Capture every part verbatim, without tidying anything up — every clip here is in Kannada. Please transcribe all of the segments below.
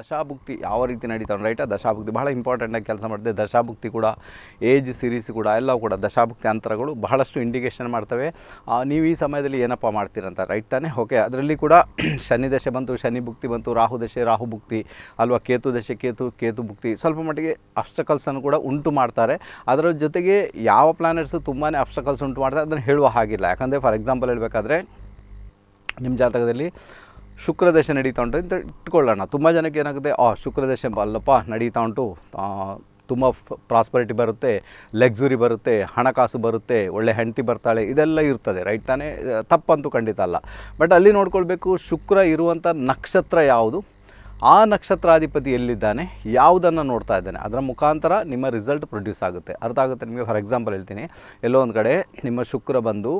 दशाभुक्ति ಯಾವ ರೀತಿ ನಡೀತಾ ಇದೆ ರೈಟ್ ದಶಾಭುಕ್ತಿ ಬಹಳ ಇಂಪಾರ್ಟೆಂಟ್ ಆಗಿ ಕೆಲಸ ಮಾಡುತ್ತೆ ದಶಾಭುಕ್ತಿ ಕೂಡ ಏಜ್ ಸೀರೀಸ್ ಕೂಡ ಎಲ್ಲವೂ ಕೂಡ ದಶಾಭುಕ್ತಿ ಅಂತರಗಳು ಬಹಳಷ್ಟು ಇಂಡಿಕೇಶನ್ ಮಾಡ್ತವೆ ನೀವು ಈ ಸಮಯದಲ್ಲಿ ಏನಪ್ಪಾ ಮಾಡ್ತೀರಾ ಅಂತ ರೈಟ್ ತಾನೆ ಓಕೆ ಅದರಲ್ಲಿ ಕೂಡ ಶನಿ ದಶೆ ಬಂತು ಶನಿ ಭುಕ್ತಿ ಬಂತು ರಾಹು ದಶೆ ರಾಹು ಭುಕ್ತಿ ಅಲ್ವಾ ಕೇತು ದಶೆ ಕೇತು ಕೇತು ಭುಕ್ತಿ ಸ್ವಲ್ಪ ಮಟ್ಟಿಗೆ ಆಬ್ಸ್ಟಕಲ್ಸ್ ಅನ್ನು ಕೂಡ ಉಂಟು ಮಾಡ್ತಾರೆ ಅದರ ಜೊತೆಗೆ ಯಾವ ಪ್ಲಾನೆಟ್ಸ್ ತುಂಬಾನೇ ಆಬ್ಸ್ಟಕಲ್ಸ್ ಉಂಟು ಮಾಡ್ತಾರೆ ಅದನ್ನ ಹೇಳುವ ಹಾಗಿಲ್ಲ ಯಾಕಂದ್ರೆ ಫಾರ್ ಎಕ್ಸಾಂಪಲ್ ಹೇಳಬೇಕಾದ್ರೆ ನಿಮ್ಮ ಜಾತಕದಲ್ಲಿ शुक्रदशे नड़ीता इटकोण तुम जन के आ शुक्रदशे अल्लप नड़ीता तुम प्रास्परिटी बरुत्ते लग्जुरी बरुत्ते हणकासु बरुत्ते ओळ्ळे हेंडति बर्ताळे इदेल्ल इरुत्तदे रैट ताने तप्पंतू खंडित अल्ल बट अल्ली नोड्कोळ्ळबेकु शुक्र इरुवंत नक्षत्र यावुदु ಆ ನಕ್ಷತ್ರಾಧಿಪತಿ ಎಲ್ಲಿದ್ದಾನೆ ಯಾವುದನ್ನ ನೋಡ್ತಾ ಇದ್ದಾನೆ ಅದರ ಮುಖಾಂತರ ನಿಮ್ಮ ರಿಸಲ್ಟ್ ಪ್ರೊಡ್ಯೂಸ್ ಆಗುತ್ತೆ ಅರ್ಥ ಆಗುತ್ತೆ ನಿಮಗೆ ಫಾರ್ ಎಕ್ಸಾಂಪಲ್ ಹೇಳ್ತೀನಿ ಎಲ್ಲೋ ಒಂದು ಕಡೆ ನಿಮ್ಮ ಶುಕ್ರ ಬಂದು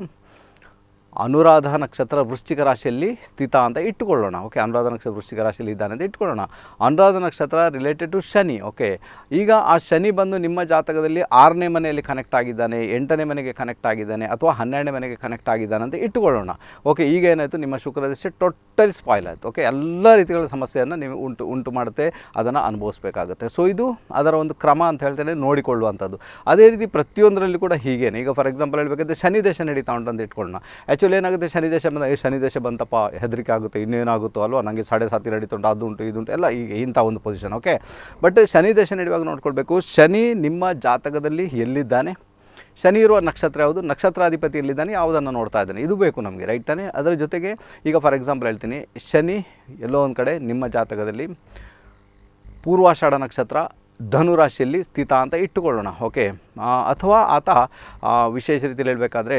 अनुराध नक्षत्र वृश्चिक राशियल्ली स्थित अंत इट्टुकोळ्ळोण ओके अनुराध नक्षत्र वृश्चिक राशियल्ली इद्दाने अंत इट्टुकोळ्ळोण अनुराध नक्षत्र रिलेटेड टू शनि ओके ಈಗ ಆ ಶನಿ ಬಂದು ನಿಮ್ಮ ಜಾತಕದಲ್ಲಿ ಆರನೇ ಮನೆಯಲ್ಲಿ ಕನೆಕ್ಟ್ ಆಗಿದ್ದಾನೆ ಎಂಟನೇ ಮನೆಗೆ ಕನೆಕ್ಟ್ ಆಗಿದ್ದಾನೆ ಅಥವಾ ಹನ್ನೆರಡನೇ ಮನೆಗೆ ಕನೆಕ್ಟ್ ಆಗಿದ್ದಾನೆ ಅಂತ ಇಟ್ಟುಕೊಳ್ಳೋಣ ಓಕೆ ಈಗ ಏನಾಯ್ತು ನಿಮ್ಮ ಶುಕ್ರದಶೆ ಟೋಟಲ್ ಸ್ಪಾಯಿಲ್ ಆಯ್ತು ಓಕೆ ಎಲ್ಲ ರೀತಿಗಳ ಸಮಸ್ಯೆಯನ್ನು ನೀವು ಉಂಟು ಉಂಟು ಮಾಡುತ್ತೆ ಅದನ್ನ ಅನುಭವಿಸಬೇಕಾಗುತ್ತೆ ಸೋ ಇದು ಅದರ ಒಂದು ಕ್ರಮ ಅಂತ ಹೇಳ್ತೇನೆ ನೋಡಿಕೊಳ್ಳುವಂತದ್ದು ಅದೇ ರೀತಿ ಪ್ರತಿಯೊಂದರಲ್ಲಿ ಕೂಡ ಹೀಗೇನೇ ಈಗ ಫಾರ್ ಎಕ್ಸಾಂಪಲ್ ಹೇಳಬೇಕಾದ್ರೆ ಶನಿ ದಶೆ ನಡೀತಾ ಉಂಟು ಅಂತ ಇಟ್ಟುಕೊಳ್ಳೋಣ ಆಕ್ಚುಲಿ ಏನಾಗುತ್ತೆ ಶನಿ ದಶೆ ಬಂದಾಗ ಶನಿ ದಶೆ ಬಂತಪ್ಪ ಹೆದರಿಕೆ ಆಗುತ್ತೆ ಇನ್ನೇನಾಗುತ್ತೋ ಅಲ್ವಾ ನನಗೆ ಸಾಡೆ ಸಾತಿ ನಡೀತಾ ಉಂಟು ಅದು ಉಂಟು ಇದು ಉಂಟು ಎಲ್ಲ ಈಗ ಇಂಥ ಒಂದು ಪೊಸಿಷನ್ ಓಕೆ ಬಟ್ ಶನಿ ದಶೆ ನಡೆಯುವಾಗ ನೋಡ್ಕೊಳ್ಬೇಕು ಶನಿ ನಿಮ್ಮ ಜಾತಕದಲ್ಲಿ ಎಲ್ಲಿದ್ದಾನೆ ಶನಿ ಇರುವ ನಕ್ಷತ್ರ ಯಾವುದು ನಕ್ಷತ್ರಾಧಿಪತಿ ಎಲ್ಲಿದ್ದಾನೆ ಯಾವುದನ್ನು ನೋಡ್ತಾ ಇದ್ದಾನೆ ಇದು ಬೇಕು ನಮಗೆ ರೈಟ್ ತಾನೆ ಅದರ ಜೊತೆಗೆ ಈಗ ಫಾರ್ ಎಕ್ಸಾಂಪಲ್ ಹೇಳ್ತೀನಿ ಶನಿ ಎಲ್ಲೋ ಒಂದು ಕಡೆ ನಿಮ್ಮ ಜಾತಕದಲ್ಲಿ ಪೂರ್ವಾಷಾಢ ನಕ್ಷತ್ರ ಧನುರಾಶಿಯಲ್ಲಿ ಸ್ಥಿತ ಅಂತ ಇಟ್ಟುಕೊಳ್ಳೋಣ ಓಕೆ ಅಥವಾ ಆತ ವಿಶೇಷ ರೀತಿಯಲ್ಲಿ ಹೇಳಬೇಕಾದ್ರೆ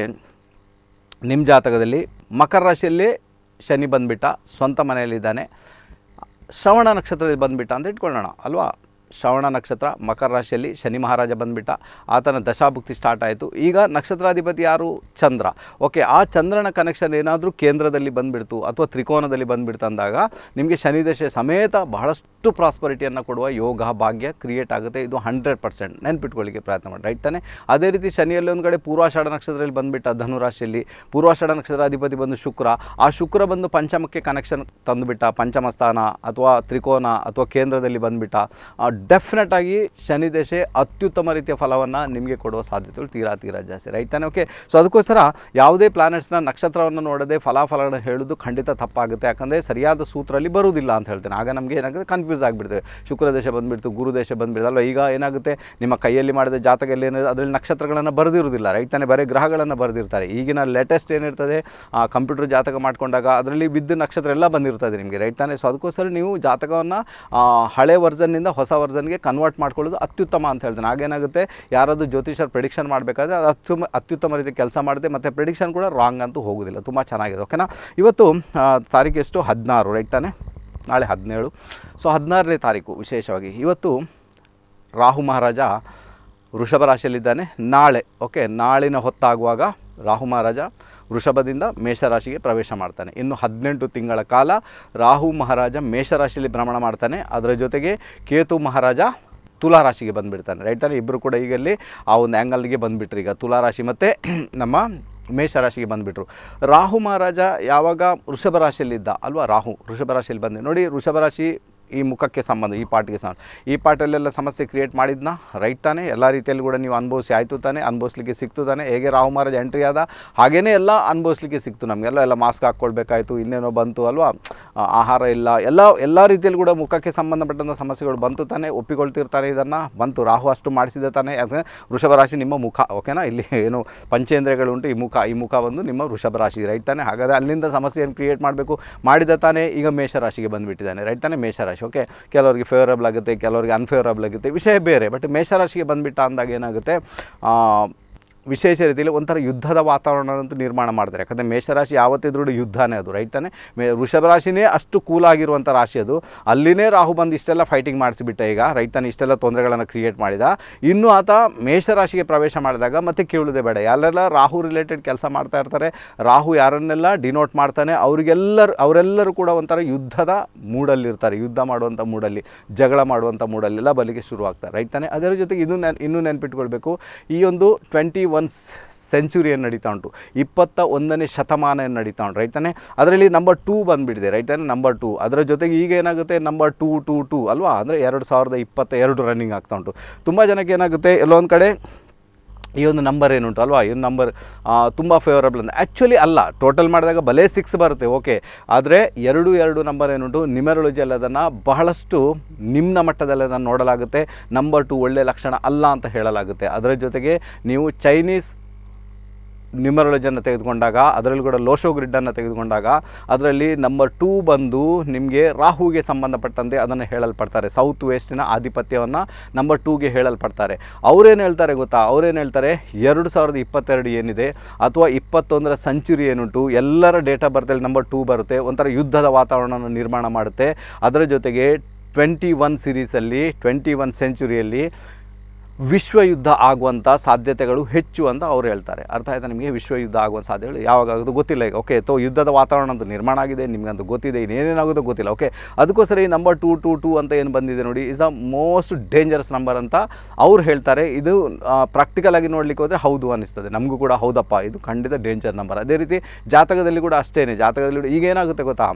ನಿಮ್ಮ ಜಾತಕದಲ್ಲಿ ಮಕರ ರಾಶಿಯಲ್ಲಿ ಶನಿ ಬಂದ್ಬಿಟ್ಟ ಸ್ವಂತ ಮನೆಯಲ್ಲಿದ್ದಾನೆ ಶ್ರವಣ ನಕ್ಷತ್ರದಲ್ಲಿ ಬಂದ್ಬಿಟ್ಟ ಅಂತ ಇಟ್ಕೊಳ್ಳೋಣ ಅಲ್ವಾ ಶ್ರವಣ ನಕ್ಷತ್ರ ಮಕರ ರಾಶಿಯಲ್ಲಿ ಶನಿ ಮಹಾರಾಜ ಬಂದ್ಬಿಟ್ಟ ಆತನ ದಶಾಭುಕ್ತಿ ಸ್ಟಾರ್ಟ್ ಆಯಿತು ಈಗ ನಕ್ಷತ್ರಾಧಿಪತಿ ಯಾರು ಚಂದ್ರ ಓಕೆ ಆ ಚಂದ್ರನ ಕನೆಕ್ಷನ್ ಏನಾದರೂ ಕೇಂದ್ರದಲ್ಲಿ ಬಂದುಬಿಡ್ತು ಅಥವಾ ತ್ರಿಕೋನದಲ್ಲಿ ಬಂದುಬಿಡ್ತು ಅಂದಾಗ ನಿಮಗೆ ಶನಿ ದಶೆ ಸಮೇತ ಬಹಳಷ್ಟು ಪ್ರಾಸ್ಪರಿಟಿಯನ್ನು ಕೊಡುವ ಯೋಗ ಭಾಗ್ಯ ಕ್ರಿಯೇಟ್ ಆಗುತ್ತೆ ಇದು ಹಂಡ್ರೆಡ್ ಪರ್ಸೆಂಟ್ ನೆನಪಿಟ್ಕೊಳ್ಳಿಕ್ಕೆ ಪ್ರಯತ್ನ ಮಾಡಿ ರೈಟ್ ತಾನೆ ಅದೇ ರೀತಿ ಶನಿಯಲ್ಲಿ ಒಂದು ಕಡೆ ಪೂರ್ವಾಷಾಢ ನಕ್ಷತ್ರದಲ್ಲಿ ಬಂದುಬಿಟ್ಟ ಧನುರಾಶಿಯಲ್ಲಿ ಪೂರ್ವಾಷಾಢ ನಕ್ಷತ್ರಾಧಿಪತಿ ಬಂದು ಶುಕ್ರ ಆ ಶುಕ್ರ ಬಂದು ಪಂಚಮಕ್ಕೆ ಕನೆಕ್ಷನ್ ತಂದುಬಿಟ್ಟ ಪಂಚಮ ಸ್ಥಾನ ಅಥವಾ ತ್ರಿಕೋನ ಅಥವಾ ಕೇಂದ್ರದಲ್ಲಿ ಬಂದುಬಿಟ್ಟ ಡೆಫಿನೆಟ್ ಆಗಿ ಶನಿ ದಶೆ ಅತ್ಯುತ್ತಮ ರೀತಿಯ ಫಲವನ್ನು ನಿಮಗೆ ಕೊಡುವ ಸಾಧ್ಯತೆಗಳು ತೀರಾ ತೀರಾ ಜಾಸ್ತಿ ರೈಟ್ ತಾನೆ ಓಕೆ ಸೊ ಅದಕ್ಕೋಸ್ಕರ ಯಾವುದೇ ಪ್ಲಾನೆಟ್ಸ್ನ ನಕ್ಷತ್ರವನ್ನು ನೋಡದೆ ಫಲಾಫಲಗಳನ್ನು ಹೇಳೋದು ಖಂಡಿತ ತಪ್ಪಾಗುತ್ತೆ ಯಾಕಂದರೆ ಸರಿಯಾದ ಸೂತ್ರದಲ್ಲಿ ಬರುವುದಿಲ್ಲ ಅಂತ ಹೇಳ್ತೇನೆ ಆಗ ನಮಗೆ ಏನಾಗುತ್ತೆ ಕನ್ಫ್ಯೂಸ್ ಆಗಿಬಿಡ್ತೇವೆ ಶುಕ್ರ ದಶೆ ಬಂದುಬಿಡ್ತು ಗುರು ದಶೆ ಬಂದುಬಿಡ್ತು ಅಲ್ವಾ ಈಗ ಏನಾಗುತ್ತೆ ನಿಮ್ಮ ಕೈಯಲ್ಲಿ ಮಾಡಿದ ಜಾತಕದಲ್ಲಿ ಏನಿದೆ ಅದರಲ್ಲಿ ನಕ್ಷತ್ರಗಳನ್ನು ಬರೆದಿರುವುದಿಲ್ಲ ರೈಟ್ ತಾನೆ ಬೇರೆ ಗ್ರಹಗಳನ್ನು ಬರೆದಿರ್ತಾರೆ ಈಗಿನ ಲೇಟೆಸ್ಟ್ ಏನಿರ್ತದೆ ಆ ಕಂಪ್ಯೂಟರ್ ಜಾತಕ ಮಾಡಿಕೊಂಡಾಗ ಅದರಲ್ಲಿ ವಿದ್ಯುತ್ ನಕ್ಷತ್ರ ಎಲ್ಲ ಬಂದಿರ್ತದೆ ನಿಮಗೆ ರೈಟ್ ತಾನೆ ಸೊ ಅದಕ್ಕೋಸ್ಕರ ನೀವು ಜಾತಕವನ್ನು ಹಳೆ ವರ್ಜನ್ನಿಂದ ಹೊಸ ವರ್ಜನ್ಗೆ ಕನ್ವರ್ಟ್ ಮಾಡ್ಕೊಳ್ಳೋದು ಅತ್ಯುತ್ತಮ ಅಂತ ಹೇಳ್ತಾನೆ ಆಗೇನಾಗುತ್ತೆ ಯಾರಾದರೂ ಜ್ಯೋತಿಷ್ಯರ ಪ್ರೆಡಿಕ್ಷನ್ ಮಾಡಬೇಕಾದ್ರೆ ಅದು ಅತ್ಯುತ್ತಮ ಅತ್ಯುತ್ತಮ ರೀತಿ ಕೆಲಸ ಮಾಡುತ್ತೆ ಮತ್ತು ಪ್ರೆಡಿಕ್ಷನ್ ಕೂಡ ರಾಂಗ್ ಅಂತೂ ಹೋಗೋದಿಲ್ಲ ತುಂಬ ಚೆನ್ನಾಗಿದೆ ಓಕೆನಾ ಇವತ್ತು ತಾರೀಕು ಎಷ್ಟು ಹದಿನಾರು ರೈಟ್ ತಾನೆ ನಾಳೆ ಹದಿನೇಳು ಸೊ ಹದಿನಾರನೇ ತಾರೀಕು ವಿಶೇಷವಾಗಿ ಇವತ್ತು ರಾಹು ಮಹಾರಾಜ ವೃಷಭ ರಾಶಿಯಲ್ಲಿದ್ದಾನೆ ನಾಳೆ ಓಕೆ ನಾಳಿನ ಹೊತ್ತಾಗುವಾಗ ರಾಹು ಮಹಾರಾಜ ವೃಷಭದಿಂದ ಮೇಷರಾಶಿಗೆ ಪ್ರವೇಶ ಮಾಡ್ತಾನೆ ಇನ್ನು ಹದಿನೆಂಟು ತಿಂಗಳ ಕಾಲ ರಾಹು ಮಹಾರಾಜ ಮೇಷರಾಶಿಯಲ್ಲಿ ಭ್ರಮಣ ಮಾಡ್ತಾನೆ ಅದರ ಜೊತೆಗೆ ಕೇತು ಮಹಾರಾಜ ತುಲಾ ರಾಶಿಗೆ ಬಂದುಬಿಡ್ತಾನೆ ರೈಟ್ ತಾನೆ ಇಬ್ಬರು ಕೂಡ ಈಗಲ್ಲಿ ಆ ಒಂದು ಆ್ಯಂಗಲ್ಗೆ ಬಂದುಬಿಟ್ರು ಈಗ ತುಲಾ ರಾಶಿ ಮತ್ತು ನಮ್ಮ ಮೇಷರಾಶಿಗೆ ಬಂದುಬಿಟ್ರು ರಾಹು ಮಹಾರಾಜ ಯಾವಾಗ ವೃಷಭ ರಾಶಿಯಲ್ಲಿದ್ದ ಅಲ್ವಾ ರಾಹು ವೃಷಭ ರಾಶಿಯಲ್ಲಿ ಬಂದೆ ನೋಡಿ ವೃಷಭ ರಾಶಿ ಈ ಮುಖಕ್ಕೆ ಸಂಬಂಧ ಈ ಪಾರ್ಟಿಗೆ ಸಂಬಂಧ ಈ ಪಾರ್ಟಲ್ಲೆಲ್ಲ ಸಮಸ್ಯೆ ಕ್ರಿಯೇಟ್ ಮಾಡಿದ್ನ ರೈಟ್ ತಾನೆ ಎಲ್ಲ ರೀತಿಯಲ್ಲಿ ಕೂಡ ನೀವು ಅನುಭವಿಸಿ ಆಯಿತು ತಾನೆ ಅನುಭವಿಸ್ಲಿಕ್ಕೆ ಸಿಕ್ತು ತಾನೆ ಹೇಗೆ ರಾಹು ಮಹಾರಾಜ ಎಂಟ್ರಿ ಆದ ಹಾಗೇ ಎಲ್ಲ ಅನುಭವಿಸ್ಲಿಕ್ಕೆ ಸಿಕ್ತು ನಮಗೆಲ್ಲ ಎಲ್ಲ ಮಾಸ್ಕ್ ಹಾಕ್ಕೊಳ್ಬೇಕಾಯಿತು ಇನ್ನೇನೋ ಬಂತು ಅಲ್ವಾ ಆಹಾರ ಇಲ್ಲ ಎಲ್ಲ ಎಲ್ಲ ರೀತಿಯಲ್ಲಿ ಕೂಡ ಮುಖಕ್ಕೆ ಸಂಬಂಧಪಟ್ಟಂಥ ಸಮಸ್ಯೆಗಳು ಬಂತು ತಾನೆ ಒಪ್ಪಿಕೊಳ್ತಿರ್ತಾನೆ ಇದನ್ನು ಬಂತು ರಾಹು ಅಷ್ಟು ಮಾಡಿಸಿದ ತಾನೆ ಯಾಕಂದರೆ ವೃಷಭ ರಾಶಿ ನಿಮ್ಮ ಮುಖ ಓಕೆನಾ ಇಲ್ಲಿ ಏನು ಪಂಚೇಂದ್ರಿಯಗಳುಂಟು ಈ ಮುಖ ಈ ಮುಖ ಬಂದು ನಿಮ್ಮ ವೃಷಭ ರಾಶಿ ರೈಟ್ ತಾನೆ ಹಾಗಾದರೆ ಅಲ್ಲಿಂದ ಸಮಸ್ಯೆಯನ್ನು ಕ್ರಿಯೇಟ್ ಮಾಡಬೇಕು ಮಾಡಿದ ತಾನೆ ಈಗ ಮೇಷರಾಶಿಗೆ ಬಂದುಬಿಟ್ಟಿದ್ದಾನೆ ರೈಟ್ ತಾನೆ ಮೇಷರಾಶಿ ಓಕೆ ಕೆಲವರಿಗೆ ಫೇವರಬಲ್ ಆಗುತ್ತೆ ಕೆಲವರಿಗೆ ಅನ್ಫೇವರಬಲ್ ಆಗುತ್ತೆ ವಿಷಯ ಬೇರೆ ಬಟ್ ಮೇಷರಾಶಿಗೆ ಬಂದುಬಿಟ್ಟ ಅಂದಾಗ ಏನಾಗುತ್ತೆ ವಿಶೇಷ ರೀತಿಯಲ್ಲಿ ಒಂಥರ ಯುದ್ಧದ ವಾತಾವರಣವಂತೂ ನಿರ್ಮಾಣ ಮಾಡ್ತಾರೆ ಯಾಕಂದರೆ ಮೇಷರಾಶಿ ಯಾವತ್ತಿದ್ರೂ ಯುದ್ಧನೇ ಅದು ರೈಟ್ ತಾನೆ ಮೇ ವೃಷಭ ರಾಶಿನೇ ಅಷ್ಟು ಕೂಲಾಗಿರುವಂಥ ರಾಶಿ ಅದು ಅಲ್ಲಿನೇ ರಾಹು ಬಂದು ಇಷ್ಟೆಲ್ಲ ಫೈಟಿಂಗ್ ಮಾಡಿಸಿಬಿಟ್ಟೆ ಈಗ ರೈಟ್ ತಾನೆ ಇಷ್ಟೆಲ್ಲ ತೊಂದರೆಗಳನ್ನು ಕ್ರಿಯೇಟ್ ಮಾಡಿದ ಇನ್ನೂ ಆತ ಮೇಷರಾಶಿಗೆ ಪ್ರವೇಶ ಮಾಡಿದಾಗ ಮತ್ತೆ ಕೇಳೋದೇ ಬೇಡ ಯಾರೆಲ್ಲ ರಾಹು ರಿಲೇಟೆಡ್ ಕೆಲಸ ಮಾಡ್ತಾ ಇರ್ತಾರೆ ರಾಹು ಯಾರನ್ನೆಲ್ಲ ಡಿನೋಟ್ ಮಾಡ್ತಾನೆ ಅವರಿಗೆಲ್ಲರೂ ಅವರೆಲ್ಲರೂ ಕೂಡ ಒಂಥರ ಯುದ್ಧದ ಮೂಡಲ್ಲಿರ್ತಾರೆ ಯುದ್ಧ ಮಾಡುವಂಥ ಮೂಡಲ್ಲಿ ಜಗಳ ಮಾಡುವಂಥ ಮೂಡಲ್ಲೆಲ್ಲ ಬಲಿಗೆ ಶುರುವಾಗ್ತಾರೆ ರೈಟ್ ತಾನೆ ಅದರ ಜೊತೆಗೆ ಇನ್ನೂ ನೆನ್ ಇನ್ನೂ ನೆನಪಿಟ್ಕೊಳ್ಬೇಕು ಈ ಒಂದು ಟ್ವೆಂಟಿ वन सेंचुरी नड़ीता उंटु इप्पत्त शतमान नड़ीता उंटु रईट ताने अदरल्लि नंबर टू बंदुबिट्टिदे रईट ताने नंबर टू अदर जोतेगे ईग एनागुत्ते नंबर टू टू टू अल्वा अंद्रे एरडु साविरद इप्पत्तेरडु रनिंग आग्ता उंटु तुम्बा जनक्के एनागुत्ते एल्लोंदु कड़े ಈ ಒಂದು ನಂಬರ್ ಏನು ಉಂಟು ಅಲ್ವಾ ಈ ನಂಬರ್ ತುಂಬಾ ಫೇವರಬಲ್ ಅಂತ ಆಕ್ಚುಲಿ ಅಲ್ಲ ಟೋಟಲ್ ಮಾಡಿದಾಗ ಬಲೇ ಸಿಕ್ಸ್ ಬರುತ್ತೆ ಓಕೆ ಆದರೆ ಎರಡು ಎರಡು ನಂಬರ್ ಏನು ಉಂಟು ನ್ಯೂಮರಾಲಜಿ ಅದನ್ನ ಬಹಳಷ್ಟು ನಿಮ್ನ ಮಟ್ಟದಲ್ಲಿ ಅದನ್ನ ನೋಡಲಾಗುತ್ತೆ ನಂಬರ್ ಟೂ ಒಳ್ಳೆ ಲಕ್ಷಣ ಅಲ್ಲ ಅಂತ ಹೇಳಲಾಗುತ್ತೆ ಅದರ ಜೊತೆಗೆ ನೀವು ಚೈನೀಸ್ ನ್ಯೂಮರಾಲಜಿ ಅನ್ನು ತೆಗೆದುಕೊಂಡಾಗ ಅದರಲ್ಲಿ ಕೂಡ ಲೋಶೋ ಗ್ರಿಡ್ ಅನ್ನು ತೆಗೆದುಕೊಂಡಾಗ ಅದರಲ್ಲಿ ನಂಬರ್ ಟೂ ಬಂದು ನಿಮಗೆ ರಾಹುಗೆ ಸಂಬಂಧಪಟ್ಟಂತೆ ಅದನ್ನು ಹೇಳಲ್ಪಡ್ತಾರೆ ಸೌತ್ ವೆಸ್ಟಿನ ಆಧಿಪತ್ಯವನ್ನು ನಂಬರ್ ಟೂ ಗೆ ಹೇಳಲ್ಪಡ್ತಾರೆ ಅವರೇನು ಹೇಳ್ತಾರೆ ಗೊತ್ತಾ ಅವರೇನು ಹೇಳ್ತಾರೆ ಎರಡು ಸಾವಿರದ ಇಪ್ಪತ್ತೆರಡು ಏನಿದೆ ಅಥವಾ ಇಪ್ಪತ್ತೊಂದರ ಸೆಂಚುರಿ ಏನುಂಟು ಎಲ್ಲರ ಡೇಟಾ ಬರ್ತಲ್ಲಿ ನಂಬರ್ ಟೂ ಬರುತ್ತೆ ಒಂತರ ಯುದ್ಧದ ವಾತಾವರಣವನ್ನು ನಿರ್ಮಾಣ ಮಾಡುತ್ತೆ ಅದರ ಜೊತೆಗೆ ಇಪ್ಪತ್ತೊಂದು ಸೀರೀಸ್ ಅಲ್ಲಿ ಇಪ್ಪತ್ತೊಂದು ಸೆಂಚುರಿಯಲ್ಲಿ ವಿಶ್ವಯುದ್ಧ ಆಗುವಂತ ಸಾಧ್ಯತೆಗಳು ಹೆಚ್ಚು ಅಂತ ಅವರು ಹೇಳ್ತಾರೆ ಅರ್ಥ ಆಯ್ತಾ ನಿಮಗೆ ವಿಶ್ವಯುದ್ಧ ಆಗುವಂತ ಸಾಧ್ಯತೆಗಳು ಯಾವಾಗ ಆಗುತ್ತೋ ಗೊತ್ತಿಲ್ಲ ಓಕೆ ಸೋ ಯುದ್ಧದ ವಾತಾವರಣ ಅಂತ ನಿರ್ಮಾಣ ಆಗಿದೆ ನಿಮಗೆ ಅಂತ ಗೊತ್ತಿದೆ ಇನ್ನೇನೇನ ಆಗುತ್ತೋ ಗೊತ್ತಿಲ್ಲ ಓಕೆ ಅದಕ್ಕೋಸ್ಕರ ಈ ನಂಬರ್ ಎರಡು ಇಪ್ಪತ್ತೊಂದು ಅಂತ ಏನು ಬಂದಿದೆ ನೋಡಿ is a most dangerous number ಅಂತ ಅವರು ಹೇಳ್ತಾರೆ ಇದು ಪ್ರಾಕ್ಟಿಕಲ್ ಆಗಿ ನೋಡಲಿಕ್ಕೆ ಹೋದ್ರೆ ಹೌದು ಅನಿಸುತ್ತದೆ ನಮಗೂ ಕೂಡ ಹೌದಪ್ಪ ಇದು ಖಂಡಿತ ಡೇಂಜರ್ ನಂಬರ್ ಅದೇ ರೀತಿ ಜಾತಕದಲ್ಲಿ ಕೂಡ ಅಷ್ಟೇನೇ ಜಾತಕದಲ್ಲಿ ಈಗ ಏನಾಗುತ್ತೆ ಗೊತ್ತಾ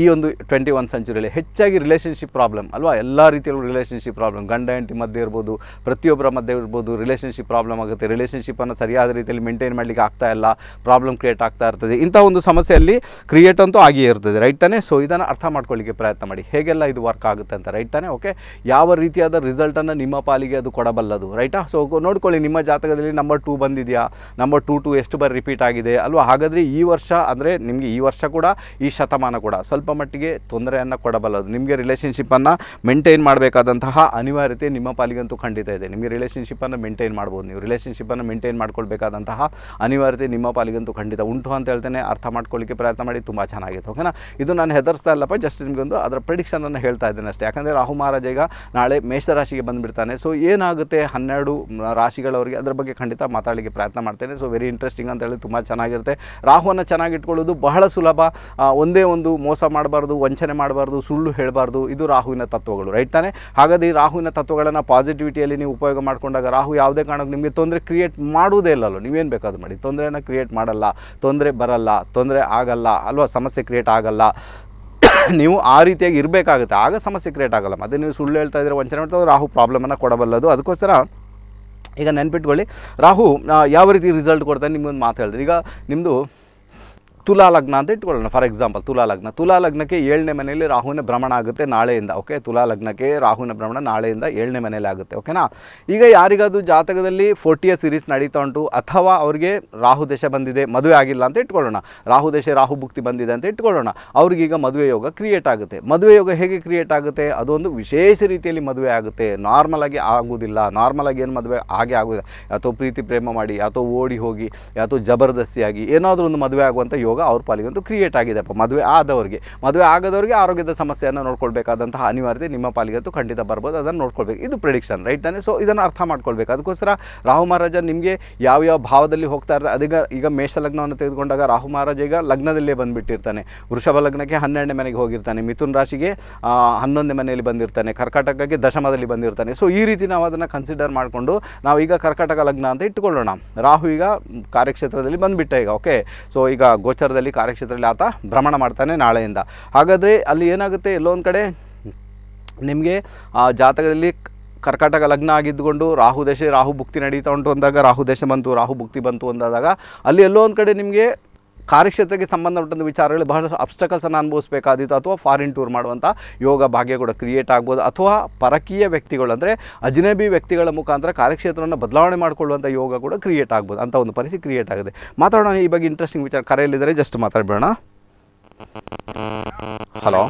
ಈ ಒಂದು ಇಪ್ಪತ್ತೊಂದು ಸೆಂಚುರಿಯಲ್ಲಿ ಹೆಚ್ಚಾಗಿ ರಿಲೇಶನ್ಶಿಪ್ ಪ್ರಾಬ್ಲಮ್ ಅಲ್ವಾ ಎಲ್ಲಾ ರೀತಿಯಲ್ಲೂ ರಿಲೇಶನ್ಶಿಪ್ ಪ್ರಾಬ್ಲಮ್ ಗಂಡ ಹೆಂಡತಿ ಮಧ್ಯೆ ಇರಬಹುದು ಪ್ರತಿಯೊಬ್ಬರ ಮಧ್ಯೆ ಇರಬಹುದು ರಿಲೇಶನ್ಶಿಪ್ ಪ್ರಾಬ್ಲಮ್ ಆಗುತ್ತೆ ರಿಲೇಶನ್ಶಿಪ್ ಅನ್ನು ಸರಿಯಾದ ರೀತಿಯಲ್ಲಿ ಮೇಂಟೈನ್ ಮಾಡಲಿಕ್ಕೆ ಆಗ್ತಾ ಇಲ್ಲ ಪ್ರಾಬ್ಲಮ್ ಕ್ರಿಯೇಟ್ ಆಗ್ತಾ ಇರ್ತದೆ ಇಂತ ಒಂದು ಸಮಸ್ಯೆಯಲ್ಲಿ ಕ್ರಿಯೇಟ್ ಅಂತೂ ಆಗಿಯೇ ಇರ್ತದೆ ರೈಟ್ ತಾನೆ ಸೋ ಇದನ್ನ ಅರ್ಥ ಮಾಡ್ಕೊಳ್ಳಿಕ್ಕೆ ಪ್ರಯತ್ನ ಮಾಡಿ ಹೇಗೆಲ್ಲ ಇದು ವರ್ಕ್ ಆಗುತ್ತೆ ಅಂತ ರೈಟ್ ತಾನೆ ಓಕೆ ಯಾವ ರೀತಿಯಾದ ರಿಸಲ್ಟ್ ಅನ್ನು ನಿಮ್ಮ ಪಾಲಿಗೆ ಅದು ಕೊಡಬಲ್ಲದು ರೈಟಾ ಸೋ ನೋಡ್ಕೊಳ್ಳಿ ನಿಮ್ಮ ಜಾತಕದಲ್ಲಿ ನಂಬರ್ ಎರಡು ಬಂದಿದ್ಯಾ ನಂಬರ್ ಇಪ್ಪತ್ತೊಂದು ಎಷ್ಟು ಬಾರಿ ರಿಪೀಟ್ ಆಗಿದೆ ಅಲ್ವಾ ಹಾಗಾದ್ರೆ ಈ ವರ್ಷ ಅಂದ್ರೆ ನಿಮಗೆ ಈ ವರ್ಷ ಕೂಡ ಈ ಶತಮಾನ ಕೂಡ ಸ್ವಲ್ಪ ಮಟ್ಟಿಗೆ ತೊಂದರೆಯನ್ನು ಕೊಡಬಲ್ಲದು ನಿಮಗೆ ರಿಲೇಶನ್ಶಿಪ್ ಅನ್ನು ಮೇಂಟೈನ್ ಮಾಡಬೇಕಾದಂತ ಅನಿವಾರ್ಯತೆ ನಿಮ್ಮ ಪಾಲಿಗೆ ಅಂತೂ ಖಂಡಿತ ಇದೆ ನಿಮಗೆ ರಿಲೇಶನ್ಶಿಪ್ ಅನ್ನು ಮೇಂಟೈನ್ ಮಾಡಬಹುದು ನೀವು ರಿಲೇಶನ್ಶಿಪ್ ಅನ್ನು ಮೇಂಟೈನ್ ಮಾಡ್ಕೊಳ್ಳಬೇಕಾದಂತ ಅನಿವಾರ್ಯತೆ ನಿಮ್ಮ ಪಾಲಿಗೆ ಅಂತೂ ಖಂಡಿತ ಉಂಟು ಅಂತ ಹೇಳ್ತೇನೆ ಅರ್ಥ ಮಾಡ್ಕೊಳ್ಳಿಕ್ಕೆ ಪ್ರಯತ್ನ ಮಾಡಿ ತುಂಬಾ ಚೆನ್ನಾಗಿದೆ ಓಕೆನಾ ಇದು ನಾನು ಹೆದರ್ಸ್ತಾ ಇಲ್ಲಪ್ಪ ಜಸ್ಟ್ ನಿಮಗೆ ಒಂದು ಅದರ ಪ್ರೆಡಿಕ್ಷನ್ ಅನ್ನು ಹೇಳ್ತಾ ಇದ್ದೇನೆ ಅಷ್ಟೇ ಯಾಕಂದ್ರೆ ರಾಹು ಮಹಾರಾಜ ಈಗ ನಾಳೆ ಮೇಷ ರಾಶಿಗೆ ಬಂದ್ಬಿಡ್ತಾನೆ ಸೊ ಏನಾಗುತ್ತೆ ಹನ್ನೆರಡು ರಾಶಿಗಳವರಿಗೆ ಅದರ ಬಗ್ಗೆ ಖಂಡಿತ ಮಾತಾಡಲಿಕ್ಕೆ ಪ್ರಯತ್ನ ಮಾಡ್ತೇನೆ ಸೊ ವೆರಿ ಇಂಟ್ರೆಸ್ಟಿಂಗ್ ಅಂತ ಹೇಳಿ ತುಂಬಾ ಚೆನ್ನಾಗಿರುತ್ತೆ ರಾಹುವನ್ನು ಚೆನ್ನಾಗಿ ಇಟ್ಕೊಳ್ಳೋದು ಬಹಳ ಸುಲಭ ಒಂದೇ ಒಂದು ಮೋಸ ಮಾಡಬಾರದು ವಂಚನೆ ಮಾಡಬಾರದು ಸುಳ್ಳು ಹೇಳಬಾರದು ಇದು ರಾಹುವಿನ ತತ್ವಗಳು ರೈಟ್ ತಾನೆ ಹಾಗಾದ್ರೆ ಈ ರಾಹುವಿನ ತತ್ವಗಳನ್ನು ಪಾಸಿಟಿವಿಟಿಯಲ್ಲಿ ನೀವು ಉಪಯೋಗ ಮಾಡಿಕೊಂಡಾಗ ರಾಹು ಯಾವುದೇ ಕಾರಣಕ್ಕೂ ನಿಮಗೆ ತೊಂದರೆ ಕ್ರಿಯೇಟ್ ಮಾಡುವುದೇ ಇಲ್ಲಲ್ಲ ನೀವೇನು ಬೇಕಾದರೂ ಮಾಡಿ ತೊಂದರೆಯನ್ನು ಕ್ರಿಯೇಟ್ ಮಾಡಲ್ಲ ತೊಂದರೆ ಬರಲ್ಲ ತೊಂದರೆ ಆಗಲ್ಲ ಅಲ್ವಾ ಸಮಸ್ಯೆ ಕ್ರಿಯೇಟ್ ಆಗಲ್ಲ ನೀವು ಆ ರೀತಿಯಾಗಿ ಇರಬೇಕಾಗುತ್ತೆ ಆಗ ಸಮಸ್ಯೆ ಕ್ರಿಯೇಟ್ ಆಗಲ್ಲ ಮತ್ತೆ ನೀವು ಸುಳ್ಳು ಹೇಳ್ತಾ ಇದ್ರೆ ವಂಚನೆ ಮಾಡ್ತಾ ರಾಹು ಪ್ರಾಬ್ಲಮನ್ನು ಕೊಡಬಲ್ಲದು ಅದಕ್ಕೋಸ್ಕರ ಈಗ ನೆನಪಿಟ್ಕೊಳ್ಳಿ ರಾಹು ಯಾವ ರೀತಿ ರಿಸಲ್ಟ್ ಕೊಡ್ತಾನೆ ನಿಮಗೊಂದು ಮಾತು ಹೇಳಿದ್ರೆ ಈಗ ನಿಮ್ಮದು ತುಲಾ ಲಗ್ನ ಅಂತ ಇಟ್ಕೊಳ್ಳೋಣ ಫಾರ್ ಎಕ್ಸಾಂಪಲ್ ತುಲಾ ಲಗ್ನ ತುಲಾ ಲಗ್ನಕ್ಕೆ ಏಳನೇ ಮನೆಯಲ್ಲಿ ರಾಹುವಿನ ಭ್ರಮಣ ಆಗುತ್ತೆ ನಾಳೆಯಿಂದ ಓಕೆ ತುಲಾ ಲಗ್ನಕ್ಕೆ ರಾಹುವಿನ ಭ್ರಮಣ ನಾಳೆಯಿಂದ ಏಳನೇ ಮನೆಯಲ್ಲಿ ಆಗುತ್ತೆ ಓಕೆನಾ ಈಗ ಯಾರಿಗಾದರೂ ಜಾತಕದಲ್ಲಿ ಫೋರ್ಟಿಯ ಸೀರೀಸ್ ನಡೀತಾ ಉಂಟು ಅಥವಾ ಅವರಿಗೆ ರಾಹು ದೇಶ ಬಂದಿದೆ ಮದುವೆ ಆಗಿಲ್ಲ ಅಂತ ಇಟ್ಕೊಳ್ಳೋಣ ರಾಹು ದೇಶ ರಾಹು ಭುಕ್ತಿ ಬಂದಿದೆ ಅಂತ ಇಟ್ಕೊಳ್ಳೋಣ ಅವ್ರಿಗೀಗ ಮದುವೆ ಯೋಗ ಕ್ರಿಯೇಟ್ ಆಗುತ್ತೆ ಮದುವೆ ಯೋಗ ಹೇಗೆ ಕ್ರಿಯೇಟ್ ಆಗುತ್ತೆ ಅದೊಂದು ವಿಶೇಷ ರೀತಿಯಲ್ಲಿ ಮದುವೆ ಆಗುತ್ತೆ ನಾರ್ಮಲ್ ಆಗಿ ಆಗೋದಿಲ್ಲ ನಾರ್ಮಲ್ ಆಗಿ ಏನು ಮದುವೆ ಹಾಗೆ ಆಗೋದಿಲ್ಲ ಅಥವಾ ಪ್ರೀತಿ ಪ್ರೇಮ ಮಾಡಿ ಅಥವಾ ಓಡಿ ಹೋಗಿ ಅಥವಾ ಜಬರ್ದಸ್ತಿಯಾಗಿ ಏನಾದರೂ ಒಂದು ಮದುವೆ ಆಗುವಂಥ ಯೋಗ ಅವ್ರ ಪಾಲಿಗಂತೂ ಕ್ರಿಯೇಟ್ ಆಗಿದೆ ಅಪ್ಪ ಮದುವೆ ಆದವರಿಗೆ ಮದುವೆ ಆಗದವರಿಗೆ ಆರೋಗ್ಯದ ಸಮಸ್ಯೆಯನ್ನು ನೋಡ್ಕೊಳ್ಬೇಕಾದಂತಹ ಅನಿವಾರ್ಯತೆ ನಿಮ್ಮ ಪಾಲಿಗಂತೂ ಖಂಡಿತ ಬರ್ಬೋದು ಅದನ್ನು ನೋಡ್ಕೊಳ್ಬೇಕು ಇದು ಪ್ರೆಡಿಕ್ಷನ್ ರೈಟ್ ತಾನೆ ಸೊ ಇದನ್ನು ಅರ್ಥ ಮಾಡ್ಕೊಳ್ಬೇಕು ಅದಕ್ಕೋಸ್ಕರ ರಾಹು ಮಹಾರಾಜ ನಿಮಗೆ ಯಾವ ಯಾವ ಭಾವದಲ್ಲಿ ಹೋಗ್ತಾ ಇರ್ತಾರೆ ಅದೀಗ ಈಗ ಮೇಷ ಲಗ್ನವನ್ನು ತೆಗೆದುಕೊಂಡಾಗ ರಾಹು ಮಹಾರಾಜ ಈಗ ಲಗ್ನದಲ್ಲೇ ಬಂದುಬಿಟ್ಟಿರ್ತಾನೆ ವೃಷಭ ಲಗ್ನಕ್ಕೆ ಹನ್ನೆರಡನೇ ಮನೆಗೆ ಹೋಗಿರ್ತಾನೆ ಮಿಥುನ್ ರಾಶಿಗೆ ಹನ್ನೊಂದನೇ ಮನೆಯಲ್ಲಿ ಬಂದಿರ್ತಾನೆ ಕರ್ಕಾಟಕಕ್ಕೆ ದಶಮದಲ್ಲಿ ಬಂದಿರ್ತಾನೆ ಸೊ ಈ ರೀತಿ ನಾವು ಅದನ್ನು ಕನ್ಸಿಡರ್ ಮಾಡಿಕೊಂಡು ನಾವು ಈಗ ಕರ್ಕಾಟಕ ಲಗ್ನ ಅಂತ ಇಟ್ಟುಕೊಳ್ಳೋಣ ರಾಹು ಈಗ ಕಾರ್ಯಕ್ಷೇತ್ರದಲ್ಲಿ ಬಂದುಬಿಟ್ಟ ಈಗ ಓಕೆ ಸೊ ಈಗ ಗೋಚರ ಕಾರ್ಯಕ್ಷೇತ್ರದಲ್ಲಿ ಆತ ಭ್ರಮಣ ಮಾಡ್ತಾನೆ ನಾಳೆಯಿಂದ ಹಾಗಾದರೆ ಅಲ್ಲಿ ಏನಾಗುತ್ತೆ ಎಲ್ಲೊಂದು ಕಡೆ ನಿಮಗೆ ಆ ಜಾತಕದಲ್ಲಿ ಕರ್ಕಾಟಕ ಲಗ್ನ ಆಗಿದ್ದುಕೊಂಡು ರಾಹು ದೇಶ ರಾಹು ಭುಕ್ತಿ ನಡೀತಾ ಉಂಟು ಅಂದಾಗ ರಾಹು ದೇಶ ಬಂತು ರಾಹು ಭುಕ್ತಿ ಬಂತು ಅಂದಾಗ ಅಲ್ಲಿ ಎಲ್ಲೋ ಒಂದು ಕಡೆ ನಿಮಗೆ ಕಾರ್ಯಕ್ಷೇತ್ರಕ್ಕೆ ಸಂಬಂಧಪಟ್ಟಂಥ ವಿಚಾರಗಳು ಬಹಳಷ್ಟು ಅಬ್ಸ್ಟಕಲ್ಸನ್ನು ಅನುಭವಿಸಬೇಕಾದಿತ್ತು ಅಥವಾ ಫಾರಿನ್ ಟೂರ್ ಮಾಡುವಂಥ ಯೋಗ ಭಾಗ್ಯ ಕೂಡ ಕ್ರಿಯೇಟ್ ಆಗ್ಬೋದು ಅಥವಾ ಪರಕೀಯ ವ್ಯಕ್ತಿಗಳು ಅಂದರೆ ಅಜನಬಿ ವ್ಯಕ್ತಿಗಳ ಮುಖಾಂತರ ಕಾರ್ಯಕ್ಷೇತ್ರವನ್ನು ಬದಲಾವಣೆ ಮಾಡಿಕೊಳ್ಳುವಂಥ ಯೋಗ ಕೂಡ ಕ್ರಿಯೇಟ್ ಆಗ್ಬೋದು ಅಂಥ ಒಂದು ಪರಿಸ್ಥಿತಿ ಕ್ರಿಯೇಟ್ ಆಗಿದೆ ಮಾತಾಡೋಣ ಈ ಬಗ್ಗೆ ಇಂಟ್ರೆಸ್ಟಿಂಗ್ ವಿಚಾರ ಕರೆಯಲ್ಲಿದ್ದರೆ ಜಸ್ಟ್ ಮಾತಾಡಬೇಡ ಹಲೋ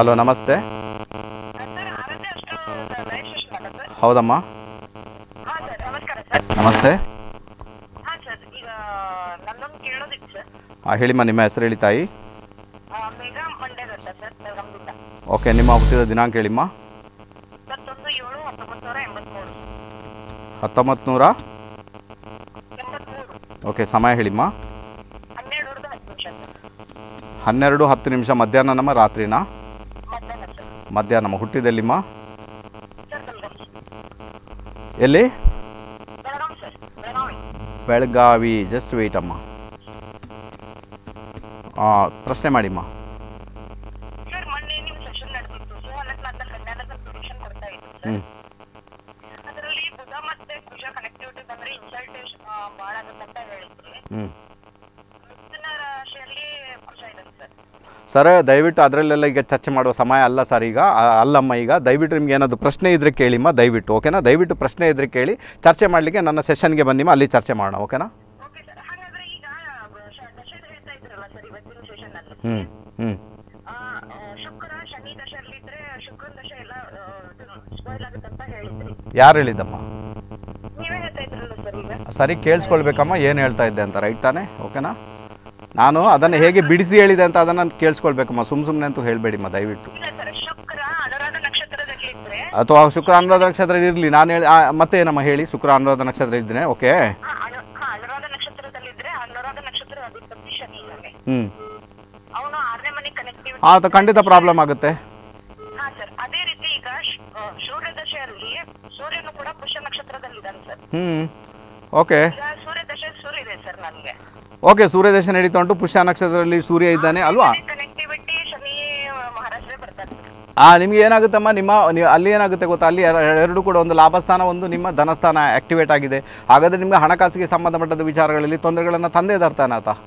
ಹಲೋ ನಮಸ್ತೆ ಹೌದಮ್ಮ ನಮಸ್ತೆ ಹಾಂ ಹೇಳಿಮ್ಮ ನಿಮ್ಮ ಹೆಸರು ಹೇಳಿ ತಾಯಿ ಓಕೆ ನಿಮ್ಮ ಹುಟ್ಟಿದ ದಿನಾಂಕ ಹೇಳಿಮ್ಮ ಹತ್ತೊಂಬತ್ತು ನೂರ ಓಕೆ ಸಮಯ ಹೇಳಿಮ್ಮ ಹನ್ನೆರಡು ಹತ್ತು ನಿಮಿಷ ಮಧ್ಯಾಹ್ನ ನಮ್ಮ ರಾತ್ರಿನ ಮಧ್ಯಾಹ್ನ ಹುಟ್ಟಿದೆಲ್ಲಿಮ್ಮ ಎಲ್ಲಿ? Belagavi sir, Belagavi. Belagavi, just wait ಅಮ್ಮ. ಆ ಪ್ರಶ್ನೆ ಮಾಡಿಮ್ಮ. ಸರ್ ಮೊನ್ನೆ ನಿಮ್ಮ ಸೆಷನ್ ನಡೆದಿತ್ತು. ಸೊ ಅದಕ್ಕೆ ನಾನು ಕನ್ನಡದ ಸೊಲ್ಯೂಷನ್ ಕೊಡ್ತಾ ಇದ್ದೆ. ಅದರಲ್ಲಿ ಬುಧ ಮತ್ತೆ ಕುಜ ಕನೆಕ್ಟಿವಿಟಿ ಬಂದ್ರೆ ಇನ್ಸಲ್ಟೇಷನ್ ಬಹಳ ಆಗುತ್ತೆ ಅಂತ ಹೇಳಿದ್ರು. ಮಿಥುನ ರಾಶಿಯಲ್ಲಿ ಕುಜ ಇದೆ ಸರ್. ಸರ್ ದಯವಿಟ್ಟು ಅದರಲ್ಲೆಲ್ಲ ಈಗ ಚರ್ಚೆ ಮಾಡುವ ಸಮಯ ಅಲ್ಲ ಸರ್ ಈಗ ಅಲ್ಲಮ್ಮ. ಈಗ ದಯವಿಟ್ಟು ನಿಮ್ಗೆ ಏನಾದರೂ ಪ್ರಶ್ನೆ ಇದ್ದರೆ ಕೇಳಿಮ್ಮ ದಯವಿಟ್ಟು, ಓಕೆನಾ? ದಯವಿಟ್ಟು ಪ್ರಶ್ನೆ ಇದ್ದರೆ ಕೇಳಿ, ಚರ್ಚೆ ಮಾಡಲಿಕ್ಕೆ ನನ್ನ ಸೆಷನ್ಗೆ ಬನ್ನಿಮ್ಮ, ಅಲ್ಲಿ ಚರ್ಚೆ ಮಾಡೋಣ, ಓಕೆನಾ? ಹ್ಞೂ ಹ್ಞೂ ಯಾರು ಹೇಳಿದ್ದಮ್ಮ? ಸರಿ ಕೇಳಿಸ್ಕೊಳ್ಬೇಕಮ್ಮ ಏನು ಹೇಳ್ತಾ ಇದ್ದೆ ಅಂತ, ರೈಟ್ ತಾನೆ? ಓಕೆನಾ? ನಾನು ಅದನ್ನು ಹೇಗೆ ಬಿಡಿಸಿ ಹೇಳಿದೆ ಅಂತ ಅದನ್ನು ಕೇಳಿಸ್ಕೊಳ್ಬೇಕಮ್ಮ, ಸುಮ್ಮ ಸುಮ್ಮನೆ ಅಂತೂ ಹೇಳಬೇಡಿಮ್ಮ ದಯವಿಟ್ಟು. ಅಥವಾ ಶುಕ್ರ ಅನುರಾಧ ನಕ್ಷತ್ರ ಇರಲಿ, ನಾನು ಹೇಳಿ ಮತ್ತೆ ಏನಮ್ಮ ಹೇಳಿ? ಶುಕ್ರ ಅನುರಾಧ ನಕ್ಷತ್ರ ಇದ್ದೇನೆ, ಓಕೆ. ಹ್ಞೂ ಅದು ಖಂಡಿತ ಪ್ರಾಬ್ಲಮ್ ಆಗುತ್ತೆ. ಹ್ಞೂ ಓಕೆ ಓಕೆ ಸೂರ್ಯದಶ ನಡೀತಾ ಉಂಟು, ಪುಷ್ಯ ನಕ್ಷತ್ರದಲ್ಲಿ ಸೂರ್ಯ ಇದ್ದಾನೆ ಅಲ್ವಾ? ಹಾಂ, ನಿಮ್ಗೆ ಏನಾಗುತ್ತಮ್ಮ, ನಿಮ್ಮ ಅಲ್ಲಿ ಏನಾಗುತ್ತೆ ಗೊತ್ತಾ, ಅಲ್ಲಿ ಎರಡು ಕೂಡ ಒಂದು ಲಾಭಸ್ಥಾನ, ಒಂದು ನಿಮ್ಮ ಧನಸ್ಥಾನ ಆಕ್ಟಿವೇಟ್ ಆಗಿದೆ. ಹಾಗಾದರೆ ನಿಮ್ಗೆ ಹಣಕಾಸಿಗೆ ಸಂಬಂಧಪಟ್ಟದ ವಿಚಾರಗಳಲ್ಲಿ ತೊಂದರೆಗಳನ್ನು ತಂದೇ ತರ್ತಾನೆ ಆತ. ಹಾಂ,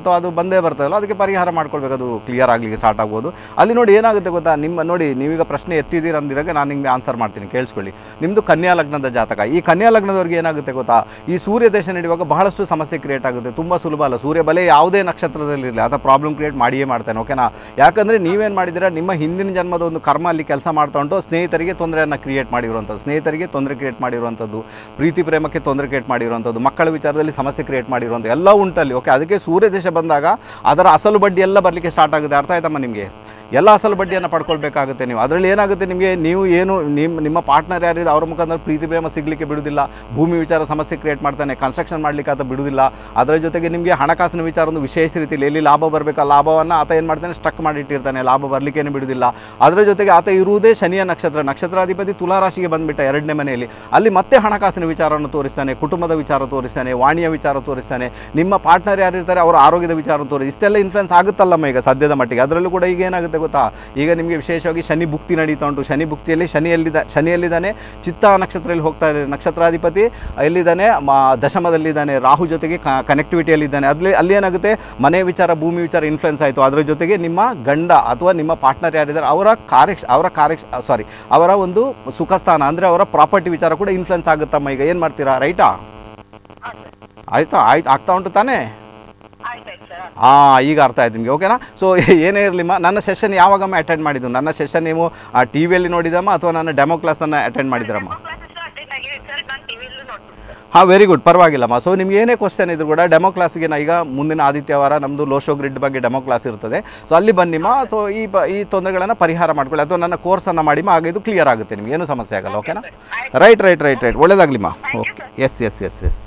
ಅಥವಾ ಅದು ಬಂದೇ ಬರ್ತದಲ್ಲ, ಅದಕ್ಕೆ ಪರಿಹಾರ ಮಾಡ್ಕೊಳ್ಬೇಕು, ಅದು ಕ್ಲಿಯರ್ ಆಗಲಿಕ್ಕೆ ಸ್ಟಾರ್ಟ್ ಆಗ್ಬೋದು. ಅಲ್ಲಿ ನೋಡಿ ಏನಾಗುತ್ತೆ ಗೊತ್ತಾ, ನಿಮ್ಮ ನೋಡಿ ನೀವೀಗ ಪ್ರಶ್ನೆ ಎತ್ತಿದ್ದೀರ ಅಂದಿರಾಗ ನಾನು ನಿಮಗೆ ಆನ್ಸರ್ ಮಾಡ್ತೀನಿ, ಕೇಳಿಸ್ಕೊಳ್ಳಿ. ನಿಮ್ಮದು ಕನ್ಯಾ ಲಗ್ನದ ಜಾತಕ. ಈ ಕನ್ಯಾ ಲಗ್ನದವ್ರಿಗೆ ಏನಾಗುತ್ತೆ ಗೊತ್ತಾ, ಈ ಸೂರ್ಯ ದೇಶ ನಡೆಯುವಾಗ ಬಹಳಷ್ಟು ಸಮಸ್ಯೆ ಕ್ರಿಯೇಟ್ ಆಗುತ್ತೆ. ತುಂಬ ಸುಲಭ ಅಲ್ಲ, ಸೂರ್ಯ ಬಲೆ ಯಾವುದೇ ನಕ್ಷತ್ರದಲ್ಲಿರಲಿ ಆತ ಪ್ರಾಬ್ಲಮ್ ಕ್ರಿಯೇಟ್ ಮಾಡಿಯೇ ಮಾಡ್ತಾನೆ, ಓಕೆನಾ? ಯಾಕಂದರೆ ನೀವೇನು ಮಾಡಿದ್ದೀರಾ, ನಿಮ್ಮ ಹಿಂದಿನ ಜನ್ಮದ ಒಂದು ಕರ್ಮ ಅಲ್ಲಿ ಕೆಲಸ ಮಾಡ್ತಾ ಉಂಟು. ಸ್ನೇಹಿತರಿಗೆ ತೊಂದರೆಯನ್ನು ಕ್ರಿಯೇಟ್ ಮಾಡಿರುವಂಥದ್ದು, ಸ್ನೇಹಿತರಿಗೆ ತೊಂದರೆ ಕ್ರಿಯೇಟ್ ಮಾಡಿರುವಂಥದ್ದು, ಪ್ರೀತಿ ಪ್ರೇಮಕ್ಕೆ ತೊಂದರೆ ಕ್ರಿಯೇಟ್ ಮಾಡಿರುವಂಥದ್ದು, ಮಕ್ಕಳ ವಿಚಾರದಲ್ಲಿ ಸಮಸ್ಯೆ ಕ್ರಿಯೇಟ್ ಮಾಡಿರುವಂಥದ್ದು ಎಲ್ಲ ಉಂಟಲ್ಲಿ, ಓಕೆ? ಅದಕ್ಕೆ ಸೂರ್ಯ ದೇಶ ಬಂದಾಗ ಅದರ ಅಸಲು ಬಡ್ಡಿ ಎಲ್ಲ ಬರಲಿಕ್ಕೆ ಸ್ಟಾರ್ಟ್ ಆಗುತ್ತೆ, ಅರ್ಥ ಆಯ್ತಮ್ಮ? ನಿಮಗೆ ಎಲ್ಲ ಅಸಲು ಬಡ್ಡಿಯನ್ನು ಪಡ್ಕೊಳ್ಬೇಕಾಗುತ್ತೆ ನೀವು. ಅದರಲ್ಲಿ ಏನಾಗುತ್ತೆ ನಿಮಗೆ, ನೀವು ಏನು ನಿಮ್ಮ ನಿಮ್ಮ ಪಾರ್ಟ್ನರ್ ಯಾರಿದೆ ಅವ್ರ ಮುಖಾಂತರ ಪ್ರೀತಿ ಪ್ರೇಮ ಸಿಗಲಿಕ್ಕೆ ಬಿಡೋದಿಲ್ಲ, ಭೂಮಿ ವಿಚಾರ ಸಮಸ್ಯೆ ಕ್ರಿಯೇಟ್ ಮಾಡ್ತಾನೆ, ಕನ್ಸ್ಟ್ರಕ್ಷನ್ ಮಾಡಲಿಕ್ಕೆ ಆತ ಬಿಡೋದಿಲ್ಲ. ಅದರ ಜೊತೆಗೆ ನಿಮಗೆ ಹಣಕಾಸಿನ ವಿಚಾರ ಒಂದು ವಿಶೇಷ ರೀತಿಯಲ್ಲಿ ಎಲ್ಲಿ ಲಾಭ ಬರಬೇಕು ಆ ಲಾಭವನ್ನು ಆತ ಏನು ಮಾಡ್ತಾನೆ, ಸ್ಟ್ರಕ್ ಮಾಡಿಟ್ಟಿರ್ತಾನೆ, ಲಾಭ ಬರಲಿಕ್ಕೇನು ಬಿಡೋದಿಲ್ಲ. ಅದರ ಜೊತೆಗೆ ಆತ ಇರುವುದೇ ಶನಿಯ ನಕ್ಷತ್ರ, ನಕ್ಷತ್ರಾಧಿಪತಿ ತುಲಾರಾಶಿಗೆ ಬಂದುಬಿಟ್ಟ ಎರಡನೇ ಮನೆಯಲ್ಲಿ, ಅಲ್ಲಿ ಮತ್ತೆ ಹಣಕಾಸಿನ ವಿಚಾರವನ್ನು ತೋರಿಸ್ತಾನೆ, ಕುಟುಂಬದ ವಿಚಾರ ತೋರಿಸ್ತಾನೆ, ವಾಣಿಯ ವಿಚಾರ ತೋರಿಸ್ತಾನೆ, ನಿಮ್ಮ ಪಾರ್ಟ್ನರ್ ಯಾರಿರ್ತಾರೆ ಅವರ ಆರೋಗ್ಯದ ವಿಚಾರ ತೋರಿಸಿ, ಇಷ್ಟೆಲ್ಲ ಇನ್ಫ್ಲುಯೆನ್ಸ್ ಆಗುತ್ತಲ್ಲಮ್ಮ ಈಗ ಸದ್ಯದ ಮಟ್ಟಿಗೆ. ಅದರಲ್ಲೂ ಕೂಡ ಈಗ ಏನಾಗುತ್ತೆ ಗೊತ್ತಾ, ಈಗ ನಿಮಗೆ ವಿಶೇಷವಾಗಿ ಶನಿ ಭುಕ್ತಿ ನಡೀತಾ ಉಂಟು. ಶನಿ ಭುಕ್ತಿಯಲ್ಲಿ ಶನಿಯಲ್ಲಿದ್ದ ಶನಿಯಲ್ಲಿದ್ದಾನೆ ಚಿತ್ತ ನಕ್ಷತ್ರದಲ್ಲಿ ಹೋಗ್ತಾ ಇದ್ದಾನೆ, ನಕ್ಷತ್ರಾಧಿಪತಿ ಎಲ್ಲಿದ್ದಾನೆ, ದಶಮದಲ್ಲಿದ್ದಾನೆ, ರಾಹು ಜೊತೆಗೆ ಕನೆಕ್ಟಿವಿಟಿಯಲ್ಲಿದ್ದಾನೆ. ಅಲ್ಲಿ ಅಲ್ಲಿ ಏನಾಗುತ್ತೆ, ಮನೆ ವಿಚಾರ ಭೂಮಿ ವಿಚಾರ ಇನ್ಫ್ಲುಯೆನ್ಸ್ ಆಯಿತು. ಅದರ ಜೊತೆಗೆ ನಿಮ್ಮ ಗಂಡ ಅಥವಾ ನಿಮ್ಮ ಪಾರ್ಟ್ನರ್ ಯಾರಿದ್ದಾರೆ ಅವರ ಕಾರ್ಯ ಅವರ ಕಾರ್ಯ ಸಾರಿ ಅವರ ಒಂದು ಸುಖಸ್ಥಾನ ಅಂದರೆ ಅವರ ಪ್ರಾಪರ್ಟಿ ವಿಚಾರ ಕೂಡ ಇನ್ಫ್ಲುಯೆನ್ಸ್ ಆಗುತ್ತಮ್ಮ. ಈಗ ಏನು ಮಾಡ್ತೀರಾ, ರೈಟಾ? ಆಯಿತಾ, ಆಯ್ತು, ಆಗ್ತಾ ಉಂಟು ತಾನೇ? ಹಾಂ, ಈಗ ಅರ್ಥ ಆಯ್ತು ನಿಮಗೆ, ಓಕೆನಾ? ಸೊ ಏನೇ ಇರಲಿಮ್ಮ, ನನ್ನ ಸೆಷನ್ ಯಾವಾಗಮ್ಮ ಅಟೆಂಡ್ ಮಾಡಿದ್ದು? ನನ್ನ ಸೆಷನ್ ನೀವು ಆ ಟಿ ವಿಯಲ್ಲಿ ನೋಡಿದಮ್ಮ ಅಥವಾ ನನ್ನ ಡೆಮೋ ಕ್ಲಾಸನ್ನು ಅಟೆಂಡ್ ಮಾಡಿದ್ರಮ್ಮ? ಹಾಂ, ವೆರಿ ಗುಡ್, ಪರವಾಗಿಲ್ಲಮ್ಮ. ಸೊ ನಿಮ್ಗೆ ಏನೇ ಕ್ವಶನ್ ಇದ್ರು ಕೂಡ ಡೆಮೋ ಕ್ಲಾಸಿಗೆ ನಾ ಈಗ ಮುಂದಿನ ಆದಿತ್ಯವಾರ ನಮ್ಮದು ಲೋಶೋ ಗ್ರಿಡ್ ಬಗ್ಗೆ ಡೆಮೋ ಕ್ಲಾಸ್ ಇರ್ತದೆ. ಸೊ ಅಲ್ಲಿ ಬನ್ನಿಮ್ಮ. ಸೊ ಈ ಬ ಈ ತೊಂದರೆಗಳನ್ನು ಪರಿಹಾರ ಮಾಡ್ಕೊಳ್ಳಿ ಅಥವಾ ನನ್ನ ಕೋರ್ಸನ್ನು ಮಾಡಿಮ್ಮ, ಆಗ ಇದು ಕ್ಲಿಯರ್ ಆಗುತ್ತೆ ನಿಮ್ಗೆ, ಏನೂ ಸಮಸ್ಯೆ ಆಗಲ್ಲ, ಓಕೆನಾ? ರೈಟ್ ರೈಟ್ ರೈಟ್ ರೈಟ್ ಒಳ್ಳೆಯದಾಗಲಿಮ್ಮ. Okay, yes yes yes yes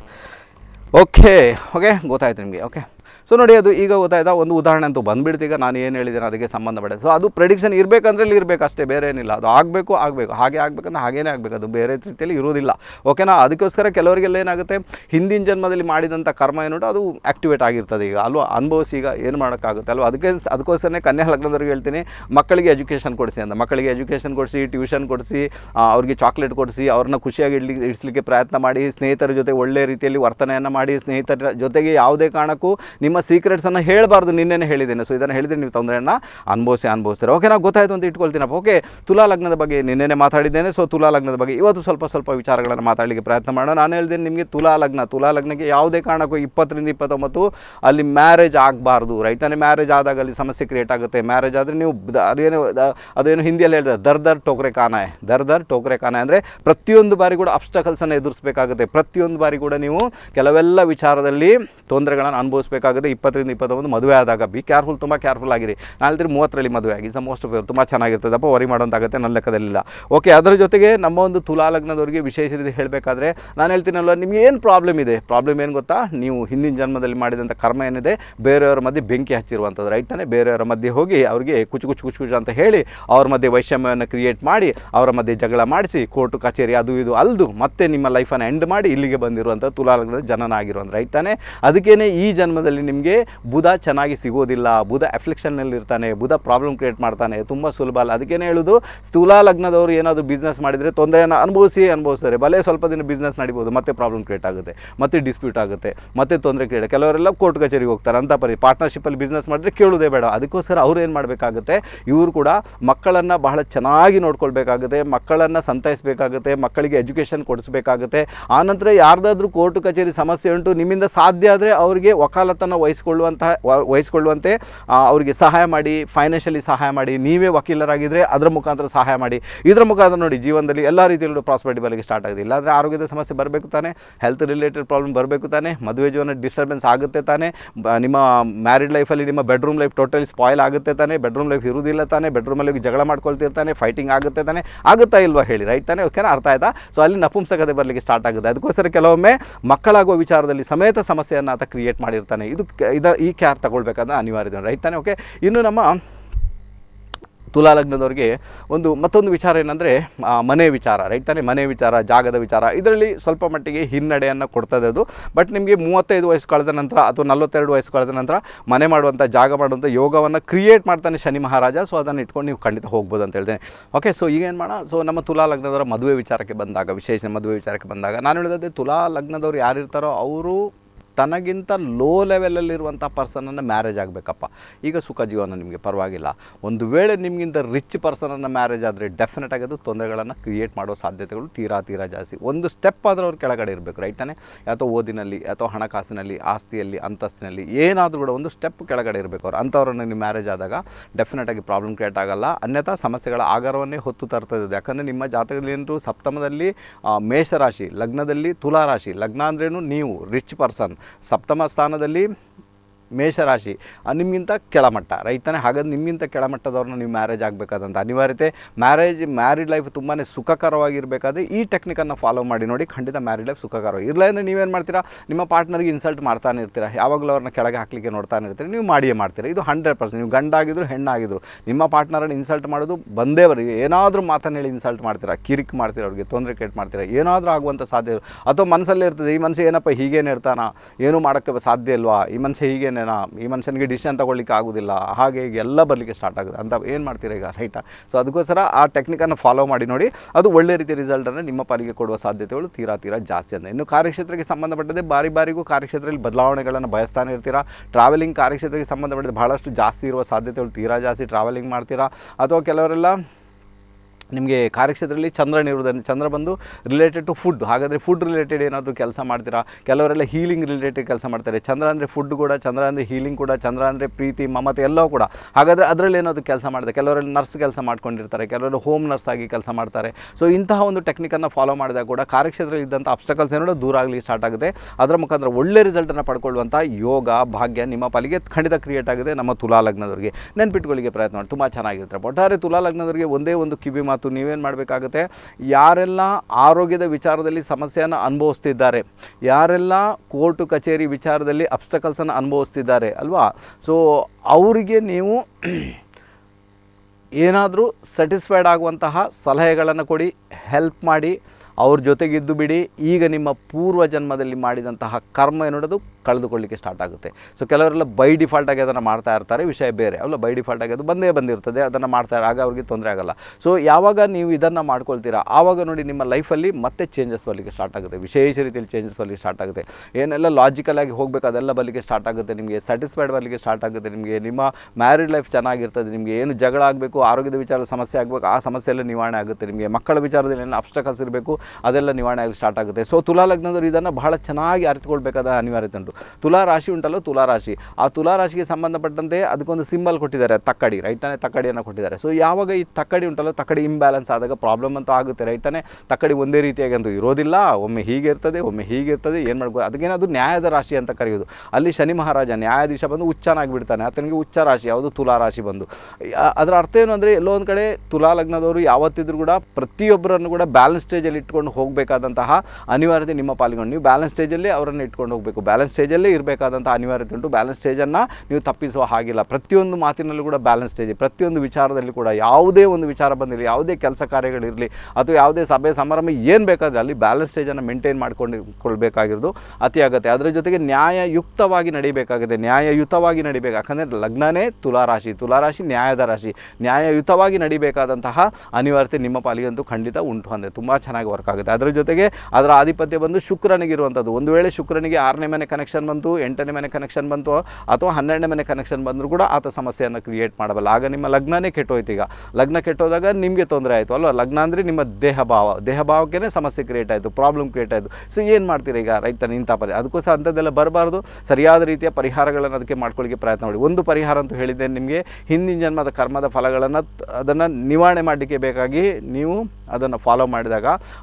okay okay ಗೊತ್ತಾಯ್ತು ನಿಮಗೆ, ಓಕೆ? ಸೊ ನೋಡಿ, ಅದು ಈಗ ಗೊತ್ತಾಯ್ತಾ, ಒಂದು ಉದಾಹರಣೆ ಅಂತೂ ಬಂದುಬಿಡ್ತೀಗ, ನಾನು ಏನು ಹೇಳಿದ್ದೇನೆ ಅದಕ್ಕೆ ಸಂಬಂಧಪಟ್ಟ. ಸೊ ಅದು ಪ್ರೆಡಿಕ್ಷನ್ ಇರಬೇಕಂದ್ರೆ ಇಲ್ಲಿ ಇರಬೇಕು ಅಷ್ಟೇ, ಬೇರೆ ಏನಿಲ್ಲ. ಅದು ಆಗಬೇಕು ಆಗಬೇಕು ಹಾಗೆ ಆಗಬೇಕಂದ್ರೆ ಹಾಗೇನೇ ಆಗಬೇಕು, ಅದು ಬೇರೆ ರೀತಿಯಲ್ಲಿ ಇರೋದಿಲ್ಲ, ಓಕೆನಾ? ಅದಕ್ಕೋಸ್ಕರ ಕೆಲವರಿಗೆಲ್ಲ ಏನಾಗುತ್ತೆ, ಹಿಂದಿನ ಜನ್ಮದಲ್ಲಿ ಮಾಡಿದಂಥ ಕರ್ಮ ಏನು ಅದು ಆ್ಯಕ್ಟಿವೇಟ್ ಆಗಿರ್ತದೆ ಈಗ ಅಲ್ವಾ, ಅನುಭವಿಸಿ ಈಗ ಏನು ಮಾಡೋಕ್ಕಾಗುತ್ತೆ ಅಲ್ವ. ಅದಕ್ಕೆ ಅದಕ್ಕೋಸ್ಕರನೇ ಕನ್ಯಾ ಲಗ್ನದವ್ರಿಗೆ ಹೇಳ್ತೀನಿ, ಮಕ್ಕಳಿಗೆ ಎಜುಕೇಷನ್ ಕೊಡಿಸಿ ಅಂತ. ಮಕ್ಕಳಿಗೆ ಎಜುಕೇಷನ್ ಕೊಡಿಸಿ, ಟ್ಯೂಷನ್ ಕೊಡಿಸಿ, ಅವ್ರಿಗೆ ಚಾಕ್ಲೇಟ್ ಕೊಡಿಸಿ, ಅವ್ರನ್ನ ಖುಷಿಯಾಗಿ ಇಡ್ಲಿ ಇಡಿಸಲಿಕ್ಕೆ ಪ್ರಯತ್ನ ಮಾಡಿ, ಸ್ನೇಹಿತರ ಜೊತೆ ಒಳ್ಳೆಯ ರೀತಿಯಲ್ಲಿ ವರ್ತನೆಯನ್ನು ಮಾಡಿ, ಸ್ನೇಹಿತರ ಜೊತೆಗೆ ಯಾವುದೇ ಕಾರಣಕ್ಕೂ ನಿಮ್ಮ ಸೀಕ್ರೆಟ್ಸನ್ನು ಹೇಳಬಾರ್ದು, ನಿನ್ನೆನೇ ಹೇಳಿದ್ದೇನೆ. ಸೊ ಇದನ್ನು ಹೇಳಿದರೆ ನೀವು ತೊಂದರೆಯನ್ನು ಅನುಭವಿಸಿ ಅನುಭವಿಸ್ತಾರೆ, ಓಕೆ? ನಾವು ಗೊತ್ತಾಯಿತು ಅಂತ ಇಟ್ಕೊಳ್ತೀನಪ್ಪ. ಓಕೆ, ತುಲಾ ಲಗ್ನದ ಬಗ್ಗೆ ನಿನ್ನೆನೇ ಮಾತಾಡಿದ್ದೇನೆ. ಸೊ ತುಲಾ ಲಗ್ನದ ಬಗ್ಗೆ ಇವತ್ತು ಸ್ವಲ್ಪ ಸ್ವಲ್ಪ ವಿಚಾರಗಳನ್ನು ಮಾತಾಡಲಿಕ್ಕೆ ಪ್ರಯತ್ನ ಮಾಡೋಣ. ನಾನು ಹೇಳಿದ್ದೇನೆ ನಿಮಗೆ, ತುಲಾ ಲಗ್ನ ತುಲಾ ಲಗ್ನಕ್ಕೆ ಯಾವುದೇ ಕಾರಣಕ್ಕೂ ಇಪ್ಪತ್ತರಿಂದ ಇಪ್ಪತ್ತೊಂಬತ್ತು ಅಲ್ಲಿ ಮ್ಯಾರೇಜ್ ಆಗಬಾರ್ದು, ರೈಟ್? ಅಂದರೆ ಮ್ಯಾರೇಜ್ ಆದಾಗ ಅಲ್ಲಿ ಸಮಸ್ಯೆ ಕ್ರಿಯೇಟ್ ಆಗುತ್ತೆ. ಮ್ಯಾರೇಜ್ ಆದರೆ ನೀವು ಅದೇನು ಅದೇನು ಹಿಂದಿಯಲ್ಲಿ ಹೇಳ್ತಾರೆ, ದರ್ ದರ್ ಟೋಕ್ರೆ ಕಾನಾಯ್, ದರ್ ದರ್ ಟೋಕ್ರೆ ಕಾನಾಯ್ ಅಂದರೆ ಪ್ರತಿಯೊಂದು ಬಾರಿ ಕೂಡ ಅಬ್ಸ್ಟಕಲ್ಸನ್ನು ಎದುರಿಸಬೇಕಾಗುತ್ತೆ, ಪ್ರತಿಯೊಂದು ಬಾರಿ ಕೂಡ ನೀವು ಕೆಲವೆಲ್ಲ ವಿಚಾರದಲ್ಲಿ ತೊಂದರೆಗಳನ್ನು ಅನುಭವಿಸಬೇಕಾಗುತ್ತೆ. इपत्तर इपत्तों मदुवे आदाग बी केयरफुल तुम केयरफुल आगिरी नाल्दरी मूवत्तरल्ली मदुवे आगि सो मोस्ट ऑफ तुम चेन्नागिरुत्तेदप्प वरी माडोंतागुत्ते नन्न लेक्कदल्लिल्ल ओके अदर जोतेगे नम्म ओंदु तुला लग्नदवरिगे विशेष रीति हेळबेकाद्रे नानु हेळ्तीनल्ल निमगे एनु प्रॉब्लम इदे प्रॉब्लम एनु गोत्ता नीवु हिंदिन जन्मदल्ली माडिदंत कर्म एनिदे बेरेयर मध्य ಬೆಂಕಿ ಹಚ್ಚಿರುವಂತದ್ದು ರೈಟ್ ತಾನೇ ಬೇರೆಯವರ ಮಧ್ಯೆ ಹೋಗಿ ಅವರಿಗೆ ಕುಚು ಕುಚು ಕುಚು ಕುಚು ಅಂತ ಹೇಳಿ ಅವರ ಮಧ್ಯೆ ವೈಷಮ್ಯವನ್ನು ಕ್ರಿಯೇಟ್ ಮಾಡಿ ಅವರ ಮಧ್ಯೆ ಜಗಳ ಮಾಡಿಸಿ ಕೋರ್ಟ್ ಕಚೇರಿ ಅದು ಇದು ಅಲ್ದು ಮತ್ತೆ ನಿಮ್ಮ ಲೈಫ್ ಅನ್ನು ಎಂಡ್ ಮಾಡಿ ಇಲ್ಲಿಗೆ ಬಂದಿರುವಂತ ತುಲಾ ಲಗ್ನದ ಜನನ ಆಗಿರುವಂತ ರೈಟ್ ತಾನೇ ಅದಕ್ಕೇನೆ ಈ ಜನ್ಮದಲ್ಲಿ ನಿಮಗೆ ಬುಧ ಚೆನ್ನಾಗಿ ಸಿಗೋದಿಲ್ಲ ಬುಧ ಅಫ್ಲಿಕ್ಷನ್ ನಲ್ಲಿ ಇರ್ತಾನೆ ಬುಧ ಪ್ರಾಬ್ಲಮ್ ಕ್ರಿಯೇಟ್ ಮಾಡ್ತಾನೆ ತುಂಬಾ ಸುಲಭ ಅಲ್ಲ ಅದಕ್ಕೇನೆ ಹೇಳೋದು ತುಲಾ ಲಗ್ನದವರು ಏನಾದರೂ ಬಿಸಿನೆಸ್ ಮಾಡಿದ್ರೆ ತೊಂದರೆಯನ್ನು ಅನುಭವಿಸಿ ಅನುಭವಿಸುತ್ತಾರೆ ಬಲೆ ಸ್ವಲ್ಪ ದಿನ ಬಿಸಿನೆಸ್ ನಡೆಯಬಹುದು ಮತ್ತೆ ಪ್ರಾಬ್ಲಮ್ ಕ್ರಿಯೇಟ್ ಆಗುತ್ತೆ ಮತ್ತೆ ಡಿಸ್ಪ್ಯೂಟ್ ಆಗುತ್ತೆ ಮತ್ತೆ ತೊಂದರೆ ಕ್ರಿಯೇಟ್ ಕೆಲವರೆಲ್ಲ ಕೋರ್ಟ್ ಕಚೇರಿಗೆ ಹೋಗ್ತಾರೆ ಅಂತ ಪರಿ ಪಾರ್ಟ್ನರ್ಶಿಪ್ बिजनेस केळोदे बेड अदक्कोस्कर अवरु एनु माडबेकागुत्ते इवरु कूड मक्कळन्न बहळ चेन्नागि नोडिकोळ्ळबेकागुत्ते मक्कळन्न संतैसबेकागुत्ते मक्कळिगे एजुकेशन कोडिसबेकागुत्ते आ नंतर यारदादरू कोर्ट कचेरी समस्ये उंटु निम्मिंद साध्य आद्रे अवरिगे वकालतन्न वहिसिकोळ्ळुವಂತ वहिसिकोळ्ळुವಂತೆ अवरिगे सहाय माडि फाइनान्शियली सहाय माडि नीवे वकीलरागिद्रे अदर मुखांतर सहाय माडि इदर मुखांतर नोडि जीवनदल्ली एल्ल रीतियल्लू प्रॉस्पेरिटी बरलिके स्टार्ट आगुत्ते इल्ल अंद्रे आरोग्यद समस्ये बरबेकु ताने हेल्थ रिलेटेड प्रॉब्लम बरबेकु ताने मदुवे जीवन डिस्टर्बेंस आगुत्ते ताने निम्म ಮ್ಯಾರೇಜ್ ಲೈಫಲ್ಲಿ ನಿಮ್ಮ ಬೆಡ್ರೂಮ್ ಲೈಫ್ ಟೋಟಲಿ ಸ್ಪಾಯಿಲ್ ಆಗುತ್ತೆ ತಾನೆ ಬೆಡ್ರೂಮ್ ಲೈಫ್ ಇರುವುದಿಲ್ಲ ತಾನೆ ಬೆಡ್ರೂಮ್ ಅಲ್ಲಿ ಜಗಳ ಮಾಡ್ಕೊಳ್ತಿರ್ತಾನೆ ಫೈಟಿಂಗ್ ಆಗುತ್ತೆ ತಾನೆ ಆಗುತ್ತಾ ಇಲ್ವಾ ಹೇಳಿ ರೈಟ್ ತಾನೆ ಓಕೆನಾ ಅರ್ಥ ಆಯ್ತಾ ಸೊ ಅಲ್ಲಿ ನಪುಂಸಕತೆ ಬರಲಿಕ್ಕೆ ಸ್ಟಾರ್ಟ್ ಆಗುತ್ತೆ ಅದಕ್ಕೋಸ್ಕರ ಕೆಲವೊಮ್ಮೆ ಮಕ್ಕಳಾಗುವ ವಿಚಾರದಲ್ಲಿ ಸಮೇತ ಸಮಸ್ಯೆಯನ್ನು ಆತ ಕ್ರಿಯೇಟ್ ಮಾಡಿರ್ತಾನೆ ಇದು ಈ ಕೇರ್ ತಗೊಳ್ಳಬೇಕಾದ ಅನಿವಾರ್ಯ ರೈಟ್ ತಾನೆ ಓಕೆ ಇನ್ನು ನಮ್ಮ ತುಲಾ ಲಗ್ನದವರಿಗೆ ಒಂದು ಮತ್ತೊಂದು ವಿಚಾರ ಏನಂದರೆ ಮನೆ ವಿಚಾರ ರೈಟ್ ತಾನೇ ಮನೆ ವಿಚಾರ ಜಾಗದ ವಿಚಾರ ಇದರಲ್ಲಿ ಸ್ವಲ್ಪ ಮಟ್ಟಿಗೆ ಹಿನ್ನಡೆಯನ್ನು ಕೊಡ್ತದೆ ಅದು ಬಟ್ ನಿಮಗೆ ಮೂವತ್ತೈದು ವಯಸ್ಸು ಕಳೆದ ನಂತರ ಅಥವಾ ನಲವತ್ತೆರಡು ವಯಸ್ಸು ಕಳೆದ ನಂತರ ಮನೆ ಮಾಡುವಂಥ ಜಾಗ ಮಾಡುವಂಥ ಯೋಗವನ್ನು ಕ್ರಿಯೇಟ್ ಮಾಡ್ತಾನೆ ಶನಿ ಮಹಾರಾಜ ಸೊ ಅದನ್ನು ಇಟ್ಕೊಂಡು ನೀವು ಖಂಡಿತ ಹೋಗ್ಬೋದು ಅಂತ ಹೇಳ್ತೇನೆ ಓಕೆ ಸೊ ಈಗೇನು ಮಾಡೋಣ ಸೊ ನಮ್ಮ ತುಲಾ ಲಗ್ನದವರ ಮದುವೆ ವಿಚಾರಕ್ಕೆ ಬಂದಾಗ ವಿಶೇಷ ಮದುವೆ ವಿಚಾರಕ್ಕೆ ಬಂದಾಗ ನಾನು ಹೇಳಿದಂತೆ ತುಲಾ ಲಗ್ನದವ್ರು ಯಾರಿರ್ತಾರೋ ಅವರು ತನಗಿಂತ ಲೋ ಲೆವೆಲಲ್ಲಿರುವಂಥ ಪರ್ಸನನ್ನು ಮ್ಯಾರೇಜ್ ಆಗಬೇಕಪ್ಪ ಈಗ ಸುಖ ಜೀವನ ನಿಮಗೆ ಪರವಾಗಿಲ್ಲ ಒಂದು ವೇಳೆ ನಿಮಗಿಂತ ರಿಚ್ ಪರ್ಸನನ್ನು ಮ್ಯಾರೇಜ್ ಆದರೆ ಡೆಫಿನೆಟ್ ಆಗಿ ಅದು ತೊಂದರೆಗಳನ್ನು ಕ್ರಿಯೇಟ್ ಮಾಡೋ ಸಾಧ್ಯತೆಗಳು ತೀರಾ ತೀರಾ ಜಾಸ್ತಿ ಒಂದು ಸ್ಟೆಪ್ ಆದರೂ ಅವ್ರ ಕೆಳಗಡೆ ಇರಬೇಕು ರೈಟ್ ತಾನೇ ಅಥವಾ ಓದಿನಲ್ಲಿ ಅಥವಾ ಹಣಕಾಸಿನಲ್ಲಿ ಆಸ್ತಿಯಲ್ಲಿ ಅಂತಸ್ತಿನಲ್ಲಿ ಏನಾದರೂ ಕೂಡ ಒಂದು ಸ್ಟೆಪ್ ಕೆಳಗಡೆ ಇರಬೇಕು ಅವ್ರು ಅಂಥವ್ರನ್ನ ನೀವು ಮ್ಯಾರೇಜ್ ಆದಾಗ ಡೆಫಿನೆಟ್ ಆಗಿ ಪ್ರಾಬ್ಲಮ್ ಕ್ರಿಯೇಟ್ ಆಗಲ್ಲ ಅನ್ಯಥಾ ಸಮಸ್ಯೆಗಳ ಆಗರವನ್ನೇ ಹೊತ್ತು ತರ್ತದೆ ಯಾಕಂದರೆ ನಿಮ್ಮ ಜಾತಕದಲ್ಲಿ ಏನಾದರೂ ಸಪ್ತಮದಲ್ಲಿ ಮೇಷರಾಶಿ ಲಗ್ನದಲ್ಲಿ ತುಲಾರಾಶಿ ಲಗ್ನ ಅಂದ್ರೇನು ನೀವು ರಿಚ್ ಪರ್ಸನ್ ಸಪ್ತಮ ಸ್ಥಾನದಲ್ಲಿ ಮೇಷರಾಶಿ ನಿಮಗಿಂತ ಕೆಳಮಟ್ಟ ರೈಟ್ ತಾನೇ ಹಾಗಾದ್ರೆ ನಿಮಗಿಂತ ಕೆಳಮಟ್ಟದವ್ರನ್ನ ನೀವು ಮ್ಯಾರೇಜ್ ಆಗಬೇಕಾದಂಥ ಅನಿವಾರ್ಯತೆ ಮ್ಯಾರೇಜ್ ಮ್ಯಾರಿಡ್ ಲೈಫ್ ತುಂಬಾ ಸುಖಕರವಾಗಿರಬೇಕಾದ್ರೆ ಈ ಟೆಕ್ನಿಕನ್ನು ಫಾಲೋ ಮಾಡಿ ನೋಡಿ ಖಂಡಿತ ಮ್ಯಾರಿಡ್ ಲೈಫ್ ಸುಖಕರವಾಗಿ ಇರಲ್ಲ ಅಂದರೆ ನೀವೇನು ಮಾಡ್ತೀರಾ ನಿಮ್ಮ ಪಾರ್ಟ್ನರ್ಗೆ ಇನ್ಸಲ್ಟ್ ಮಾಡ್ತಾನೆ ಇರ್ತೀರಾ ಯಾವಾಗಲೂ ಅವ್ರನ್ನ ಕೆಳಗೆ ಹಾಕಲಿಕ್ಕೆ ನೋಡ್ತಾನೆ ಇರ್ತೀರಿ ನೀವು ಮಾಡಿಯೇ ಮಾಡ್ತೀರಾ ಇದು ಹಂಡ್ರೆಡ್ ಪರ್ಸೆಂಟ್ ನೀವು ಗಂಡಾಗಿದ್ರು ಹೆಣ್ಣಾಗಿದ್ರು ನಿಮ್ಮ ಪಾರ್ಟ್ನರನ್ನು ಇನ್ಸಲ್ಟ್ ಮಾಡೋದು ಬಂದೇ ಬರೀ ಏನಾದರೂ ಮಾತನ್ನು ಹೇಳಿ ಇನ್ಸಲ್ಟ್ ಮಾಡ್ತೀರಾ ಕಿರಿಕ್ ಮಾಡ್ತೀರಾ ಅವ್ರಿಗೆ ತೊಂದರೆ ಕ್ರಿಯೇಟ್ ಮಾಡ್ತೀರಾ ಏನಾದರೂ ಆಗುವಂಥ ಸಾಧ್ಯ ಅಥವಾ ಮನಸ್ಸಲ್ಲೇ ಇರ್ತದೆ ಈ ಮನುಷ್ಯ ಏನಪ್ಪ ಹೀಗೇನು ಇರ್ತಾನ ಏನೂ ಮಾಡೋಕ್ಕೆ ಸಾಧ್ಯ ಇಲ್ವಾ ಈ ಮನುಷ್ಯ ಹೀಗೇನು ಈ ಮನುಷ್ಯನಿಗೆ ಡಿಸಿಷನ್ ತಗೊಳ್ಳಿಕ್ಕೆ ಆಗೋದಿಲ್ಲ ಹಾಗೆ ಈಗ ಎಲ್ಲ ಬರಲಿಕ್ಕೆ ಸ್ಟಾರ್ಟ್ ಆಗುತ್ತೆ ಅಂತ ಏನು ಮಾಡ್ತೀರಾ ಈಗ ರೈಟಾ ಸೊ ಅದಕ್ಕೋಸ್ಕರ ಆ ಟೆಕ್ನಿಕನ್ನು ಫಾಲೋ ಮಾಡಿ ನೋಡಿ ಅದು ಒಳ್ಳೆ ರೀತಿಯ ರಿಸಲ್ಟನ್ನು ನಿಮ್ಮ ಪಾಲಿಗೆ ಕೊಡುವ ಸಾಧ್ಯತೆಗಳು ತೀರಾ ತೀರಾ ಜಾಸ್ತಿ ಅಂತ ಇನ್ನು ಕಾರ್ಯಕ್ಷೇತ್ರಕ್ಕೆ ಸಂಬಂಧಪಟ್ಟಂತೆ ಬಾರಿ ಬಾರಿಗೂ ಕಾರ್ಯಕ್ಷೇತ್ರದಲ್ಲಿ ಬದಲಾವಣೆಗಳನ್ನು ಬಯಸ್ತಾನೆ ಇರ್ತೀರಾ ಟ್ರಾವೆಲಿಂಗ್ ಕಾರ್ಯಕ್ಷೇತ್ರಕ್ಕೆ ಸಂಬಂಧಪಟ್ಟಂತೆ ಬಹಳಷ್ಟು ಜಾಸ್ತಿ ಇರುವ ಸಾಧ್ಯತೆಗಳು ತೀರಾ ಜಾಸ್ತಿ ಟ್ರಾವೆಲಿಂಗ್ ಮಾಡ್ತೀರಾ ಅಥವಾ ಕೆಲವರೆಲ್ಲ ನಿಮಗೆ ಕಾರ್ಯಕ್ಷೇತ್ರದಲ್ಲಿ ಚಂದ್ರನ ಇರುವುದನ್ನು ಚಂದ್ರ ಬಂದು ರಿಲೇಟೆಡ್ ಟು ಫುಡ್ ಹಾಗಾದರೆ ಫುಡ್ ರಿಲೇಟೆಡ್ ಏನಾದರೂ ಕೆಲಸ ಮಾಡ್ತೀರಾ ಕೆಲವರೆಲ್ಲ ಹೀಲಿಂಗ್ ರಿಲೇಟೆಡ್ ಕೆಲಸ ಮಾಡ್ತಾರೆ ಚಂದ್ರ ಅಂದರೆ ಫುಡ್ ಕೂಡ ಚಂದ್ರ ಅಂದರೆ ಹೀಲಿಂಗ್ ಕೂಡ ಚಂದ್ರ ಅಂದರೆ ಪ್ರೀತಿ ಮಮತೆ ಎಲ್ಲವೂ ಕೂಡ ಹಾಗಾದರೆ ಅದರಲ್ಲಿ ಏನಾದರೂ ಕೆಲಸ ಮಾಡಿದೆ ಕೆಲವರಲ್ಲಿ ನರ್ಸ್ ಕೆಲಸ ಮಾಡ್ಕೊಂಡಿರ್ತಾರೆ ಕೆಲವರು ಹೋಮ್ ನರ್ಸ್ ಆಗಿ ಕೆಲಸ ಮಾಡ್ತಾರೆ ಸೊ ಇಂತಹ ಒಂದು ಟೆಕ್ನಿಕನ್ನು ಫಾಲೋ ಮಾಡಿದಾಗ ಕೂಡ ಕಾರ್ಯಕ್ಷೇತ್ರದಲ್ಲಿ ಇದ್ದಂಥ ಅಬ್ಸ್ಟಕಲ್ಸ್ ಏನೋ ದೂರ ಆಗಲಿ ಸ್ಟಾರ್ಟ್ ಆಗುತ್ತೆ ಅದರ ಮುಖಾಂತರ ಒಳ್ಳೆ ರಿಸಲ್ಟನ್ನು ಪಡ್ಕೊಳ್ಳುವಂಥ ಯೋಗ ಭಾಗ್ಯ ನಿಮ್ಮ ಪಾಲಿಗೆ ಖಂಡಿತ ಕ್ರಿಯೇಟ್ ಆಗಿದೆ ನಮ್ಮ ತುಲಾ ಲಗ್ನದವರಿಗೆ ನೆನ್ಪಿಟ್ಕೊಳ್ಳಿಕ್ಕೆ ಪ್ರಯತ್ನ ಮಾಡಿ ತುಂಬ ಚೆನ್ನಾಗಿರ್ತಾರೆ ಒಟ್ಟಾರೆ ತುಲಾ ಲಗ್ನದವರಿಗೆ ಒಂದೇ ಒಂದು ಕಿವಿ ಮಾತು ಮತ್ತು ನೀವೇನು ಮಾಡಬೇಕಾಗುತ್ತೆ ಯಾರೆಲ್ಲ ಆರೋಗ್ಯದ ವಿಚಾರದಲ್ಲಿ ಸಮಸ್ಯೆಯನ್ನು ಅನುಭವಿಸ್ತಿದ್ದಾರೆ ಯಾರೆಲ್ಲ ಕೋರ್ಟು ಕಚೇರಿ ವಿಚಾರದಲ್ಲಿ ಅಬ್ಸ್ಟಕಲ್ಸನ್ನು ಅನುಭವಿಸ್ತಿದ್ದಾರೆ ಅಲ್ವಾ ಸೊ ಅವರಿಗೆ ನೀವು ಏನಾದರೂ ಸ್ಯಾಟಿಸ್ಫೈಡ್ ಆಗುವಂತಹ ಸಲಹೆಗಳನ್ನು ಕೊಡಿ ಹೆಲ್ಪ್ ಮಾಡಿ ಅವ್ರ ಜೊತೆಗಿದ್ದು ಬಿಡಿ ಈಗ ನಿಮ್ಮ ಪೂರ್ವ ಜನ್ಮದಲ್ಲಿ ಮಾಡಿದಂತಹ ಕರ್ಮ ಏನೋಡೋದು ಕಳೆದುಕೊಳ್ಳಲಿಕ್ಕೆ ಸ್ಟಾರ್ಟ್ ಆಗುತ್ತೆ ಸೊ ಕೆಲವರೆಲ್ಲ ಬೈ ಡಿಫಾಲ್ಟಾಗಿ ಅದನ್ನು ಮಾಡ್ತಾ ಇರ್ತಾರೆ ವಿಷಯ ಬೇರೆ ಅಲ್ಲ ಬೈ ಡಿಫಾಲ್ಟಾಗಿ ಅದು ಬಂದೇ ಬಂದಿರ್ತದೆ ಅದನ್ನು ಮಾಡ್ತಾರೆ ಆಗ ಅವ್ರಿಗೆ ತೊಂದರೆ ಆಗಲ್ಲ ಸೊ ಯಾವಾಗ ನೀವು ಇದನ್ನು ಮಾಡ್ಕೊಳ್ತೀರಾ ಆವಾಗ ನೋಡಿ ನಿಮ್ಮ ಲೈಫಲ್ಲಿ ಮತ್ತೆ ಚೇಂಜಸ್ ಬರಲಿಕ್ಕೆ ಸ್ಟಾರ್ಟ್ ಆಗುತ್ತೆ ವಿಶೇಷ ರೀತಿಯಲ್ಲಿ ಚೇಂಜಸ್ ಬರಲಿಕ್ಕೆ ಸ್ಟಾರ್ಟ್ ಆಗುತ್ತೆ ಏನೆಲ್ಲ ಲಾಜಿಕಲಾಗಿ ಹೋಗಬೇಕು ಅದೆಲ್ಲ ಬರಲಿಕ್ಕೆ ಸ್ಟಾರ್ಟ್ ಆಗುತ್ತೆ ನಿಮಗೆ ಸ್ಯಾಟಿಸ್ಫೈಡ್ ಬರಲಿಕ್ಕೆ ಸ್ಟಾರ್ಟ್ ಆಗುತ್ತೆ ನಿಮಗೆ ನಿಮ್ಮ ಮ್ಯಾರಿಡ್ ಲೈಫ್ ಚೆನ್ನಾಗಿರ್ತದೆ ನಿಮಗೆ ಏನು ಜಗಳ ಆಗಬೇಕು ಆರೋಗ್ಯದ ವಿಚಾರದ ಸಮಸ್ಯೆ ಆಗಬೇಕು ಆ ಸಮಸ್ಯೆಲ್ಲ ನಿವಾರಣೆ ಆಗುತ್ತೆ ನಿಮಗೆ ಮಕ್ಕಳ ವಿಚಾರದಲ್ಲಿ ಏನು ಅಬ್ಸ್ಟಕಲ್ಸ್ ಇರಬೇಕು ಅದೆಲ್ಲ ನಿವಾರಣೆ ಆಗಲಿ ಸ್ಟಾರ್ಟ್ ಆಗುತ್ತೆ ಸೊ ತುಲಾ ಲಗ್ನದವರು ಇದನ್ನು ಬಹಳ ಚೆನ್ನಾಗಿ ಅರಿತುಕೊಳ್ಬೇಕಾದ ಅನಿವಾರ್ಯತೆ ಉಂಟು तुला राशि उंटलो तुला राशि आ तुला राशि संबंधपट्टंते अदक्कोंदु सिंबल कोट्टिद्दारे तक्कडी रईट तक्कडियन्न कोट्टिद्दारे सो यावाग ई तक्कडी उंटलो तक्कडी इंब्यालेंस आदाग प्रॉब्लम अंत आगुत्ते रईट तक्कडी ओंदे रीतियागंतु इरोदिल्ल ओम्मे हीगे इर्तदे ओम्मे हीगे इर्तदे एनु माडबेकु अदक्केनादु न्यायद राशि अंत करेयोदु अल्ली शनि महाराज न्यायाधीश बंदु उच्चनागि बिड्ताने आतनिगे उच्च राशि यावुदु तुला राशि बंदु अदर अर्थ एनु अंद्रे एल्लो ओंद कड़े तुला लग्नदवरु यावत्तिद्रू कूड प्रतियोब्बरन्नु कूड ಬ್ಯಾಲೆನ್ಸ್ ಸ್ಟೇಜ್ ಅಲ್ಲಿ ಇಟ್ಕೊಂಡು ಹೋಗಬೇಕಾದಂತಹ ಅನಿವಾರ್ಯತೆ ನಿಮ್ಮ ಪಾಲಿಗೆ ನೀವು ಬ್ಯಾಲೆನ್ಸ್ ಸ್ಟೇಜ್ ಅಲ್ಲಿ ಅವರನ್ನು ಇಟ್ಕೊಂಡು ಹೋಗಬೇಕು ಬ್ಯಾಲೆನ್ಸ್ ಸ್ಟೇಜ್ ಅಲ್ಲಿ ಇರಬೇಕಾದಂತ ಅನಿವಾರ್ಯತೆ ಉಂಟು ಬ್ಯಾಲೆನ್ಸ್ ಸ್ಟೇಜ್ ಅನ್ನು ನೀವು ತಪ್ಪಿಸುವ ಹಾಗಿಲ್ಲ ಪ್ರತಿಯೊಂದು ಮಾತಿನಲ್ಲೂ ಕೂಡ ಬ್ಯಾಲೆನ್ಸ್ ಸ್ಟೇಜ್ ಪ್ರತಿಯೊಂದು ವಿಚಾರದಲ್ಲಿ ಕೂಡ ಯಾವುದೇ ಒಂದು ವಿಚಾರ ಬಂದಿರಲಿ ಯಾವುದೇ ಕೆಲಸ ಕಾರ್ಯಗಳು ಇರಲಿ ಅಥವಾ ಯಾವುದೇ ಸಭೆ ಸಮಾರಂಭ ಏನು ಬೇಕಾದರೂ ಅಲ್ಲಿ ಬ್ಯಾಲೆನ್ಸ್ ಸ್ಟೇಜ್ ಅನ್ನು ಮೇಂಟೈನ್ ಮಾಡ್ಕೊಳ್ಳಬೇಕಾಗಿರೋದು ಅತಿ ಅಗತ್ಯ ಅದರ ಜೊತೆಗೆ ನ್ಯಾಯಯುಕ್ತವಾಗಿ ನಡೆಯಬೇಕಾಗಿದೆ ನ್ಯಾಯಯುತವಾಗಿ ನಡೆಯಬೇಕು ಯಾಕಂದ್ರೆ ಲಗ್ನನೇ ತುಲಾ ರಾಶಿ ತುಲಾ ರಾಶಿ ನ್ಯಾಯದ ರಾಶಿ ನ್ಯಾಯಯುತವಾಗಿ ನಡೆಯಬೇಕಾದಂತ ಅನಿವಾರ್ಯತೆ ನಿಮ್ಮ ಪಾಲಿಗೆ ಅಂತೂ ಖಂಡಿತ ಉಂಟು ಅಂದ್ರೆ ತುಂಬ ಚೆನ್ನಾಗಿ ವರ್ಕ್ ಆಗುತ್ತೆ ಅದರ ಜೊತೆಗೆ ಅದರ ಆಧಿಪತ್ಯ ಬಂದು ಶುಕ್ರನಿಗೆ ಇರುವಂತದ್ದು ಒಂದು ವೇಳೆ ಶುಕ್ರನಿಗೆ ಆರನೇ ಮನೆ ಕನೆಕ್ಷನ್ ಬಂತು ಎಂಟನೇ ಮನೆ ಕನೆಕ್ಷನ್ ಬಂತು ಅಥವಾ ಹನ್ನೆರಡನೇ ಮನೆ ಕನೆಕ್ಷನ್ ಬಂದರೂ ಕೂಡ ಆತ ಸಮಸ್ಯೆಯನ್ನು ಕ್ರಿಯೇಟ್ ಮಾಡಬಲ್ಲ ಆಗ ನಿಮ್ಮ ಲಗ್ನನೇ ಕೆಟ್ಟೋಯ್ತು ಈಗ ಲಗ್ನ ಕೆಟ್ಟೋದಾಗ ನಿಮಗೆ ತೊಂದರೆ ಆಯಿತು ಅಲ್ವಾ ಲಗ್ನ ಅಂದರೆ ನಿಮ್ಮ ದೇಹ ಭಾವ ದೇಹ ಭಾವಕ್ಕೇನೆ ಸಮಸ್ಯೆ ಕ್ರಿಯೇಟ್ ಆಯಿತು ಪ್ರಾಬ್ಲಮ್ ಕ್ರಿಯೇಟ್ ಆಯಿತು ಸೊ ಏನು ಮಾಡ್ತೀರಿ ಈಗ ರೈಟ್ ತಾನೆ ಇಂಥ ಪರಿ ಅದಕ್ಕೋಸ್ಕರ ಅಂಥದ್ದೆಲ್ಲ ಬರಬಾರ್ದು ಸರಿಯಾದ ರೀತಿಯ ಪರಿಹಾರಗಳನ್ನು ಅದಕ್ಕೆ ಮಾಡ್ಕೊಳ್ಳಿಕ್ಕೆ ಪ್ರಯತ್ನ ಮಾಡಿ ಒಂದು ಪರಿಹಾರ ಅಂತೂ ಹೇಳಿದ್ದೇನೆ ನಿಮಗೆ ಹಿಂದಿನ ಜನ್ಮದ ಕರ್ಮದ ಫಲಗಳನ್ನು ಅದನ್ನು ನಿವಾರಣೆ ಮಾಡಲಿಕ್ಕೆ ಬೇಕಾಗಿ ನೀವು ಅದನ್ನು ಫಾಲೋ ಮಾಡಿ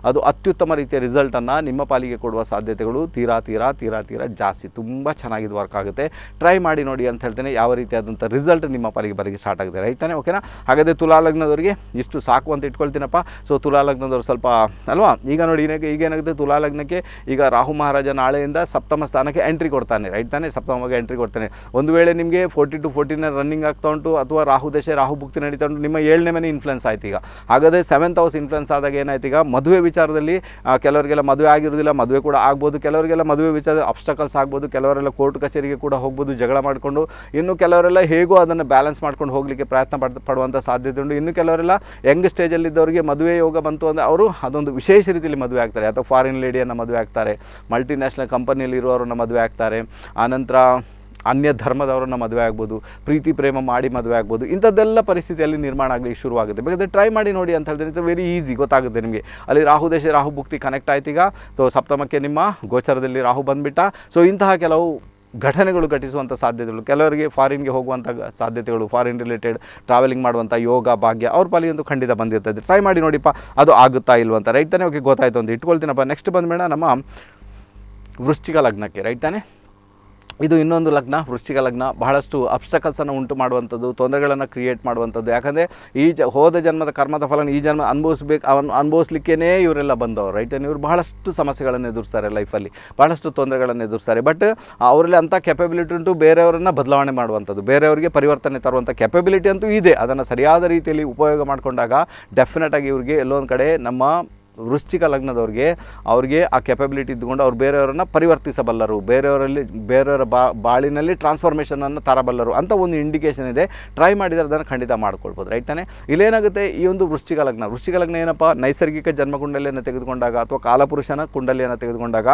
ಅದು ಅತ್ಯುತ್ತಮ ರೀತಿಯ ರಿಸಲ್ಟ್ ಅನ್ನು ನಿಮ್ಮ ಪಾಲಿಗೆ ಕೊಡುವ ಸಾಧ್ಯತೆಗಳು ತೀರಾ ತೀರಾ ತೀರಾ ತೀರಾ ಜಾಸ್ತಿ ತುಂಬಾ ಚೆನ್ನಾಗಿ ವರ್ಕ್ ಆಗುತ್ತೆ ಟ್ರೈ ಮಾಡಿ ನೋಡಿ ಅಂತ ಹೇಳ್ತೇನೆ ಯಾವ ರೀತಿ ಆದಂತ ರಿಸಲ್ಟ್ ನಿಮ್ಮ ಪಾಲಿಗೆ ಬರಲಿಕ್ಕೆ ಸ್ಟಾರ್ಟ್ ಆಗುತ್ತೆ ರೈಟ್ ತಾನೆ ಓಕೆನಾ ಹಾಗಾದ್ರೆ ತುಲಾ ಲಗ್ನದವರಿಗೆ ಇಷ್ಟು ಸಾಕು ಅಂತ ಇಟ್ಕೊಳ್ತೀನಪ್ಪ ಸೊ ತುಲಾ ಲಗ್ನದವರು ಸ್ವಲ್ಪ ಅಲ್ವಾ ಈಗ ನೋಡಿ ಈಗ ಏನಾಗುತ್ತೆ ತುಲಾ ಲಗ್ನಕ್ಕೆ ಈಗ ರಾಹು ಮಹಾರಾಜ ನಾಳೆಯಿಂದ ಸಪ್ತಮ ಸ್ಥಾನಕ್ಕೆ ಎಂಟ್ರಿ ಕೊಡ್ತಾನೆ ರೈಟ್ ತಾನೆ ಸಪ್ತಮವಾಗಿ ಎಂಟ್ರಿ ಕೊಡ್ತಾನೆ ಒಂದು ವೇಳೆ ನಿಮಗೆ forty to forty nine running ಆಗ್ತಾ ಉಂಟು ಅಥವಾ ರಾಹು ದಶೆ ರಾಹು ಭುಕ್ತಿ ನಡೀತಾ ಉಂಟು ನಿಮ್ಮ ಏಳನೇ ಮನೆ ಇನ್ಫ್ಲುಯೆನ್ಸ್ ಆಯ್ತು ಈಗ ಹಾಗಾದ್ರೆ ಸೆವೆಂತ್ ಹೌಸ್ ಇನ್ಫ್ಲುಯೆನ್ಸ್ ಆದಾಗ ಏನಾಯ್ತು ಮದುವೆ ವಿಚಾರದಲ್ಲಿ ಕೆಲವರಿಗೆಲ್ಲ ಮದುವೆ ಆಗಿರೋದಿಲ್ಲ ಮದುವೆ ಕೂಡ ಆಗಬಹುದು ಕೆಲವರಿಗೆಲ್ಲ ಮದುವೆ ವಿಚಾರ ಅಬ್ಸ್ಟಕಲ್ಸ್ ಆಗಬಹುದು ಕೆಲವರೆಲ್ಲ ಕೋರ್ಟ್ ಕಚೇರಿಗೆ ಕೂಡ ಹೋಗಬಹುದು ಜಗಳ ಮಾಡಿಕೊಂಡು ಇನ್ನು ಕೆಲವರೆಲ್ಲ ಹೇಗೋ ಅದನ್ನ ಬ್ಯಾಲೆನ್ಸ್ ಮಾಡ್ಕೊಂಡು ಹೋಗಲಿಕ್ಕೆ ಪ್ರಯತ್ನ ಪಡುವಂತ ಸಾಧ್ಯತೆ ಉಂಟು ಇನ್ನು ಕೆಲವರೆಲ್ಲ ಯಂಗ್ ಸ್ಟೇಜ್ ಅಲ್ಲಿ ಇದ್ದವರಿಗೆ ಮದುವೆ ಯೋಗ ಬಂತು ಅಂದ್ರೆ ಅವರು ಅದೊಂದು ವಿಶೇಷ ರೀತಿಯಲ್ಲಿ ಮದುವೆ ಆಗ್ತಾರೆ ಅಥವಾ ಫಾರಿನ್ ಲೇಡಿಯನ್ನು ಮದುವೆ ಆಗ್ತಾರೆ ಮಲ್ಟಿನ್ಯಾಷನಲ್ ಕಂಪನಿಯಲ್ಲಿ ಇರುವವರನ್ನ ಮದುವೆ ಆಗ್ತಾರೆ ಆನಂತರ ಅನ್ಯ ಧರ್ಮದವರನ್ನು ಮದುವೆ ಆಗ್ಬೋದು ಪ್ರೀತಿ ಪ್ರೇಮ ಮಾಡಿ ಮದುವೆ ಆಗ್ಬೋದು ಇಂಥದ್ದೆಲ್ಲ ಪರಿಸ್ಥಿತಿಯಲ್ಲಿ ನಿರ್ಮಾಣ ಆಗಲಿಕ್ಕೆ ಶುರುವಾಗುತ್ತೆ ಬೇಕಾದರೆ ಟ್ರೈ ಮಾಡಿ ನೋಡಿ ಅಂತ ಹೇಳಿದ್ರೆ ಇಟ್ಸ್ ವೆರಿ ಈಸಿ ಗೊತ್ತಾಗುತ್ತೆ ನಿಮಗೆ ಅಲ್ಲಿ ರಾಹು ದೇಶ ರಾಹು ಭುಕ್ತಿ ಕನೆಕ್ಟ್ ಆಯ್ತು ಈಗ ಸೊ ಸಪ್ತಮಕ್ಕೆ ನಿಮ್ಮ ಗೋಚರದಲ್ಲಿ ರಾಹು ಬಂದುಬಿಟ್ಟ ಸೊ ಇಂತಹ ಕೆಲವು ಘಟನೆಗಳು ಘಟಿಸುವಂಥ ಸಾಧ್ಯತೆಗಳು ಕೆಲವರಿಗೆ ಫಾರಿನ್ಗೆ ಹೋಗುವಂಥ ಸಾಧ್ಯತೆಗಳು ಫಾರಿನ್ ರಿಲೇಟೆಡ್ ಟ್ರಾವೆಲಿಂಗ್ ಮಾಡುವಂಥ ಯೋಗ ಭಾಗ್ಯ ಅವ್ರ ಪಾಲಿಗಂತೂ ಖಂಡಿತ ಬಂದಿರ್ತದೆ ಟ್ರೈ ಮಾಡಿ ನೋಡಿಪ್ಪ ಅದು ಆಗುತ್ತಾ ಇಲ್ವಂತ ರೈಟ್ ತಾನೇ ಓಕೆ ಗೊತ್ತಾಯಿತು ಅಂತ ಇಟ್ಕೊಳ್ತೀನಪ್ಪ ನೆಕ್ಸ್ಟ್ ಬಂದ್ಬೇಡ ನಮ್ಮ ವೃಶ್ಚಿಕ ಲಗ್ನಕ್ಕೆ ರೈಟ್ ತಾನೇ ಇದು ಇನ್ನೊಂದು ಲಗ್ನ ವೃಶ್ಚಿಕ ಲಗ್ನ ಬಹಳಷ್ಟು ಅಬ್ಸ್ಟಕಲ್ಸನ್ನು ಉಂಟು ಮಾಡುವಂಥದ್ದು ತೊಂದರೆಗಳನ್ನು ಕ್ರಿಯೇಟ್ ಮಾಡುವಂಥದ್ದು ಯಾಕಂದರೆ ಈ ಜ ಹೋದ ಜನ್ಮದ ಕರ್ಮದ ಫಲನ ಈ ಜನ್ಮ ಅನುಭವಿಸ್ಬೇಕು ಅವನು ಅನುಭವಿಸ್ಲಿಕ್ಕೇ ಇವರೆಲ್ಲ ಬಂದವರು ರೈಟ್ ಇವರು ಬಹಳಷ್ಟು ಸಮಸ್ಯೆಗಳನ್ನು ಎದುರಿಸ್ತಾರೆ ಲೈಫಲ್ಲಿ ಬಹಳಷ್ಟು ತೊಂದರೆಗಳನ್ನು ಎದುರಿಸ್ತಾರೆ ಬಟ್ ಅವರಲ್ಲಿ ಅಂಥ ಕೆಪಬಿಲಿಟಿ ಉಂಟು ಬೇರೆಯವರನ್ನು ಬದಲಾವಣೆ ಮಾಡುವಂಥದ್ದು ಬೇರೆಯವರಿಗೆ ಪರಿವರ್ತನೆ ತರುವಂಥ ಕೆಪಬಿಲಿಟಿ ಅಂತೂ ಇದೆ ಅದನ್ನು ಸರಿಯಾದ ರೀತಿಯಲ್ಲಿ ಉಪಯೋಗ ಮಾಡಿಕೊಂಡಾಗ ಡೆಫಿನೆಟಾಗಿ ಇವರಿಗೆ ಎಲ್ಲೊಂದು ಕಡೆ ನಮ್ಮ ವೃಶ್ಚಿಕ ಲಗ್ನದವರಿಗೆ ಅವರಿಗೆ ಆ ಕೆಪಬಿಲಿಟಿ ಇದ್ದುಕೊಂಡು ಅವ್ರು ಬೇರೆಯವರನ್ನು ಪರಿವರ್ತಿಸಬಲ್ಲರು ಬೇರೆಯವರಲ್ಲಿ ಬೇರೆಯವರ ಬಾ ಬಾಳಿನಲ್ಲಿ ಟ್ರಾನ್ಸ್ಫಾರ್ಮೇಷನನ್ನು ತರಬಲ್ಲರು ಅಂತ ಒಂದು ಇಂಡಿಕೇಷನ್ ಇದೆ ಟ್ರೈ ಮಾಡಿದರೆ ಅದನ್ನು ಖಂಡಿತ ಮಾಡ್ಕೊಳ್ಬೋದು ರೈಟ್ ತಾನೇ ಇಲ್ಲೇನಾಗುತ್ತೆ ಈ ಒಂದು ವೃಶ್ಚಿಕ ಲಗ್ನ ವೃಶ್ಚಿಕ ಲಗ್ನ ಏನಪ್ಪ ನೈಸರ್ಗಿಕ ಜನ್ಮಕುಂಡಲಿಯನ್ನು ತೆಗೆದುಕೊಂಡಾಗ ಅಥವಾ ಕಾಲಪುರುಷನ ಕುಂಡಲಿಯನ್ನು ತೆಗೆದುಕೊಂಡಾಗ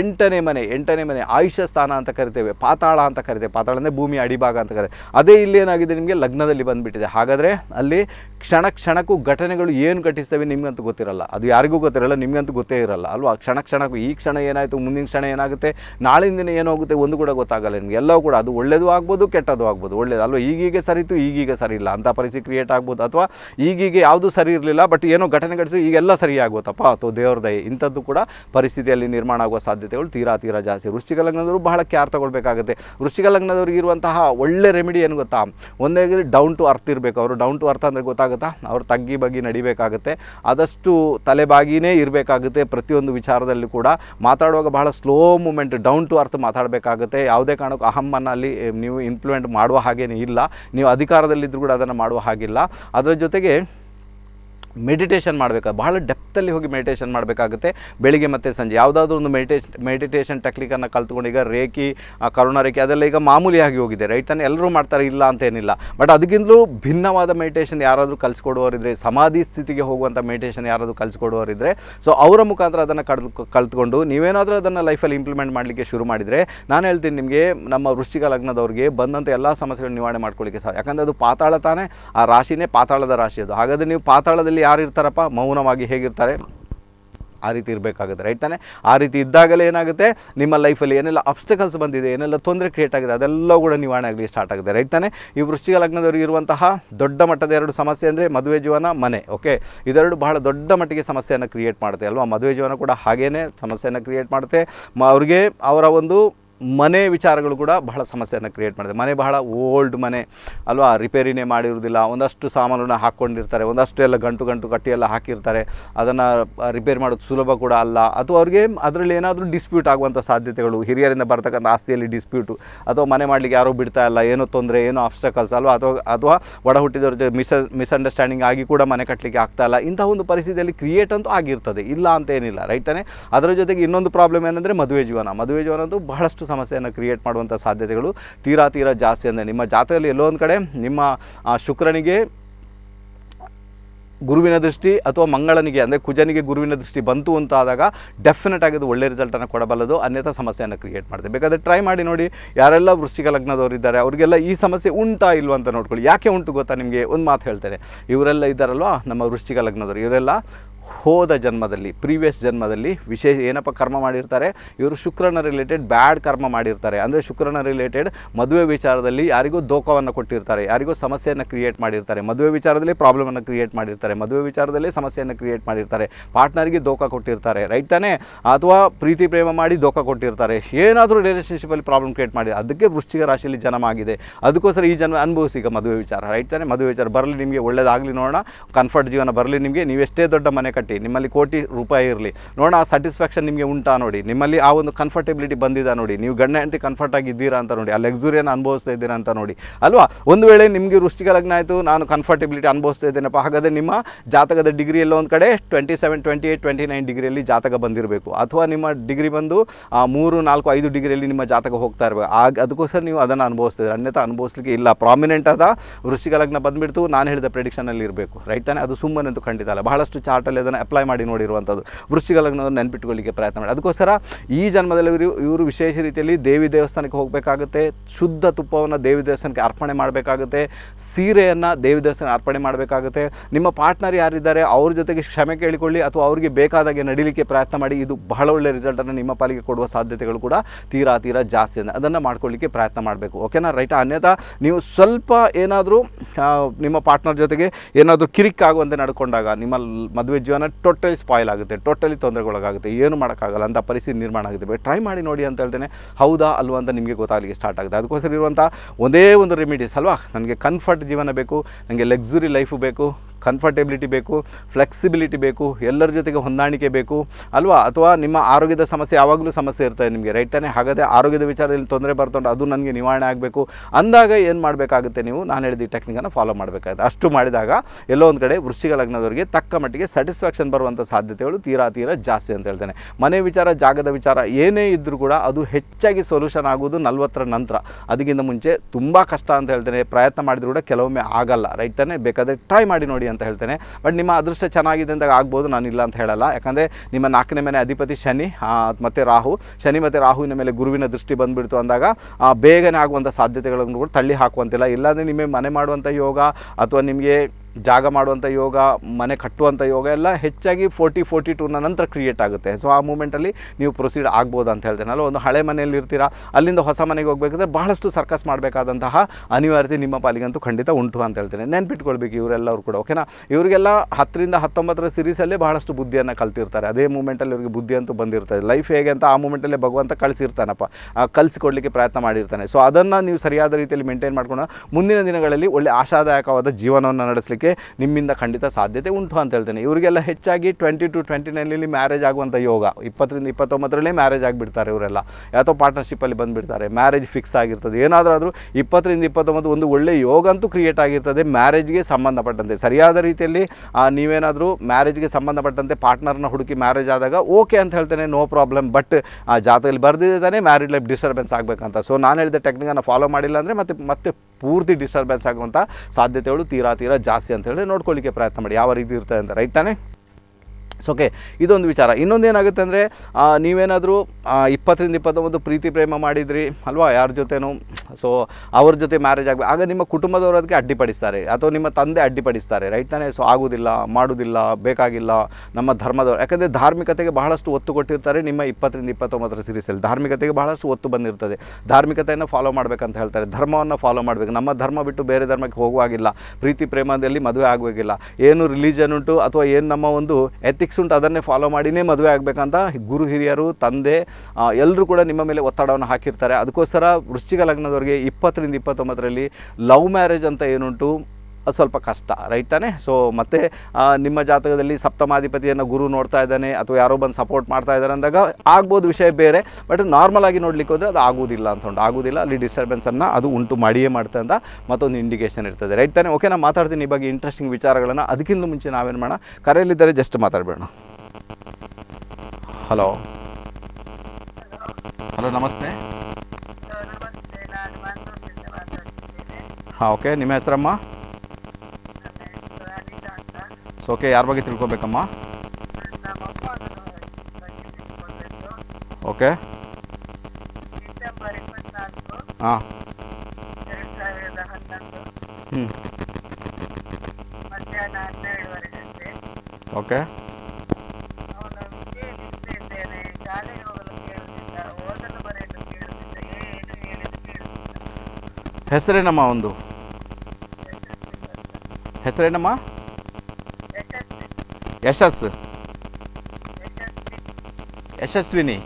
ಎಂಟನೇ ಮನೆ ಎಂಟನೇ ಮನೆ ಆಯುಷ್ಯ ಸ್ಥಾನ ಅಂತ ಕರಿತೇವೆ ಪಾತಾಳ ಅಂತ ಕರಿತೇವೆ ಪಾತಾಳ ಅಂದರೆ ಭೂಮಿ ಅಡಿಭಾಗ ಅಂತ ಕರಿತೇವೆ ಅದೇ ಇಲ್ಲೇನಾಗಿದೆ ನಿಮಗೆ ಲಗ್ನದಲ್ಲಿ ಬಂದುಬಿಟ್ಟಿದೆ ಹಾಗಾದರೆ ಅಲ್ಲಿ ಕ್ಷಣ ಕ್ಷಣಕ್ಕೂ ಘಟನೆಗಳು ಏನು ಘಟಿಸ್ತವೆ ನಿಮಗಂತೂ ಗೊತ್ತಿರಲ್ಲ ಅದು ಯಾರು ಯಾರಿಗೂ ಗೊತ್ತಿರಲ್ಲ ನಿಮಗಂತೂ ಗೊತ್ತೇ ಇರಲ್ಲ ಅಲ್ವಾ ಕ್ಷಣ ಕ್ಷಣಕ್ಕೂ ಈ ಕ್ಷಣ ಏನಾಯಿತು ಮುಂದಿನ ಕ್ಷಣ ಏನಾಗುತ್ತೆ ನಾಳಿನ ದಿನ ಏನಾಗುತ್ತೆ ಒಂದು ಕೂಡ ಗೊತ್ತಾಗಲ್ಲ ನಿಮಗೆ ಎಲ್ಲವೂ ಕೂಡ ಅದು ಒಳ್ಳೆಯದು ಆಗ್ಬೋದು ಕೆಟ್ಟದ್ದು ಆಗ್ಬೋದು ಒಳ್ಳೇದು ಅಲ್ವಾ ಈಗೀಗ ಸರಿತು ಈಗೀಗ ಸರಿ ಇಲ್ಲ ಅಂಥ ಪರಿಸ್ಥಿತಿ ಕ್ರಿಯೇಟ್ ಆಗ್ಬೋದು ಅಥವಾ ಈಗೀಗ ಯಾವುದೂ ಸರಿ ಇರಲಿಲ್ಲ ಬಟ್ ಏನೋ ಘಟನೆ ಘಟಿಸಿ ಈಗೆಲ್ಲ ಸರಿ ಆಗೋತಪ್ಪ ಅಥವಾ ದೇವ್ರ ದಯೆ ಇಂಥದ್ದು ಕೂಡ ಪರಿಸ್ಥಿತಿಯಲ್ಲಿ ನಿರ್ಮಾಣ ಆಗುವ ಸಾಧ್ಯತೆಗಳು ತೀರಾ ತೀರಾ ಜಾಸ್ತಿ ವೃಶ್ಚಿಕ ಲಗ್ನದವರು ಬಹಳ ಕೇರ್ ತಗೊಳ್ಬೇಕಾಗುತ್ತೆ ವೃಶ್ಚಿಕ ಲಗ್ನದವ್ರಿಗೆ ಇರುವಂತಹ ಒಳ್ಳೆ ರೆಮಿಡಿ ಏನು ಗೊತ್ತಾ ಒಂದೇ ಡೌನ್ ಟು ಅರ್ತ್ ಇರಬೇಕು ಅವರು ಡೌನ್ ಟು ಅರ್ತ್ ಅಂದರೆ ಗೊತ್ತಾಗುತ್ತಾ ಅವ್ರು ತಗ್ಗಿ ಬಗ್ಗಿ ನಡಿಬೇಕಾಗುತ್ತೆ ಆದಷ್ಟು ತಲೆ ಹಾಗಿನೇ ಇರಬೇಕಾಗುತ್ತೆ ಪ್ರತಿಯೊಂದು ವಿಚಾರದಲ್ಲೂ ಕೂಡ ಮಾತಾಡುವಾಗ ಬಹಳ slow moment down to earth ಮಾತಾಡಬೇಕಾಗುತ್ತೆ ಯಾವುದೇ ಕಾರಣಕ್ಕೂ ಅಹಮ್ಮನ್ನು ಅಲ್ಲಿ ನೀವು ಇಂಪ್ಲಿಮೆಂಟ್ ಮಾಡುವ ಹಾಗೇನೇ ಇಲ್ಲ ನೀವು ಅಧಿಕಾರದಲ್ಲಿದ್ದರೂ ಕೂಡ ಅದನ್ನು ಮಾಡುವ ಹಾಗಿಲ್ಲ ಅದರ ಜೊತೆಗೆ ಮೆಡಿಟೇಷನ್ ಮಾಡಬೇಕಾದ್ರೆ ಬಹಳ ಡೆಪ್ತಲ್ಲಿ ಹೋಗಿ ಮೆಡಿಟೇಷನ್ ಮಾಡಬೇಕಾಗುತ್ತೆ ಬೆಳಿಗ್ಗೆ ಮತ್ತು ಸಂಜೆ ಯಾವುದಾದ್ರೂ ಒಂದು ಮೆಡಿಟೇ ಮೆಡಿಟೇಷನ್ ಟೆಕ್ನಿಕನ್ನು ಕಲ್ತ್ಕೊಂಡು ಈಗ ರೇಖಿ ಕರುಣಾ ರೇಖಿ ಅದೆಲ್ಲ ಈಗ ಮಾಮೂಲಿಯಾಗಿ ಹೋಗಿದೆ ರೈಟ್ ತಾನೆ ಎಲ್ಲರೂ ಮಾಡ್ತಾರೆ ಇಲ್ಲ ಅಂತೇನಿಲ್ಲ ಬಟ್ ಅದಕ್ಕಿಂತಲೂ ಭಿನ್ನವಾದ ಮೆಡಿಟೇಷನ್ ಯಾರಾದರೂ ಕಲಿಸ್ಕೊಡುವವರಿದ್ದರೆ ಸಮಾಧಿ ಸ್ಥಿತಿಗೆ ಹೋಗುವಂಥ ಮೆಡಿಟೇಷನ್ ಯಾರಾದರೂ ಕಲಿಸ್ಕೊಡುವವರಿದ್ದರೆ ಸೊ ಅವರ ಮುಖಾಂತರ ಅದನ್ನು ಕಡ್ ಕಲ್ತ್ಕೊಂಡು ನೀವೇನಾದರೂ ಅದನ್ನು ಲೈಫಲ್ಲಿ ಇಂಪ್ಲಿಮೆಂಟ್ ಮಾಡಲಿಕ್ಕೆ ಶುರು ಮಾಡಿದರೆ ನಾನು ಹೇಳ್ತೀನಿ ನಿಮಗೆ ನಮ್ಮ ವೃಶ್ಚಿಕ ಲಗ್ನದವ್ರಿಗೆ ಬಂದಂಥ ಎಲ್ಲ ಸಮಸ್ಯೆಗಳನ್ನು ನಿವಾರಣೆ ಮಾಡ್ಕೊಳ್ಳಿಕ್ಕೆ ಸಾಧ್ಯ ಯಾಕಂದರೆ ಅದು ಪಾತಾಳ ತಾನೇ ಆ ರಾಶಿನೇ ಪಾತಾಳದ ರಾಶಿ ಅದು ಹಾಗಾದರೆ ನೀವು ಪಾತಾಳದಲ್ಲಿ ಯಾರಿರ್ತಾರಪ್ಪ ಮೌನವಾಗಿ ಹೇಗಿರ್ತಾರೆ ಆ ರೀತಿ ಇರಬೇಕಾಗುತ್ತೆ ರೈಟ್ ತಾನೆ ಆ ರೀತಿ ಇದ್ದಾಗಲೇ ಏನಾಗುತ್ತೆ ನಿಮ್ಮ ಲೈಫ್ ಅಲ್ಲಿ ಏನೆಲ್ಲ ಆಬ್ಸ್ಟಕಲ್ಸ್ ಬಂದಿದೆ ಏನೆಲ್ಲ ತೊಂದರೆ ಕ್ರಿಯೇಟ್ ಆಗಿದೆ ಅದೆಲ್ಲವೂ ಕೂಡ ನಿವಾರಣೆ ಆಗಲಿ ಸ್ಟಾರ್ಟ್ ಆಗುತ್ತೆ ರೈಟ್ ತಾನೆ ಈ ವೃಶ್ಚಿಕ ಲಗ್ನದವರಿಗೆ ಇರುವಂತಹ ದೊಡ್ಡ ಮಟ್ಟದ ಎರಡು ಸಮಸ್ಯೆ ಅಂದ್ರೆ ಮದುವೆ ಜೀವನ ಮನೆ ಓಕೆ ಇದೆರಡು ಬಹಳ ದೊಡ್ಡ ಮಟ್ಟಿಗೆ ಸಮಸ್ಯೆಯನ್ನು ಕ್ರಿಯೇಟ್ ಮಾಡುತ್ತೆ ಅಲ್ವಾ ಮದುವೆ ಜೀವನ ಕೂಡ ಹಾಗೇನೇ ಸಮಸ್ಯೆಯನ್ನು ಕ್ರಿಯೇಟ್ ಮಾಡುತ್ತೆ ಅವರಿಗೆ ಅವರ ಒಂದು ಮನೆ ವಿಚಾರಗಳು ಕೂಡ ಬಹಳ ಸಮಸ್ಯೆಯನ್ನು ಕ್ರಿಯೇಟ್ ಮಾಡುತ್ತೆ ಮನೆ ಬಹಳ ಓಲ್ಡ್ ಮನೆ ಅಲ್ವಾ ರಿಪೇರಿನೇ ಮಾಡಿರೋದಿಲ್ಲ ಒಂದಷ್ಟು ಸಾಮಾನನ್ನ ಹಾಕೊಂಡಿರ್ತಾರೆ ಒಂದಷ್ಟು ಎಲ್ಲ ಗಂಟು ಗಂಟು ಕಟ್ಟಿ ಎಲ್ಲ ಹಾಕಿರ್ತಾರೆ ಅದನ್ನು ರಿಪೇರ್ ಮಾಡೋದು ಸುಲಭ ಕೂಡ ಅಲ್ಲ ಅಥವಾ ಅವರಿಗೆ ಅದರಲ್ಲಿ ಏನಾದರೂ ಡಿಸ್ಪ್ಯೂಟ್ ಆಗುವಂಥ ಸಾಧ್ಯತೆಗಳು ಹಿರಿಯರಿಂದ ಬರ್ತಕ್ಕಂಥ ಆಸ್ತಿಯಲ್ಲಿ ಡಿಸ್ಪ್ಯೂಟು ಅಥವಾ ಮನೆ ಮಾಡಲಿಕ್ಕೆ ಯಾರೂ ಬಿಡ್ತಾ ಇಲ್ಲ ಏನೋ ತೊಂದರೆ ಏನೋ ಆಬ್ಸ್ಟಕಲ್ಸ್ ಅಲ್ವಾ ಅಥವಾ ಅಥವಾ ಒಡ ಹುಟ್ಟಿದವ್ರ ಜೊತೆ ಮಿಸ್ ಮಿಸ್ಅಂಡರ್ಸ್ಟ್ಯಾಂಡಿಂಗ್ ಆಗಿ ಕೂಡ ಮನೆ ಕಟ್ಟಲಿಕ್ಕೆ ಆಗ್ತಾ ಇಲ್ಲ ಇಂಥ ಒಂದು ಪರಿಸ್ಥಿತಿಯಲ್ಲಿ ಕ್ರಿಯೇಟ್ ಅಂತೂ ಆಗಿರ್ತದೆ ಇಲ್ಲ ಅಂತ ಏನಿಲ್ಲ ರೈಟ್ ತಾನೆ ಅದರ ಜೊತೆಗೆ ಇನ್ನೊಂದು ಪ್ರಾಬ್ಲಮ್ ಏನಂದರೆ ಮದುವೆ ಜೀವನ ಮದುವೆ ಜೀವನ ಅಂತೂ ಬಹಳಷ್ಟು ಸಮಸ್ಯೆಯನ್ನು ಕ್ರಿಯೇಟ್ ಮಾಡುವಂಥ ಸಾಧ್ಯತೆಗಳು ತೀರಾ ತೀರಾ ಜಾಸ್ತಿ ಅಂದರೆ ನಿಮ್ಮ ಜಾತಕದಲ್ಲಿ ಎಲ್ಲೋ ಒಂದು ಕಡೆ ನಿಮ್ಮ ಶುಕ್ರನಿಗೆ ಗುರುವಿನ ದೃಷ್ಟಿ ಅಥವಾ ಮಂಗಳನಿಗೆ ಅಂದರೆ ಕುಜನಿಗೆ ಗುರುವಿನ ದೃಷ್ಟಿ ಬಂತು ಅಂತ ಆದಾಗ ಡೆಫಿನೆಟ್ ಆಗಿ ಅದು ಒಳ್ಳೆ ರಿಸಲ್ಟನ್ನು ಕೊಡಬಲ್ಲದು ಅನ್ಯಥಾ ಸಮಸ್ಯೆಯನ್ನು ಕ್ರಿಯೇಟ್ ಮಾಡಿದೆ ಬೇಕಾದರೆ ಟ್ರೈ ಮಾಡಿ ನೋಡಿ ಯಾರೆಲ್ಲ ವೃಶ್ಚಿಕ ಲಗ್ನದವರಿದ್ದಾರೆ ಅವರಿಗೆಲ್ಲ ಈ ಸಮಸ್ಯೆ ಉಂಟಾ ಇಲ್ವಾ ಅಂತ ನೋಡ್ಕೊಳ್ಳಿ ಯಾಕೆ ಉಂಟು ಗೊತ್ತಾ ನಿಮಗೆ ಒಂದು ಮಾತು ಹೇಳ್ತೇನೆ ಇವರೆಲ್ಲ ಇದ್ದಾರಲ್ವ ನಮ್ಮ ವೃಶ್ಚಿಕ ಲಗ್ನದವರು ಇವರೆಲ್ಲ ಹೋದ ಜನ್ಮದಲ್ಲಿ ಪ್ರೀವಿಯಸ್ ಜನ್ಮದಲ್ಲಿ ವಿಶೇಷ ಏನಪ್ಪ ಕರ್ಮ ಮಾಡಿರ್ತಾರೆ ಇವರು ಶುಕ್ರನ ರಿಲೇಟೆಡ್ ಬ್ಯಾಡ್ ಕರ್ಮ ಮಾಡಿರ್ತಾರೆ ಅಂದರೆ ಶುಕ್ರನ ರಿಲೇಟೆಡ್ ಮದುವೆ ವಿಚಾರದಲ್ಲಿ ಯಾರಿಗೂ ದೋಖವನ್ನು ಕೊಟ್ಟಿರ್ತಾರೆ ಯಾರಿಗೂ ಸಮಸ್ಯೆಯನ್ನು ಕ್ರಿಯೇಟ್ ಮಾಡಿರ್ತಾರೆ ಮದುವೆ ವಿಚಾರದಲ್ಲಿ ಪ್ರಾಬ್ಲಮನ್ನು ಕ್ರಿಯೇಟ್ ಮಾಡಿರ್ತಾರೆ ಮದುವೆ ವಿಚಾರದಲ್ಲಿ ಸಮಸ್ಯೆಯನ್ನು ಕ್ರಿಯೇಟ್ ಮಾಡಿರ್ತಾರೆ ಪಾರ್ಟ್ನರಿಗೆ ದೋಖ ಕೊಟ್ಟಿರ್ತಾರೆ ರೈಟ್ ತಾನೇ ಅಥವಾ ಪ್ರೀತಿ ಪ್ರೇಮ ಮಾಡಿ ದೋಖ ಕೊಟ್ಟಿರ್ತಾರೆ ಏನಾದರೂ ರಿಲೇಷನ್ಶಿಪ್ಪಲ್ಲಿ ಪ್ರಾಬ್ಲಮ್ ಕ್ರಿಯೇಟ್ ಮಾಡಿ ಅದಕ್ಕೆ ವೃಶ್ಚಿಕ ರಾಶಿಯಲ್ಲಿ ಜನ್ಮ ಆಗಿದೆ ಅದಕ್ಕೋಸ್ಕರ ಈ ಜನ್ಮ ಅನುಭವಿಸಿ ಈಗ ಮದುವೆ ವಿಚಾರ ರೈಟ್ ತಾನೇ ಮದುವೆ ವಿಚಾರ ಬರಲಿ ನಿಮಗೆ ಒಳ್ಳೆಯದಾಗಲಿ ನೋಡೋಣ ಕಂಫರ್ಟ್ ಜೀವನ ಬರಲಿ ನಿಮಗೆ ನೀವೆಷ್ಟೇ ದೊಡ್ಡ ಮನೆ ಕಟ್ಟಿ ನಿಮ್ಮಲ್ಲಿ ಕೋಟಿ ರೂಪಾಯಿ ಇರಲಿ ನೋಡೋಣ ಆ ಸ್ಯಾಟಿಸ್ಫ್ಯಾಕ್ಷನ್ ನಿಮಗೆ ಉಂಟಾ ನೋಡಿ ನಿಮ್ಮಲ್ಲಿ ಆ ಒಂದು ಕಂಫರ್ಟೆಬಿಲಿಟಿ ಬಂದಿದೆ ನೋಡಿ ನೀವು ಗಂಡ ಹೆಂಡತಿ ಕಂಫರ್ಟ್ ಆಗಿದ್ದೀರಾ ಅಂತ ನೋಡಿ ಆ ಲಕ್ಸುರಿಯನ್ನು ಅನುಭವಿಸ್ತಾ ಇದ್ದೀರಾ ಅಂತ ನೋಡಿ ಅಲ್ವಾ ಒಂದು ವೇಳೆ ನಿಮಗೆ ವೃಶ್ಚಿಕ ಲಗ್ನ ಆಯಿತು ನಾನು ಕಂಫರ್ಟೆಬಿಲಿಟಿ ಅನುಭವಿಸ್ತಾ ಇದ್ದೇನಪ್ಪ ಹಾಗಾದರೆ ನಿಮ್ಮ ಜಾತಕದ ಡಿಗ್ರಿ ಎಲ್ಲ ಒಂದು ಕಡೆ twenty seven twenty eight twenty nine ಡಿಗ್ರಿಯಲ್ಲಿ ಜಾತಕ ಬಂದಿರಬೇಕು ಅಥವಾ ನಿಮ್ಮ ಡಿಗ್ರಿ ಬಂದು ಮೂರು ನಾಲ್ಕು ಐದು ಡಿಗ್ರಿಯಲ್ಲಿ ನಿಮ್ಮ ಜಾತಕ ಹೋಗ್ತಾ ಇರಬೇಕು ಆಗ ಅದಕ್ಕೋಸ್ಕರ ನೀವು ಅದನ್ನು ಅನುಭವಿಸ್ತಿದ್ರೆ ಅನ್ಯಥಾ ಅನುಭವಿಸಲಿಕ್ಕೆ ಇಲ್ಲ ಪ್ರಾಮಿನೆಂಟ್ ಆದ ವೃಶ್ಚಿಕ ಲಗ್ನ ಬಂದುಬಿಡ್ತು ನಾನು ಹೇಳಿದ ಪ್ರೆಡಿಕ್ಷನಲ್ಲಿ ಇರಬೇಕು ರೈಟ್ ತಾನೆ ಅದು ಸುಮ್ಮನೆ ಅಂತೂ ಖಂಡಿತ ಅಲ್ಲ ಬಹಳಷ್ಟು ಚಾರ್ಟಲ್ಲಿ ಅದನ್ನು ಅಪ್ಲೈ ಮಾಡಿ ನೋಡಿರುವಂಥದ್ದು ವೃಶ್ಚಿಕ ಲಗ್ನವನ್ನು ನೆನ್ಪಿಟ್ಕೊಳ್ಳಿಕ್ಕೆ ಪ್ರಯತ್ನ ಮಾಡಿ ಅದಕ್ಕೋಸ್ಕರ ಈ ಜನ್ಮದಲ್ಲಿ ಇವರು ಇವರು ವಿಶೇಷ ರೀತಿಯಲ್ಲಿ ದೇವಿ ದೇವಸ್ಥಾನಕ್ಕೆ ಹೋಗಬೇಕಾಗುತ್ತೆ ಶುದ್ಧ ತುಪ್ಪವನ್ನು ದೇವಿ ದೇವಸ್ಥಾನಕ್ಕೆ ಅರ್ಪಣೆ ಮಾಡಬೇಕಾಗುತ್ತೆ ಸೀರೆಯನ್ನು ದೇವಿ ದೇವಸ್ಥಾನ ಅರ್ಪಣೆ ಮಾಡಬೇಕಾಗುತ್ತೆ ನಿಮ್ಮ ಪಾರ್ಟ್ನರ್ ಯಾರಿದ್ದಾರೆ ಅವ್ರ ಜೊತೆಗೆ ಕ್ಷಮೆ ಕೇಳಿಕೊಳ್ಳಿ ಅಥವಾ ಅವರಿಗೆ ಬೇಕಾದಾಗೆ ನಡೀಲಿಕ್ಕೆ ಪ್ರಯತ್ನ ಮಾಡಿ ಇದು ಬಹಳ ಒಳ್ಳೆಯ ರಿಸಲ್ಟನ್ನು ನಿಮ್ಮ ಪಾಲಿಗೆ ಕೊಡುವ ಸಾಧ್ಯತೆಗಳು ಕೂಡ ತೀರಾ ತೀರಾ ಜಾಸ್ತಿ ಅಂದರೆ ಅದನ್ನು ಮಾಡ್ಕೊಳ್ಳಿಕ್ಕೆ ಪ್ರಯತ್ನ ಮಾಡಬೇಕು ಓಕೆನಾ ರೈಟ್ ಅನ್ಯಥಾ ನೀವು ಸ್ವಲ್ಪ ಏನಾದರೂ ನಿಮ್ಮ ಪಾರ್ಟ್ನರ್ ಜೊತೆಗೆ ಏನಾದರೂ ಕಿರಿಕಾಗುವಂತೆ ನಡ್ಕೊಂಡಾಗ ನಿಮ್ಮ ಮದುವೆ ಜೀವನ ಟೋಟಲಿ ಸ್ಪಾಯ್ಲ್ ಆಗುತ್ತೆ ಟೋಟಲಿ ತೊಂದರೆಗೊಳಗಾಗುತ್ತೆ ಏನು ಮಾಡೋಕ್ಕಾಗಲ್ಲ ಅಂತ ಪರಿಸ್ಥಿತಿ ನಿರ್ಮಾಣ ಆಗುತ್ತೆ ಟ್ರೈ ಮಾಡಿ ನೋಡಿ ಅಂತ ಹೇಳ್ತೇನೆ ಹೌದಾ ಅಲ್ವಾ ಅಂತ ನಿಮಗೆ ಗೊತ್ತಾಗಲಿಕ್ಕೆ ಸ್ಟಾರ್ಟ್ ಆಗುತ್ತೆ ಅದಕ್ಕೋಸ್ಕರ ಇರುವಂಥ ಒಂದೇ ಒಂದು ರೆಮಿಡೀಸ್ ಅಲ್ವಾ ನನಗೆ ಕಂಫರ್ಟ್ ಜೀವನ ಬೇಕು ನನಗೆ ಲಕ್ಸುರಿ ಲೈಫು ಬೇಕು ಕಂಫರ್ಟೆಬಿಲಿಟಿ ಬೇಕು ಫ್ಲೆಕ್ಸಿಬಿಲಿಟಿ ಬೇಕು ಎಲ್ಲರ ಜೊತೆಗೆ ಹೊಂದಾಣಿಕೆ ಬೇಕು ಅಲ್ವಾ ಅಥವಾ ನಿಮ್ಮ ಆರೋಗ್ಯದ ಸಮಸ್ಯೆ ಯಾವಾಗಲೂ ಸಮಸ್ಯೆ ಇರ್ತದೆ ನಿಮಗೆ ರೈಟ್ ತಾನೇ ಹಾಗಾದರೆ ಆರೋಗ್ಯದ ವಿಚಾರದಲ್ಲಿ ತೊಂದರೆ ಬರ್ತೊಂಡು ಅದು ನನಗೆ ನಿವಾರಣೆ ಆಗಬೇಕು ಅಂದಾಗ ಏನು ಮಾಡಬೇಕಾಗುತ್ತೆ ನೀವು ನಾನು ಹೇಳಿದ ಈ ಟೆಕ್ನಿಕನ್ನು ಫಾಲೋ ಮಾಡಬೇಕಾಗುತ್ತೆ ಅಷ್ಟು ಮಾಡಿದಾಗ ಎಲ್ಲೋ ಒಂದು ಕಡೆ ವೃಶ್ಚಿಕ ಲಗ್ನದವರಿಗೆ ತಕ್ಕ ಮಟ್ಟಿಗೆ ಸ್ಯಾಟಿಸ್ಫ್ಯಾಕ್ಷನ್ ಬರುವಂಥ ಸಾಧ್ಯತೆಗಳು ತೀರಾ ತೀರಾ ಜಾಸ್ತಿ ಅಂತ ಹೇಳ್ತೇನೆ ಮನೆ ವಿಚಾರ ಜಾಗದ ವಿಚಾರ ಏನೇ ಇದ್ದರೂ ಕೂಡ ಅದು ಹೆಚ್ಚಾಗಿ ಸೊಲ್ಯೂಷನ್ ಆಗೋದು ನಲ್ವತ್ತರ ನಂತರ ಅದಕ್ಕಿಂತ ಮುಂಚೆ ತುಂಬ ಕಷ್ಟ ಅಂತ ಹೇಳ್ತೇನೆ ಪ್ರಯತ್ನ ಮಾಡಿದ್ರು ಕೂಡ ಕೆಲವೊಮ್ಮೆ ಆಗಲ್ಲ ರೈಟ್ ತಾನೇ ಬೇಕಾದರೆ ಟ್ರೈ ಮಾಡಿ ನೋಡಿ ಅಂತ ಹೇಳ್ತೇನೆ ಬಟ್ ನಿಮ್ಮ ಅದೃಷ್ಟ ಚೆನ್ನಾಗಿದೆ ಅಂದಾಗ ಆಗ್ಬೋದು ನಾನು ಇಲ್ಲ ಅಂತ ಹೇಳಲ್ಲ ಯಾಕಂದರೆ ನಿಮ್ಮ ನಾಲ್ಕನೇ ಮನೆ ಅಧಿಪತಿ ಶನಿ ಮತ್ತು ರಾಹು ಶನಿ ಮತ್ತು ರಾಹುವಿನ ಮೇಲೆ ಗುರುವಿನ ದೃಷ್ಟಿ ಬಂದುಬಿಡ್ತು ಅಂದಾಗ ಬೇಗನೆ ಆಗುವಂಥ ಸಾಧ್ಯತೆಗಳನ್ನು ಕೂಡ ತಳ್ಳಿ ಹಾಕುವಂತಿಲ್ಲ ಇಲ್ಲಾಂದರೆ ನಿಮಗೆ ಮನೆ ಮಾಡುವಂಥ ಯೋಗ ಅಥವಾ ನಿಮಗೆ ಜಾಗ ಮಾಡುವಂಥ ಯೋಗ ಮನೆ ಕಟ್ಟುವಂಥ ಯೋಗ ಎಲ್ಲ ಹೆಚ್ಚಾಗಿ ಫೋರ್ಟಿ ಫೋರ್ಟಿ ಟೂನ ನಂತರ ಕ್ರಿಯೇಟ್ ಆಗುತ್ತೆ ಸೊ ಆ ಮೂಮೆಂಟಲ್ಲಿ ನೀವು ಪ್ರೊಸೀಡ್ ಆಗ್ಬೋದು ಅಂತ ಹೇಳ್ತೇನೆ ಅಲ್ಲ ಒಂದು ಹಳೆ ಮನೆಯಲ್ಲಿ ಇರ್ತೀರಾ ಅಲ್ಲಿಂದ ಹೊಸ ಮನೆಗೆ ಹೋಗಬೇಕಂದ್ರೆ ಬಹಳಷ್ಟು ಸರ್ಕಸ್ ಮಾಡಬೇಕಾದಂತಹ ಅನಿವಾರ್ಯತೆ ನಿಮ್ಮ ಪಾಲಿಗಂತೂ ಖಂಡಿತ ಉಂಟು ಅಂತ ಹೇಳ್ತೇನೆ ನೆನ್ಪಿಟ್ಕೊಳ್ಬೇಕು ಇವರೆಲ್ಲರೂ ಕೂಡ ಓಕೆನಾ ಇವರಿಗೆಲ್ಲ ಹತ್ತರಿಂದ ಹತ್ತೊಂಬತ್ತರ ಸಿರೀಸಲ್ಲೇ ಬಹಳಷ್ಟು ಬುದ್ಧಿಯನ್ನು ಕಲ್ತಿರ್ತಾರೆ ಅದೇ ಮೂಮೆಂಟಲ್ಲಿ ಇವರಿಗೆ ಬುದ್ಧಿ ಅಂತೂ ಬಂದಿರ್ತದೆ ಲೈಫ್ ಹೇಗೆ ಅಂತ ಆ ಮೂಮೆಂಟಲ್ಲೇ ಭಗವಂತ ಕಳಿಸಿರ್ತಾನಪ್ಪ ಕಲಿಸಿಕೊಡ್ಲಿಕ್ಕೆ ಪ್ರಯತ್ನ ಮಾಡಿರ್ತಾನೆ ಸೊ ಅದನ್ನು ನೀವು ಸರಿಯಾದ ರೀತಿಯಲ್ಲಿ ಮೇಂಟೈನ್ ಮಾಡ್ಕೊಂಡು ಮುಂದಿನ ದಿನಗಳಲ್ಲಿ ಒಳ್ಳೆ ಆಶಾದಾಯಕವಾದ ಜೀವನವನ್ನು ನಡೆಸಲಿಕ್ಕೆ ನಿಮ್ಮಿಂದ ಖಂಡಿತ ಸಾಧ್ಯತೆ ಉಂಟು ಅಂತ ಹೇಳ್ತೇನೆ ಇವರಿಗೆಲ್ಲ ಹೆಚ್ಚಾಗಿ ಟ್ವೆಂಟಿ ಟು ಟ್ವೆಂಟಿ ನೈನಲ್ಲಿ ಮ್ಯಾರೇಜ್ ಆಗುವಂಥ ಯೋಗ ಇಪ್ಪತ್ತರಿಂದ ಇಪ್ಪತ್ತೊಂಬತ್ತರಲ್ಲೇ ಮ್ಯಾರೇಜ್ ಆಗಿಬಿಡ್ತಾರೆ ಇವರೆಲ್ಲ ಯಾತೋ ಪಾರ್ಟ್ನರ್ಶಿಪ್ಪಲ್ಲಿ ಬಂದುಬಿಡ್ತಾರೆ ಮ್ಯಾರೇಜ್ ಫಿಕ್ಸ್ ಆಗಿರ್ತದೆ ಏನಾದರೂ ಇಪ್ಪತ್ತರಿಂದ ಇಪ್ಪತ್ತೊಂಬತ್ತು ಒಂದು ಒಳ್ಳೆ ಯೋಗ ಅಂತೂ ಕ್ರಿಯೇಟ್ ಆಗಿರ್ತದೆ ಮ್ಯಾರೇಜ್ಗೆ ಸಂಬಂಧಪಟ್ಟಂತೆ ಸರಿಯಾದ ರೀತಿಯಲ್ಲಿ ನೀವೇನಾದರೂ ಮ್ಯಾರೇಜ್ಗೆ ಸಂಬಂಧಪಟ್ಟಂತೆ ಪಾರ್ಟ್ನರ್ನ ಹುಡುಕಿ ಮ್ಯಾರೇಜ್ ಆದಾಗ ಓಕೆ ಅಂತ ಹೇಳ್ತೇನೆ ನೋ ಪ್ರಾಬ್ಲಮ್ ಬಟ್ ಆ ಜಾತಕದಲ್ಲಿ ಬರ್ದಿದೆ ತಾನೇ ಮ್ಯಾರೇಜ್ ಲೈಫ್ ಡಿಸ್ಟರ್ಬೆನ್ಸ್ ಆಗಬೇಕಂತ ಸೊ ನಾನು ಹೇಳಿದ ಟೆಕ್ನಿಕನ್ನು ಫಾಲೋ ಮಾಡಿಲ್ಲ ಅಂದರೆ ಮತ್ತೆ ಮತ್ತೆ ಪೂರ್ತಿ ಡಿಸ್ಟರ್ಬೆನ್ಸ್ ಆಗುವಂಥ ಸಾಧ್ಯತೆಗಳು ತೀರಾ ತೀರಾ ಜಾಸ್ತಿ ಅಂತ ಹೇಳಿದ್ರೆ ನೋಡ್ಕೊಳ್ಳಿಕ್ಕೆ ಪ್ರಯತ್ನ ಮಾಡಿ ಯಾವ ರೀತಿ ಇರ್ತದೆ ಅಂತ ರೈಟ್ ತಾನೇ ಓಕೆ ಇದೊಂದು ವಿಚಾರ ಇನ್ನೊಂದೇನಾಗುತ್ತೆ ಅಂದರೆ ನೀವೇನಾದರೂ ಇಪ್ಪತ್ತರಿಂದ ಇಪ್ಪತ್ತೊಂಬತ್ತು ಪ್ರೀತಿ ಪ್ರೇಮ ಮಾಡಿದ್ರಿ ಅಲ್ವಾ ಯಾರ ಜೊತೆನೂ सो और जो म्यारेज आगे आग निम्म कुटुंबदवरु अदक्के अड्डिपडिस्तारे अथवा निम्म तंदे अड्डिपडिस्तारे रईट ताने। सो आगोदिल्ल माडोदिल्ल बेकागिल्ल नम्म धर्मदवरु याकंद्रे धार्मिकतेगे बहळष्टु ओत्तु कोट्टिर्तारे। निम्म इप्पत्तरिंद इप्पत्तೊಂಬತ್ತರ सीरीसल्लि धार्मिकतेगे बहळष्टु ओत्तु बंदिरुत्तदे। धार्मिकतेयन्न फालो माडबेकु अंत हेळ्तारे, धर्मवन्न फालो माडबेकु, नम्म धर्म बिट्टु बेरे धर्मक्के होगुव हागिल्ल, प्रीति प्रेमदल्लि मदुवे आगबेकिल्ल। एनु रिलीजन उंटु अथवा एनु नम्म ओंदु एथिक्स उंटु अदन्ने फालो माडिने मदुवे आगबेकु अंत गुरु हिरियरु ತಂದೆ ಎಲ್ಲರೂ ಕೂಡ ನಿಮ್ಮ ಮೇಲೆ ಒತ್ತಡವನ್ನು ಹಾಕಿರ್ತಾರೆ। ಅದಕ್ಕೋಸ್ಕರ ವೃಶ್ಚಿಕ ಲಗ್ನದವರಿಗೆ ಇಪ್ಪತ್ತು ರಿಂದ ಇಪ್ಪತ್ತೊಂಬತ್ತು ರಲ್ಲಿ ಲವ್ ಮ್ಯಾರೇಜ್ ಅಂತ ಏನುಂಟು ಅದು ಸ್ವಲ್ಪ ಕಷ್ಟ ರೈಟ್ ತಾನೆ। ಸೊ ಮತ್ತೆ ನಿಮ್ಮ ಜಾತಕದಲ್ಲಿ ಸಪ್ತಮಾಧಿಪತಿಯನ್ನು ಗುರು ನೋಡ್ತಾ ಇದ್ದಾನೆ ಅಥವಾ ಯಾರೋ ಬಂದು ಸಪೋರ್ಟ್ ಮಾಡ್ತಾ ಇದ್ದಾರೆ ಅಂದಾಗ ಆಗಬಹುದು, ವಿಷಯ ಬೇರೆ, ಬಟ್ ನಾರ್ಮಲ್ ಆಗಿ ನೋಡಲಿಕ್ಕೆ ಹೋದರೆ ಅದು ಆಗೋದಿಲ್ಲ ಅಂತ ಉಂಟು, ಆಗೋದಿಲ್ಲ, ಅಲ್ಲಿ ಡಿಸ್ಟರ್ಬೆನ್ಸ್ ಅನ್ನು ಅದು ಉಂಟು ಮಾಡಿಯೇ ಮಾಡ್ತಾ ಅಂತ ಮತ್ತೊಂದು ಇಂಡಿಕೇಶನ್ ಇರ್ತದೆ ರೈಟ್ ತಾನೆ। ಓಕೆ, ನಾನು ಮಾತಾಡ್ತೀನಿ ಈ ಬಗ್ಗೆ ಇಂಟ್ರೆಸ್ಟಿಂಗ್ ವಿಚಾರಗಳನ್ನು, ಅದಕ್ಕಿಂತ ಮುಂಚೆ ನಾವೇನು ಮಾಡೋಣ, ಕರೆಯಲ್ಲಿದ್ದರೆ ಜಸ್ಟ್ ಮಾತಾಡಬೇಡ। ಹಲೋ ಹಲೋ ನಮಸ್ತೆ, ಹಾಂ ಓಕೆ, ನಿಮ್ಮ ಹೆಸರಮ್ಮ? ಸೊ ಓಕೆ, ಯಾರ ಬಗ್ಗೆ ತಿಳ್ಕೊಬೇಕಮ್ಮ? ಓಕೆ ಹಾಂ ಹ್ಞೂ ಓಕೆ ಹೆಸರೇನಮ್ಮ? ಒಂದು ಹೆಸರೇನಮ್ಮ? ಯಶಸ್, ಯಶಸ್ವಿನಿ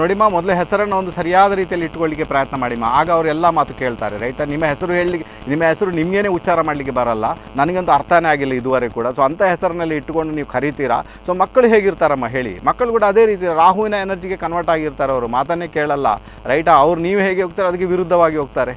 ನೋಡಿಮ್ಮ, ಮೊದಲು ಹೆಸರನ್ನು ಒಂದು ಸರಿಯಾದ ರೀತಿಯಲ್ಲಿ ಇಟ್ಕೊಳ್ಳಿಕ್ಕೆ ಪ್ರಯತ್ನ ಮಾಡಿಮ್ಮ, ಆಗ ಅವರೆಲ್ಲ ಮಾತು ಕೇಳ್ತಾರೆ ರೈತ। ನಿಮ್ಮ ಹೆಸರು ಹೇಳಲಿಕ್ಕೆ, ನಿಮ್ಮ ಹೆಸರು ನಿಮಗೇನೆ ಉಚ್ಚಾರ ಮಾಡಲಿಕ್ಕೆ ಬರಲ್ಲ, ನನಗಂತೂ ಅರ್ಥನೇ ಆಗಿಲ್ಲ ಇದುವರೆಗೆ ಕೂಡ। ಸೊ ಅಂಥ ಹೆಸರಿನಲ್ಲಿ ಇಟ್ಕೊಂಡು ನೀವು ಕರೀತೀರಾ, ಸೊ ಮಕ್ಕಳು ಹೇಗಿರ್ತಾರಮ್ಮ ಹೇಳಿ? ಮಕ್ಕಳು ಕೂಡ ಅದೇ ರೀತಿ ರಾಹುವಿನ ಎನರ್ಜಿಗೆ ಕನ್ವರ್ಟ್ ಆಗಿರ್ತಾರೆ, ಅವರು ಮಾತನ್ನೇ ಕೇಳಲ್ಲ ರೈಟಾ, ಅವ್ರು ನೀವು ಹೇಗೆ ಹೋಗ್ತಾರೆ ಅದಕ್ಕೆ ವಿರುದ್ಧವಾಗಿ ಹೋಗ್ತಾರೆ।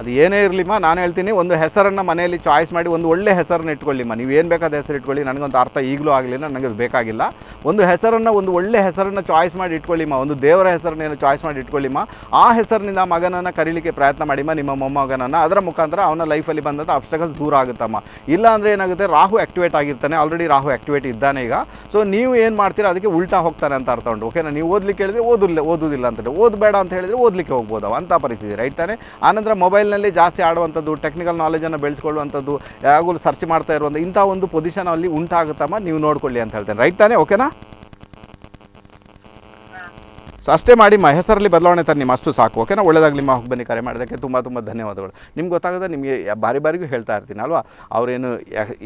ಅದು ಏನೇ ಇರಲಿಮ್ಮ, ನಾನು ಹೇಳ್ತೀನಿ, ಒಂದು ಹೆಸರನ್ನು ಮನೆಯಲ್ಲಿ ಚಾಯ್ಸ್ ಮಾಡಿ ಒಂದು ಒಳ್ಳೆ ಹೆಸರನ್ನು ಇಟ್ಕೊಳ್ಳಿಮ್ಮ, ನೀವು ಏನು ಬೇಕಾದ ಹೆಸರು ಇಟ್ಕೊಳ್ಳಿ, ನನಗೊಂದು ಅರ್ಥ ಈಗಲೂ ಆಗಲಿಲ್ಲ, ನನಗೆ ಅದು ಬೇಕಾಗಿಲ್ಲ, ಒಂದು ಹೆಸರನ್ನು ಒಂದು ಒಳ್ಳೆ ಹೆಸರನ್ನು ಚಾಯ್ಸ್ ಮಾಡಿ ಇಟ್ಕೊಳ್ಳಿಮ್ಮ, ಒಂದು ದೇವರ ಹೆಸರನ್ನೇನು ಚಾಯ್ಸ್ ಮಾಡಿ ಇಟ್ಕೊಳ್ಳಿಮ್ಮ, ಆ ಹೆಸರಿನಿಂದ ಮಗನನ್ನು ಕರೀಲಿಕ್ಕೆ ಪ್ರಯತ್ನ ಮಾಡಿಮ್ಮ, ನಿಮ್ಮ ಮೊಮ್ಮಗನನ್ನು, ಅದರ ಮುಖಾಂತರ ಅವನ ಲೈಫಲ್ಲಿ ಬಂದಂಥ ಅಬ್ಸ್ಟಕಲ್ಸ್ ದೂರ ಆಗುತ್ತಮ್ಮ। ಇಲ್ಲ ಅಂದರೆ ಏನಾಗುತ್ತೆ, ರಾಹು ಆ್ಯಕ್ಟಿವೇಟ್ ಆಗಿರ್ತಾನೆ, ಆಲ್ರೆಡಿ ರಾಹು ಆ್ಯಕ್ಟಿವೇಟ್ ಇದ್ದಾನೆ ಈಗ, ಸೊ ನೀವು ಏನು ಮಾಡ್ತೀರಾ ಅದಕ್ಕೆ ಉಲ್ಟಾ ಹೋಗ್ತಾನೆ ಅಂತ ಅರ್ಥ ಉಂಟು ಓಕೆನಾ। ನೀವು ಓದಲಿಕ್ಕೆ ಹೇಳಿದರೆ ಓದಿಲ್ಲ ಓದೋದಿಲ್ಲ ಅಂತೇಳಿ, ಓದಬೇಡ ಅಂತ ಹೇಳಿದರೆ ಓದಲಿಕ್ಕೆ ಹೋಗ್ಬೋದು ಅಂಥ ಪರಿಸ್ಥಿತಿ ರೈಟ್ ತಾನೆ। ಆನಂತರ ಮೊಬೈಲ್ ನಲ್ಲಿ ಜಾಸ್ತಿ ಆಡುವಂಥದ್ದು, ಟೆಕ್ನಿಕಲ್ ನಾಲೆಜನ್ನು ಬೆಳೆಸ್ಕೊಳ್ಳುವಂಥದ್ದು, ಯಾವಾಗಲೂ ಸರ್ಚ್ ಮಾಡ್ತಾ ಇರುವಂಥ ಇಂಥ ಒಂದು ಪೊಸಿಷನ್ ಅಲ್ಲಿ ಉಂಟಾಗುತ್ತಮ್ಮ, ನೀವು ನೋಡ್ಕೊಳ್ಳಿ ಅಂತ ಹೇಳ್ತೇನೆ ರೈಟ್ ತಾನೆ, ಓಕೆನಾ। ಸೊ ಅಷ್ಟೇ ಮಾಡಿಮ್ಮ, ಹೆಸರಲ್ಲಿ ಬದಲಾವಣೆ ತನ್ನಿಮ್ಮ, ಅಷ್ಟು ಸಾಕು ಓಕೆನಾ, ಒಳ್ಳೆಯದಾಗಲಿಮ್ಮ. ಹೋಗಿ ಬನ್ನಿ, ಕರೆ ಮಾಡೋದಕ್ಕೆ ತುಂಬ ತುಂಬ ಧನ್ಯವಾದಗಳು। ನಿಮ್ಗೆ ಗೊತ್ತಾಗದೆ ನಿಮಗೆ ಬಾರಿ ಬಾರಿಗೂ ಹೇಳ್ತಾ ಇರ್ತೀನಿ ಅಲ್ವಾ, ಅವರೇನು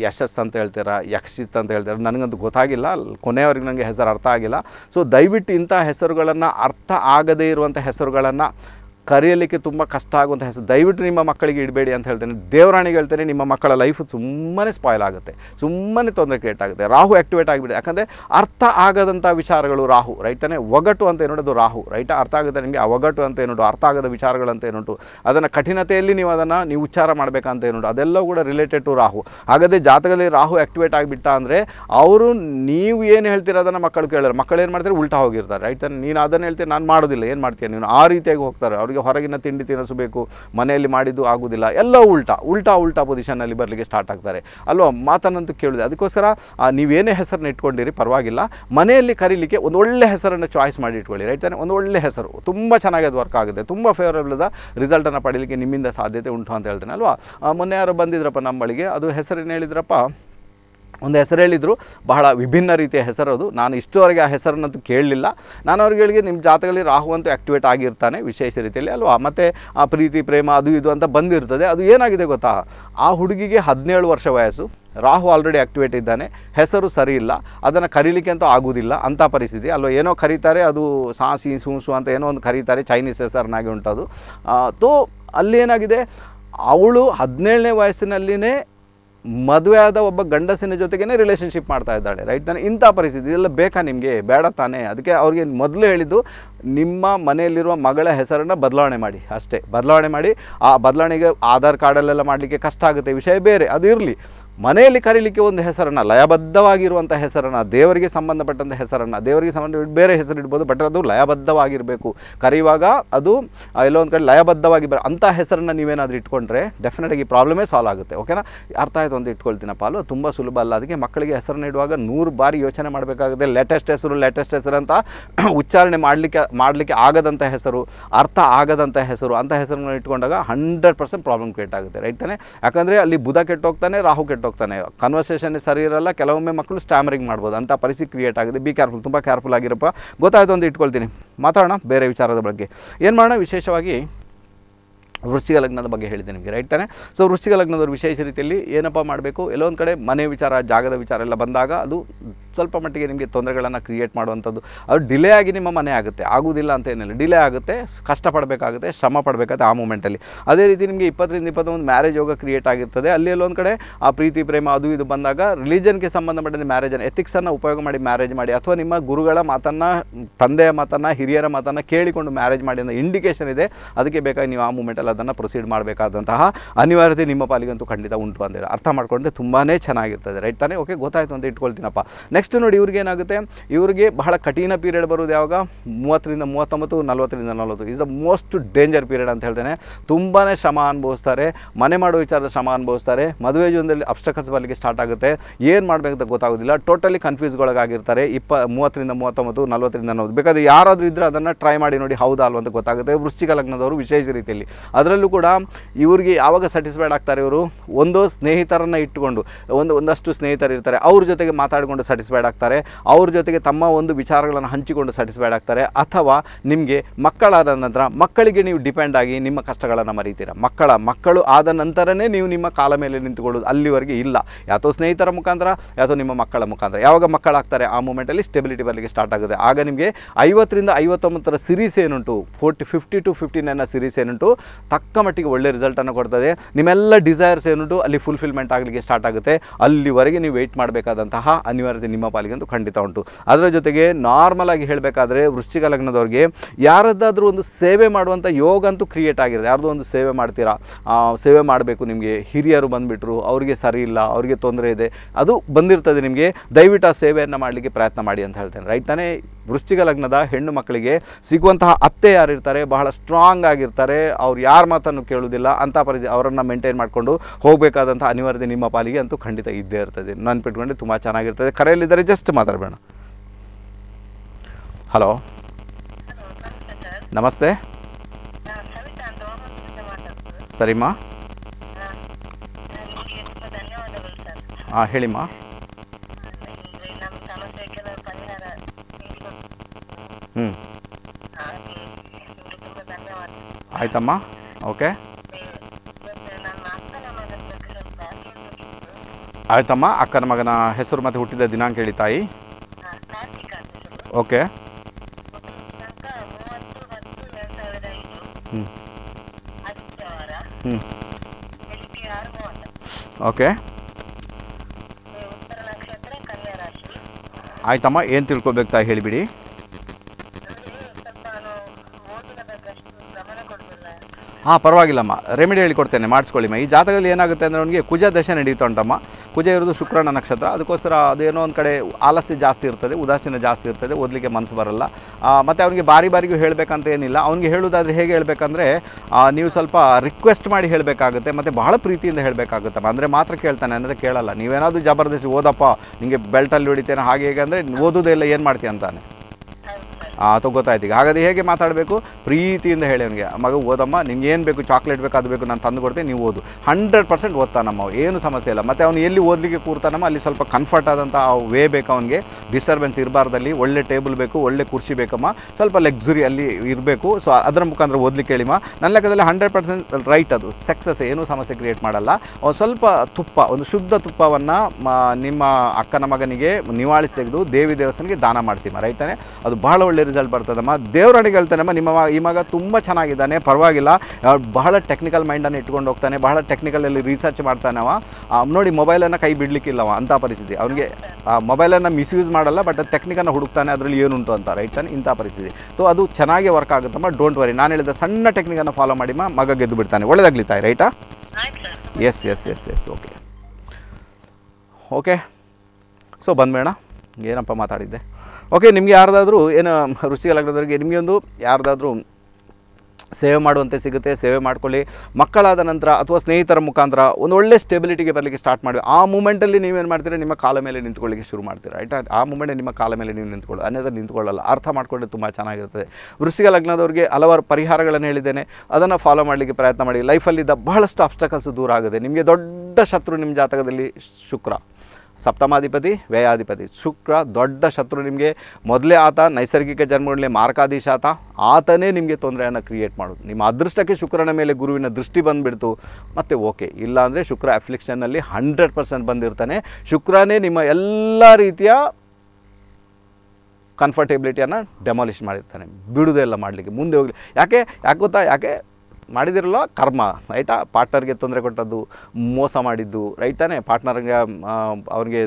ಯಶಸ್ ಅಂತ ಹೇಳ್ತೀರಾ, ಯಕ್ಷಿತ್ ಅಂತ ಹೇಳ್ತೀರ, ನನಗಂತೂ ಗೊತ್ತಾಗಿಲ್ಲ, ಕೊನೆಯವರೆಗೂ ನನಗೆ ಹೆಸರು ಅರ್ಥ ಆಗಿಲ್ಲ। ಸೊ ದಯವಿಟ್ಟು ಇಂಥ ಹೆಸರುಗಳನ್ನು, ಅರ್ಥ ಆಗದೇ ಇರುವಂಥ ಹೆಸರುಗಳನ್ನು ಕರೆಯಲಿಕ್ಕೆ ತುಂಬ ಕಷ್ಟ ಆಗುವಂಥ ಹೆಸರು ದಯವಿಟ್ಟು ನಿಮ್ಮ ಮಕ್ಕಳಿಗೆ ಇಡಬೇಡಿ ಅಂತ ಹೇಳ್ತೇನೆ, ದೇವರಾಣಿಗೆ ಹೇಳ್ತೇನೆ, ನಿಮ್ಮ ಮಕ್ಕಳ ಲೈಫ್ ಸುಮ್ಮನೆ ಸ್ಪಾಯ್ಲ್ ಆಗುತ್ತೆ, ಸುಮ್ಮನೆ ತೊಂದರೆ ಕ್ರಿಯೇಟ್ ಆಗುತ್ತೆ, ರಾಹು ಆ್ಯಕ್ಟಿವೇಟ್ ಆಗಿಬಿಡುತ್ತೆ। ಯಾಕಂದರೆ ಅರ್ಥ ಆಗದಂಥ ವಿಚಾರಗಳು ರಾಹು ರೈಟ್ ತಾನೆ, ಒಗಟು ಅಂತ ಏನೋದು ರಾಹು ರೈಟ್, ಅರ್ಥ ಆಗುತ್ತೆ ನಿಮಗೆ, ಒಗಟು ಅಂತ ಏನುಂಟು ಅರ್ಥ ಆಗದ ವಿಚಾರಗಳಂತ ಏನುಂಟು, ಅದನ್ನು ಕಠಿಣತೆಯಲ್ಲಿ ನೀವು ಅದನ್ನು ನೀವು ಉಚ್ಚಾರ ಮಾಡಬೇಕಂತ ಏನುಂಟು, ಅದೆಲ್ಲವೂ ಕೂಡ ರಿಲೇಟೆಡ್ ಟು ರಾಹು। ಹಾಗಾದರೆ ಜಾತಕದಲ್ಲಿ ರಾಹು ಆ್ಯಕ್ಟಿವೇಟ್ ಆಗಿಬಿಟ್ಟ ಅಂದರೆ ಅವರು ನೀವು ಏನು ಹೇಳ್ತೀರ ಅದನ್ನು ಮಕ್ಕಳು ಕೇಳೋರು, ಮಕ್ಕಳು ಏನು ಮಾಡ್ತಾರೆ, ಉಲ್ಟಾ ಹೋಗಿರ್ತಾರೆ ರೈಟ್ ತಾನೆ। ನೀನು ಅದನ್ನು ಹೇಳ್ತೀನಿ, ನಾನು ಮಾಡೋದಿಲ್ಲ, ಏನು ಮಾಡ್ತೀಯ ನೀನು, ಆ ರೀತಿಯಾಗಿ ಹೋಗ್ತಾರೆ, ಹೊರಗಿನ ತಿಂಡಿ ತಿನ್ನಿಸಬೇಕು, ಮನೆಯಲ್ಲಿ ಮಾಡಿದ್ದು ಆಗೋದಿಲ್ಲ, ಎಲ್ಲ ಉಲ್ಟಾ ಉಲ್ಟಾ ಉಲ್ಟಾ ಪೊಸಿಷನ್ನಲ್ಲಿ ಬರಲಿಕ್ಕೆ ಸ್ಟಾರ್ಟ್ ಆಗ್ತಾರೆ ಅಲ್ವಾ, ಮಾತನ್ನಂತೂ ಕೇಳಿದೆ। ಅದಕ್ಕೋಸ್ಕರ ನೀವೇನೇ ಹೆಸರನ್ನ ಇಟ್ಕೊಂಡಿರಿ ಪರವಾಗಿಲ್ಲ, ಮನೆಯಲ್ಲಿ ಕರೀಲಿಕ್ಕೆ ಒಂದು ಒಳ್ಳೆ ಹೆಸರನ್ನು ಚಾಯ್ಸ್ ಮಾಡಿ ಇಟ್ಕೊಳ್ಳಿ ರೈಟ್ ತಾನೆ, ಒಂದು ಒಳ್ಳೆ ಹೆಸರು ತುಂಬ ಚೆನ್ನಾಗಿ ಅದು ವರ್ಕ್ ಆಗುತ್ತೆ, ತುಂಬ ಫೇವರಬಲ್ ಆದ ರಿಸಲ್ಟನ್ನು ಪಡೀಲಿಕ್ಕೆ ನಿಮ್ಮಿಂದ ಸಾಧ್ಯತೆ ಉಂಟು ಅಂತ ಹೇಳ್ತೇನೆ ಅಲ್ವಾ। ಮೊನ್ನೆ ಯಾರು ಬಂದಿದ್ರಪ್ಪ ನಮ್ಮ ಬಳಿಗೆ, ಅದು ಹೆಸರೇನು ಹೇಳಿದ್ರಪ್ಪ, ಒಂದು ಹೆಸರು ಹೇಳಿದರು, ಬಹಳ ವಿಭಿನ್ನ ರೀತಿಯ ಹೆಸರು ಅದು, ನಾನು ಇಷ್ಟುವರೆಗೆ ಆ ಹೆಸರನ್ನಂತೂ ಕೇಳಲಿಲ್ಲ, ನಾನು ಅವ್ರಿಗೆ ನಿಮ್ಮ ಜಾತಕದಲ್ಲಿ ರಾಹು ಅಂತೂ ಆ್ಯಕ್ಟಿವೇಟ್ ಆಗಿರ್ತಾನೆ ವಿಶೇಷ ರೀತಿಯಲ್ಲಿ ಅಲ್ವಾ, ಮತ್ತು ಆ ಪ್ರೀತಿ ಪ್ರೇಮ ಅದು ಇದು ಅಂತ ಬಂದಿರ್ತದೆ, ಅದು ಏನಾಗಿದೆ ಗೊತ್ತಾ, ಆ ಹುಡುಗಿಗೆ ಹದಿನೇಳು ವರ್ಷ ವಯಸ್ಸು, ರಾಹು ಆಲ್ರೆಡಿ ಆ್ಯಕ್ಟಿವೇಟ್ ಇದ್ದಾನೆ, ಹೆಸರು ಸರಿ ಇಲ್ಲ, ಅದನ್ನು ಕರೀಲಿಕ್ಕೆ ಅಂತೂ ಆಗೋದಿಲ್ಲ ಅಂಥ ಪರಿಸ್ಥಿತಿ ಅಲ್ವ, ಏನೋ ಕರೀತಾರೆ ಅದು ಸಾಸಿ ಸೂಸು ಅಂತ ಏನೋ ಒಂದು ಕರೀತಾರೆ, ಚೈನೀಸ್ ಹೆಸರನ್ನಾಗಿ ಉಂಟದು. ತೋ ಅಲ್ಲೇನಾಗಿದೆ, ಅವಳು ಹದಿನೇಳನೇ ವಯಸ್ಸಿನಲ್ಲಿನೇ ಮದುವೆಯಾದ ಒಬ್ಬ ಗಂಡಸಿನ ಜೊತೆಗೇ ರಿಲೇಷನ್ಶಿಪ್ ಮಾಡ್ತಾ ಇದ್ದಾಳೆ ರೈಟ್ ತಾನೆ। ಇಂಥ ಪರಿಸ್ಥಿತಿ ಇದೆಲ್ಲ ಬೇಕಾ ನಿಮಗೆ, ಬೇಡ ತಾನೇ, ಅದಕ್ಕೆ ಅವ್ರಿಗೆ ಮೊದಲು ಹೇಳಿದ್ದು ನಿಮ್ಮ ಮನೆಯಲ್ಲಿರುವ ಮಗಳ ಹೆಸರನ್ನು ಬದಲಾವಣೆ ಮಾಡಿ ಅಷ್ಟೇ, ಬದಲಾವಣೆ ಮಾಡಿ, ಆ ಬದಲಾವಣೆಗೆ ಆಧಾರ್ ಕಾರ್ಡಲ್ಲೆಲ್ಲ ಮಾಡಲಿಕ್ಕೆ ಕಷ್ಟ ಆಗುತ್ತೆ, ವಿಷಯ ಬೇರೆ ಅದು ಇರಲಿ, ಮನೆಯಲ್ಲಿ ಕರೀಲಿಕ್ಕೆ ಒಂದು ಹೆಸರನ್ನು, ಲಯಬದ್ಧವಾಗಿರುವಂತ ಹೆಸರನ್ನು, ದೇವರಿಗೆ ಸಂಬಂಧಪಟ್ಟಂತ ಹೆಸರನ್ನು, ದೇವರಿಗೆ ಸಂಬಂಧಪಟ್ಟ ಬೇರೆ ಹೆಸರು ಇಡಬಹುದು, ಬಟ್ ಅದು ಲಯಬದ್ಧವಾಗಿರಬೇಕು. ಕರೆಯುವಾಗ ಅದು ಎಲ್ಲೋ ಒಂದು ಕಡೆ ಲಯಬದ್ಧವಾಗಿ ಬರ ಅಂಥ ಹೆಸರನ್ನು ನೀವೇನಾದರೂ ಇಟ್ಕೊಂಡ್ರೆ ಡೆಫಿನೆಟಾಗಿ ಪ್ರಾಬ್ಲಮೇ ಸಾಲ್ವ್ ಆಗುತ್ತೆ. ಓಕೆನಾ, ಅರ್ಥ ಆಯಿತು ಅಂತ ಇಟ್ಕೊಳ್ತೀನಪ್ಪ. ಅಲ್ಲೂ ತುಂಬ ಸುಲಭ ಅಲ್ಲ. ಅದಕ್ಕೆ ಮಕ್ಕಳಿಗೆ ಹೆಸರನ್ನು ಇಡುವಾಗ ನೂರು ಬಾರಿ ಯೋಚನೆ ಮಾಡಬೇಕಾಗುತ್ತೆ. ಲೇಟೆಸ್ಟ್ ಹೆಸರು ಲೇಟೆಸ್ಟ್ ಹೆಸರು ಅಂತ ಉಚ್ಚಾರಣೆ ಮಾಡಲಿಕ್ಕೆ ಮಾಡಲಿಕ್ಕೆ ಆಗದಂಥ ಹೆಸರು, ಅರ್ಥ ಆಗದಂಥ ಹೆಸರು, ಅಂಥ ಹೆಸರನ್ನು ಇಟ್ಕೊಂಡಾಗ ಹಂಡ್ರೆಡ್ ಪರ್ಸೆಂಟ್ ಪ್ರಾಬ್ಲಮ್ ಕ್ರಿಯೇಟ್ ಆಗುತ್ತೆ. ರೈಟ್ ತಾನೆ? ಯಾಕಂದರೆ ಅಲ್ಲಿ ಬುಧ ಕೆಟ್ಟೋಗ್ತಾನೆ, ರಾಹು ಕೆಟ್ಟೋಗ್ತಾನೆ, ಕನ್ವರ್ಸೇಷನ್ ಸರಿ ಇರಲ್ಲ, ಕೆಲವೊಮ್ಮೆ ಮಕ್ಕಳು ಸ್ಟ್ಯಾಮರಿಂಗ್ ಮಾಡ್ಬೋದು, ಅಂಥ ಪರಿಸ್ಥಿತಿ ಕ್ರಿಯೇಟ್ ಆಗಿದೆ. ಬಿ ಕೇರ್ಫುಲ್, ತುಂಬ ಕೇರ್ಫುಲ್ ಆಗಿರಪ್ಪ. ಗೊತ್ತಾಯಿತು ಅಂತ ಇಟ್ಕೊಳ್ತೀನಿ. ಮಾತಾಡೋಣ ಬೇರೆ ವಿಚಾರದ ಬಗ್ಗೆ. ಏನು ಮಾಡೋಣ, ವಿಶೇಷವಾಗಿ ವೃಶ್ಚಿಕ ಲಗ್ನದ ಬಗ್ಗೆ ಹೇಳಿದೆ ನಿಮಗೆ. ರೈಟ್ ತಾನೆ? ಸೊ ವೃಶ್ಚಿಕ ಲಗ್ನದವ್ರು ವಿಶೇಷ ರೀತಿಯಲ್ಲಿ ಏನಪ್ಪ ಮಾಡಬೇಕು, ಎಲ್ಲೊಂದು ಕಡೆ ಮನೆ ವಿಚಾರ, ಜಾಗದ ವಿಚಾರ ಎಲ್ಲ ಬಂದಾಗ ಅದು ಸ್ವಲ್ಪ ಮಟ್ಟಿಗೆ ನಿಮಗೆ ತೊಂದರೆಗಳನ್ನು ಕ್ರಿಯೇಟ್ ಮಾಡುವಂಥದ್ದು. ಅದು ಡಿಲೇ ಆಗಿ ನಿಮ್ಮ ಮನೆ ಆಗುತ್ತೆ, ಆಗೋದಿಲ್ಲ ಅಂತ ಏನಿಲ್ಲ, ಡಿಲೇ ಆಗುತ್ತೆ, ಕಷ್ಟಪಡಬೇಕಾಗುತ್ತೆ, ಶ್ರಮ ಪಡಬೇಕಾಗುತ್ತೆ ಆ ಮೂಮೆಂಟಲ್ಲಿ. ಅದೇ ರೀತಿ ನಿಮಗೆ ಇಪ್ಪತ್ತರಿಂದ ಇಪ್ಪತ್ತೊಂದು ಮ್ಯಾರೇಜ್ ಯೋಗ ಕ್ರಿಯೇಟ್ ಆಗಿರ್ತದೆ. ಅಲ್ಲಿ ಎಲ್ಲೊಂದು ಕಡೆ ಆ ಪ್ರೀತಿ ಪ್ರೇಮ ಅದು ಇದು ಬಂದಾಗ ರಿಲಿಜನ್ಗೆ ಸಂಬಂಧಪಟ್ಟಂತೆ ಮ್ಯಾರೇಜನ್ನು, ಎಥಿಕ್ಸನ್ನು ಉಪಯೋಗ ಮಾಡಿ ಮ್ಯಾರೇಜ್ ಮಾಡಿ, ಅಥವಾ ನಿಮ್ಮ ಗುರುಗಳ ಮಾತನ್ನು, ತಂದೆಯ ಮಾತನ್ನು, ಹಿರಿಯರ ಮಾತನ್ನು ಕೇಳಿಕೊಂಡು ಮ್ಯಾರೇಜ್ ಮಾಡಿ ಅನ್ನೋ ಇಂಡಿಕೇಷನ್ ಇದೆ. ಅದಕ್ಕೆ ಬೇಕಾಗಿ ನೀವು ಆ ಮೂಮೆಂಟಲ್ಲಿ ಅದನ್ನು ಪ್ರೊಸೀಡ್ ಮಾಡಬೇಕಾದಂತಹ ಅನಿವಾರ್ಯತೆ ನಿಮ್ಮ ಪಾಲಿಗಂತೂ ಖಂಡಿತ ಉಂಟು ಅಂದರೆ ಅರ್ಥ ಮಾಡಿಕೊಂಡ್ರೆ ತುಂಬಾ ಚೆನ್ನಾಗಿರ್ತದೆ. ರೈಟ್ ತಾನೇ? ಓಕೆ, ಗೊತ್ತಾಯಿತು ಅಂತ ಇಟ್ಕೊಳ್ತೀನಪ್ಪ. ನೆಕ್ಸ್ಟ್ ನೋಡಿ, ಇವ್ರಿಗೇನಾಗುತ್ತೆ, ಇವ್ರಿಗೆ ಬಹಳ ಕಠಿಣ ಪೀರಿಯಡ್ ಬರೋದು ಯಾವಾಗ? ಮೂವತ್ತರಿಂದ ಮೂವತ್ತೊಂಬತ್ತು, ನಲವತ್ತರಿಂದ ನಲವತ್ತು is the most danger period ಅಂತ ಹೇಳ್ತೇನೆ. ತುಂಬಾ ಶ್ರಮ ಅನುಭವಿಸ್ತಾರೆ, ಮನೆ ಮಾಡೋ ವಿಚಾರದ ಶ್ರಮ ಅನುಭವಿಸ್ತಾರೆ, ಮದುವೆ ಜೀವನದಲ್ಲಿ ಅಬ್ಸ್ಟ್ರಕಲ್ಸ್ ಬರಲಿಕ್ಕೆ ಸ್ಟಾರ್ಟ್ ಆಗುತ್ತೆ, ಏನು ಮಾಡಬೇಕಂತ ಗೊತ್ತಾಗೋದಿಲ್ಲ, ಟೋಟಲಿ ಕನ್ಫ್ಯೂಸ್ಗೊಳಗಾಗಿರ್ತಾರೆ. ಇಪ್ಪ ಮೂವತ್ತರಿಂದ ಮೂವತ್ತೊಂಬತ್ತು, ನಲವತ್ತರಿಂದ ನಲವತ್ತು ಬೇಕಾದರೆ ಯಾರಾದರೂ ಇದ್ದರೆ ಅದನ್ನು ಟ್ರೈ ಮಾಡಿ ನೋಡಿ ಹೌದಾ ಅಲ್ವ ಅಂತ ಗೊತ್ತಾಗುತ್ತೆ. ವೃಶ್ಚಿಕ ಲಗ್ನದವರು ವಿಶೇಷ ರೀತಿಯಲ್ಲಿ ಅದರಲ್ಲೂ ಕೂಡ ಇವ್ರಿಗೆ ಯಾವಾಗ ಸ್ಯಾಟಿಸ್ಫೈಡ್ ಆಗ್ತಾರೆ ಇವರು, ಒಂದು ಸ್ನೇಹಿತರನ್ನು ಇಟ್ಟುಕೊಂಡು, ಒಂದು ಒಂದಷ್ಟು ಸ್ನೇಹಿತರು ಇರ್ತಾರೆ, ಅವ್ರ ಜೊತೆಗೆ ಮಾತಾಡಿಕೊಂಡು ಸ್ಯಾಟಿಸ್ಫೈಡ್ ಆಗ್ತಾರೆ, ಅವ್ರ ಜೊತೆಗೆ ತಮ್ಮ ಒಂದು ವಿಚಾರಗಳನ್ನು ಹಂಚಿಕೊಂಡು ಸ್ಯಾಟಿಸ್ಫೈಡ್ ಆಗ್ತಾರೆ. ಅಥವಾ ನಿಮಗೆ ಮಕ್ಕಳಾದ ನಂತರ ಮಕ್ಕಳಿಗೆ ನೀವು ಡಿಪೆಂಡ್ ಆಗಿ ನಿಮ್ಮ ಕಷ್ಟಗಳನ್ನು ಮರೀತೀರಾ. ಮಕ್ಕಳ ಮಕ್ಕಳು ಆದ ನಂತರನೇ ನೀವು ನಿಮ್ಮ ಕಾಲ ಮೇಲೆ ನಿಂತುಕೊಳ್ಳೋದು, ಅಲ್ಲಿವರೆಗೆ ಇಲ್ಲ. ಯಾತೋ ಸ್ನೇಹಿತರ ಮುಖಾಂತರ, ಯಾತೋ ನಿಮ್ಮ ಮಕ್ಕಳ ಮುಖಾಂತರ. ಯಾವಾಗ ಮಕ್ಕಳಾಗ್ತಾರೆ ಆ ಮೂಮೆಂಟಲ್ಲಿ ಸ್ಟೆಬಿಲಿಟಿ ಬರಲಿಕ್ಕೆ ಸ್ಟಾರ್ಟ್ ಆಗುತ್ತೆ. ಆಗ ನಿಮಗೆ ಐವತ್ತರಿಂದ ಐವತ್ತೊಂಬತ್ತರ ಸಿರೀಸ್ ಏನುಂಟು, ಫೋರ್ಟಿ ಫಿಫ್ಟಿ ಟು ಫಿಫ್ಟಿ ನೈನ್ನ ಸಿರೀಸ್ ಏನುಂಟು ತಕ್ಕ ಮಟ್ಟಿಗೆ ಒಳ್ಳೆ ರಿಸಲ್ಟನ್ನು ಕೊಡ್ತದೆ. ನಿಮ್ಮೆಲ್ಲ ಡಿಸೈರ್ಸ್ ಏನುಂಟು ಅಲ್ಲಿ ಫುಲ್ಫಿಲ್ಮೆಂಟ್ ಆಗಲಿಕ್ಕೆ ಸ್ಟಾರ್ಟ್ ಆಗುತ್ತೆ. ಅಲ್ಲಿವರೆಗೆ ನೀವು ವೆಯ್ಟ್ ಮಾಡಬೇಕಾದಂತಹ ಅನಿವಾರ್ಯತೆ ನಿಮ್ಮ ಪಾಲಿಗಂತೂ ಖಂಡಿತ ಉಂಟು. ಅದರ ಜೊತೆಗೆ ನಾರ್ಮಲ್ ಆಗಿ ಹೇಳಬೇಕಾದ್ರೆ ವೃಶ್ಚಿಕ ಲಗ್ನದವ್ರಿಗೆ ಯಾರದ್ದಾದರೂ ಒಂದು ಸೇವೆ ಮಾಡುವಂಥ ಯೋಗ ಅಂತೂ ಕ್ರಿಯೇಟ್ ಆಗಿರುತ್ತೆ. ಯಾರ್ದು ಒಂದು ಸೇವೆ ಮಾಡ್ತೀರಾ, ಸೇವೆ ಮಾಡಬೇಕು, ನಿಮಗೆ ಹಿರಿಯರು ಬಂದುಬಿಟ್ರು, ಅವರಿಗೆ ಸರಿ ಇಲ್ಲ, ಅವರಿಗೆ ತೊಂದರೆ ಇದೆ, ಅದು ಬಂದಿರ್ತದೆ ನಿಮಗೆ, ದಯವಿಟ್ಟು ಆ ಸೇವೆಯನ್ನು ಮಾಡಲಿಕ್ಕೆ ಪ್ರಯತ್ನ ಮಾಡಿ ಅಂತ ಹೇಳ್ತೇನೆ. ರೈಟ್ ತಾನೇ? ವೃಶ್ಚಿಕ ಲಗ್ನದ ಹೆಣ್ಣು ಮಕ್ಕಳಿಗೆ ಸಿಗುವಂತಹ ಅತ್ತೆ ಯಾರಿರ್ತಾರೆ, ಬಹಳ ಸ್ಟ್ರಾಂಗ್ ಆಗಿರ್ತಾರೆ, ಅವ್ರು ಯಾರ ಮಾತನ್ನು ಕೇಳುವುದಿಲ್ಲ, ಅಂಥ ಪರಿಸ್ಥಿತಿ ಅವರನ್ನು ಮೇಂಟೈನ್ ಮಾಡಿಕೊಂಡು ಹೋಗಬೇಕಾದಂಥ ಅನಿವಾರ್ಯತೆ ನಿಮ್ಮ ಪಾಲಿಗೆ ಅಂತೂ ಖಂಡಿತ ಇದ್ದೇ ಇರ್ತದೆ. ನೆನ್ಪಿಟ್ಕೊಂಡ್ರೆ ತುಂಬ ಚೆನ್ನಾಗಿರ್ತದೆ. ಕರೆಯಲ್ಲಿದ್ದರೆ ಜಸ್ಟ್ ಮಾತಾಡಬೇಡ. ಹಲೋ, ನಮಸ್ತೆ. ಸರಿಮ್ಮ, ಹಾಂ ಹೇಳಿಮ್ಮ. ಹ್ಞೂ, ಆಯಿತಮ್ಮ. ಓಕೆ, ಆಯಿತಮ್ಮ. ಅಕ್ಕನ ಮಗನ ಹೆಸರು ಮತ್ತು ಹುಟ್ಟಿದ ದಿನಾಂಕ ಹೇಳಿ ತಾಯಿ. ಓಕೆ, ಹ್ಞೂ ಹ್ಞೂ ಓಕೆ, ಆಯಿತಮ್ಮ. ಏನು ತಿಳ್ಕೊಬೇಕು ತಾಯಿ ಹೇಳಿಬಿಡಿ. ಹಾಂ, ಪರವಾಗಿಲ್ಲಮ್ಮ, ರೆಮಿಡಿ ಹೇಳಿಕೊಡ್ತೇನೆ, ಮಾಡಿಸ್ಕೊಳ್ಳಿಮ್ಮ. ಈ ಜಾತಕದಲ್ಲಿ ಏನಾಗುತ್ತೆ ಅಂದರೆ ಅವನಿಗೆ ಕುಜ ದಶೆ ನಡೀತಾ ಉಂಟಮ್ಮ. ಕುಜ ಇರೋದು ಶುಕ್ರನ ನಕ್ಷತ್ರ, ಅದಕ್ಕೋಸ್ಕರ ಅದೇನೋ ಒಂದು ಕಡೆ ಆಲಸ್ಯ ಜಾಸ್ತಿ ಇರ್ತದೆ, ಉದಾಸೀನ ಜಾಸ್ತಿ ಇರ್ತದೆ, ಓದಲಿಕ್ಕೆ ಮನಸ್ಸು ಬರಲ್ಲ. ಮತ್ತು ಅವನಿಗೆ ಬಾರಿ ಬಾರಿಗೂ ಹೇಳಬೇಕಂತ ಏನಿಲ್ಲ. ಅವನಿಗೆ ಹೇಳೋದಾದರೆ ಹೇಗೆ ಹೇಳಬೇಕಂದ್ರೆ ನೀವು ಸ್ವಲ್ಪ ರಿಕ್ವೆಸ್ಟ್ ಮಾಡಿ ಹೇಳಬೇಕಾಗುತ್ತೆ, ಮತ್ತು ಬಹಳ ಪ್ರೀತಿಯಿಂದ ಹೇಳಬೇಕಾಗುತ್ತಮ್ಮ. ಅಂದರೆ ಮಾತ್ರ ಕೇಳ್ತಾನೆ ಅನ್ನೋದು ಕೇಳಲ್ಲ. ನೀವೇನಾದರೂ ಜಬರ್ದಸ್ತಿ ಓದಪ್ಪ, ನಿಮಗೆ ಬೆಲ್ಟಲ್ಲಿ ಹೊಡಿತೇನೆ ಹಾಗೆ ಹೇಗೆ ಅಂದರೆ ಓದೋದೆಲ್ಲ ಏನು ಮಾಡ್ತೀಯ ಅಂತಾನೆ. ಹಾಂ, ಅದು ಗೊತ್ತಾಯ್ತು ಈಗ. ಹಾಗಾದರೆ ಹೇಗೆ ಮಾತಾಡಬೇಕು, ಪ್ರೀತಿಯಿಂದ ಹೇಳಿ ಅವನಿಗೆ, ಮಗ ಓದಮ್ಮ, ನಿಮ್ಗೆ ಏನು ಬೇಕು, ಚಾಕ್ಲೇಟ್ ಬೇಕು, ಅದು ಬೇಕು, ನಾನು ತಂದು ಕೊಡ್ತೀನಿ, ನೀವು ಓದು. ಹಂಡ್ರೆಡ್ ಪರ್ಸೆಂಟ್ ಓದ್ತಾನಮ್ಮ, ಏನು ಸಮಸ್ಯೆ ಇಲ್ಲ. ಮತ್ತು ಅವನು ಎಲ್ಲಿ ಓದಲಿಕ್ಕೆ ಕೂರ್ತಾನಮ್ಮ ಅಲ್ಲಿ ಸ್ವಲ್ಪ ಕಂಫರ್ಟ್ ಆದಂಥ ವೇ ಬೇಕು ಅವನಿಗೆ, ಡಿಸ್ಟರ್ಬೆನ್ಸ್ ಇರಬಾರ್ದಲ್ಲಿ, ಒಳ್ಳೆ ಟೇಬಲ್ ಬೇಕು, ಒಳ್ಳೆ ಕುರ್ಚಿ ಬೇಕಮ್ಮ, ಸ್ವಲ್ಪ ಲಕ್ಸುರಿ ಅಲ್ಲಿ ಇರಬೇಕು. ಸೊ ಅದರ ಮುಖಾಂತರ ಓದಲಿಕ್ಕೆ ಹೇಳಿಮ್ಮ. ನನ್ನ ಲೆಕ್ಕದಲ್ಲಿ ಹಂಡ್ರೆಡ್ ಪರ್ಸೆಂಟ್ ರೈಟ್, ಅದು ಸಕ್ಸಸ್, ಏನೂ ಸಮಸ್ಯೆ ಕ್ರಿಯೇಟ್ ಮಾಡಲ್ಲ. ಅವ್ನು ಸ್ವಲ್ಪ ತುಪ್ಪ, ಒಂದು ಶುದ್ಧ ತುಪ್ಪವನ್ನು ನಿಮ್ಮ ಅಕ್ಕನ ಮಗನಿಗೆ ನಿವಾಳಿಸಿ ತೆಗೆದು ದೇವಿ ದೇವಸ್ಥಾನಕ್ಕೆ ದಾನ ಮಾಡಿಸಿಮ್ಮ. ರೈತಾನೆ? ಅದು ಬಹಳ ಒಳ್ಳೆ ರಿಸಲ್ಟ್ ಬರ್ತದಮ್ಮ. ದೇವರೊಳಗೆ ಹೇಳ್ತಾನಮ್ಮ, ನಿಮ್ಮ ಈ ಮಗ ತುಂಬ ಚೆನ್ನಾಗಿದ್ದಾನೆ, ಪರವಾಗಿಲ್ಲ, ಬಹಳ ಟೆಕ್ನಿಕಲ್ ಮೈಂಡನ್ನು ಇಟ್ಕೊಂಡು ಹೋಗ್ತಾನೆ, ಬಹಳ ಟೆಕ್ನಿಕಲಲ್ಲಿ ರಿಸರ್ಚ್ ಮಾಡ್ತಾನವ, ನೋಡಿ ಮೊಬೈಲನ್ನು ಕೈ ಬಿಡಲಿಕ್ಕಿಲ್ಲವ, ಅಂಥ ಪರಿಸ್ಥಿತಿ. ಅವನಿಗೆ ಮೊಬೈಲನ್ನು ಮಿಸ್ಯೂಸ್ ಮಾಡಲ್ಲ, ಬಟ್ ಅದು ಟೆಕ್ನಿಕನ್ನು ಹುಡುಕ್ತಾನೆ, ಅದರಲ್ಲಿ ಏನುಂಟು ಅಂತ. ರೈಟ್ ತಾನೆ? ಇಂಥ ಪರಿಸ್ಥಿತಿ. ಸೊ ಅದು ಚೆನ್ನಾಗಿ ವರ್ಕ್ ಆಗುತ್ತಮ್ಮ. ಡೋಂಟ್ ವರಿ, ನಾನು ಹೇಳಿದ ಸಣ್ಣ ಟೆಕ್ನಿಕನ್ನು ಫಾಲೋ ಮಾಡಿಮ್ಮ, ಮಗ ಗೆದ್ದು ಬಿಡ್ತಾನೆ. ಒಳ್ಳೆದಾಗ್ಲಿ ತಾಯಿ. ರೈಟಾ? Yes yes yes yes okay. Okay so बंदबेड़ ऐनप्प माताडिद्दे ओके निम्गे यारदादरू ಏನು ಋಷಿಗಳಾಗಿರೋದರಿಗೆ ನಿಮಗೊಂದು ಯಾರದಾದರೂ ಸೇವೆ ಮಾಡುವಂತೆ ಸಿಗುತ್ತೆ ಸೇವೆ ಮಾಡ್ಕೊಳ್ಳಿ ಮಕ್ಕಳಾದ ನಂತರ ಅಥವಾ ಸ್ನೇಹಿತರ ಮುಖಾಂತರ ಒಂದು ಒಳ್ಳೆ ಸ್ಟೆಬಿಲಿಟಿಗೆ ಬರಲಿಕ್ಕೆ ಸ್ಟಾರ್ಟ್ ಮಾಡಿ ಆ ಮೂಮೆಂಟ್ ಅಲ್ಲಿ ನೀವು ಏನು ಮಾಡ್ತೀರಾ ನಿಮ್ಮ ಕಾಲ ಮೇಲೆ ನಿಂತುಕೊಳ್ಳಕ್ಕೆ ಶುರು ಮಾಡ್ತೀರಾ ರೈಟ್ ಆ ಮೂಮೆಂಟ್ ನಿಮ್ಮ ಕಾಲ ಮೇಲೆ ನೀವು ನಿಂತುಕೊಳ್ಳೋದು ಅನ್ನದ ನಿಂತುಕೊಳ್ಳಲ್ಲ ಅರ್ಥ ಮಾಡ್ಕೊಂಡ್ರೆ ತುಂಬಾ ಚೆನ್ನಾಗಿರುತ್ತೆ ವೃಶ್ಚಿಕ ಲಗ್ನದವರಿಗೆ ಹಲವಾರು ಪರಿಹಾರಗಳನ್ನು ಹೇಳಿದ್ದೇನೆ ಅದನ್ನ ಫಾಲೋ ಮಾಡಲಿಕ್ಕೆ ಪ್ರಯತ್ನ ಮಾಡಿ ಲೈಫ್ ಅಲ್ಲಿ ಇದ್ದ ಬಹಳಷ್ಟು ಆಬ್ಸ್ಟಕಲ್ಸ್ ದೂರ ಆಗುತ್ತೆ ನಿಮಗೆ ದೊಡ್ಡ ಶತ್ರು ನಿಮ್ಮ ಜಾತಕದಲ್ಲಿ ಶುಕ್ರ सप्तमाधिपति व्ययाधिपति शुक्र ದೊಡ್ಡ ಶತ್ರು ನಿಮಗೆ ಮೊದಲೇ ಆತ ನೈಸರ್ಗಿಕ ಜನ್ಮಗಳೇ ಮಾರ್ಕಾಧೀಶ ಆತ ಆತನೇ ನಿಮಗೆ ತೊಂದರೆಯನ್ನು ಕ್ರಿಯೇಟ್ ಮಾಡೋದು ನಿಮ್ಮ ಅದೃಷ್ಟಕ್ಕೆ ಶುಕ್ರನ ಮೇಲೆ ಗುರುವಿನ ದೃಷ್ಟಿ ಬಂದುಬಿಡ್ತು ಮತ್ತೆ ಓಕೆ ಇಲ್ಲ ಅಂದ್ರೆ ಶುಕ್ರ ಅಫ್ಲಿಕ್ಷನ್ ಅಲ್ಲಿ ಹಂಡ್ರೆಡ್ ಪರ್ಸೆಂಟ್ ಬಂದಿರ್ತಾನೆ ಶುಕ್ರನೇ ನಿಮ್ಮ ಎಲ್ಲ ರೀತಿಯ ಕಂಫರ್ಟಬಿಲಿಟಿಯನ್ನು ಡೆಮಾಲಿಶ್ ಮಾಡಿರ್ತಾನೆ ಬಿಡುದೇ ಇಲ್ಲ ಮಾಡಲಿಕ್ಕೆ ಮುಂದೆ ಹೋಗಲಿ ಯಾಕೆ ಯಾಕೆ ಗೊತ್ತಾ ಯಾಕೆ ಮಾಡಿದಿರಲ್ಲ ಕರ್ಮ ರೈಟಾ ಪಾರ್ಟ್ನರ್ ಗೆ ತೊಂದರೆ ಕೊಟ್ಟದ್ದು ಮೋಸ ಮಾಡಿದ್ದು ರೈಟಾನೇ ಪಾರ್ಟ್ನರ್ ಗೆ ಅವರಿಗೆ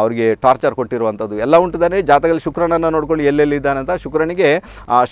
ಅವರಿಗೆ ಟಾರ್ಚರ್ ಕೊಟ್ಟಿರುವಂತದ್ದು ಎಲ್ಲ ಉಂಟುದಾನೆ ಜಾತಕದಲ್ಲಿ ಶುಕ್ರನನ್ನ ನೋಡಿಕೊಂಡು ಎಲ್ಲೆಲ್ಲಿ ಇದ್ದಾನೆ ಅಂತ ಶುಕ್ರನಿಗೆ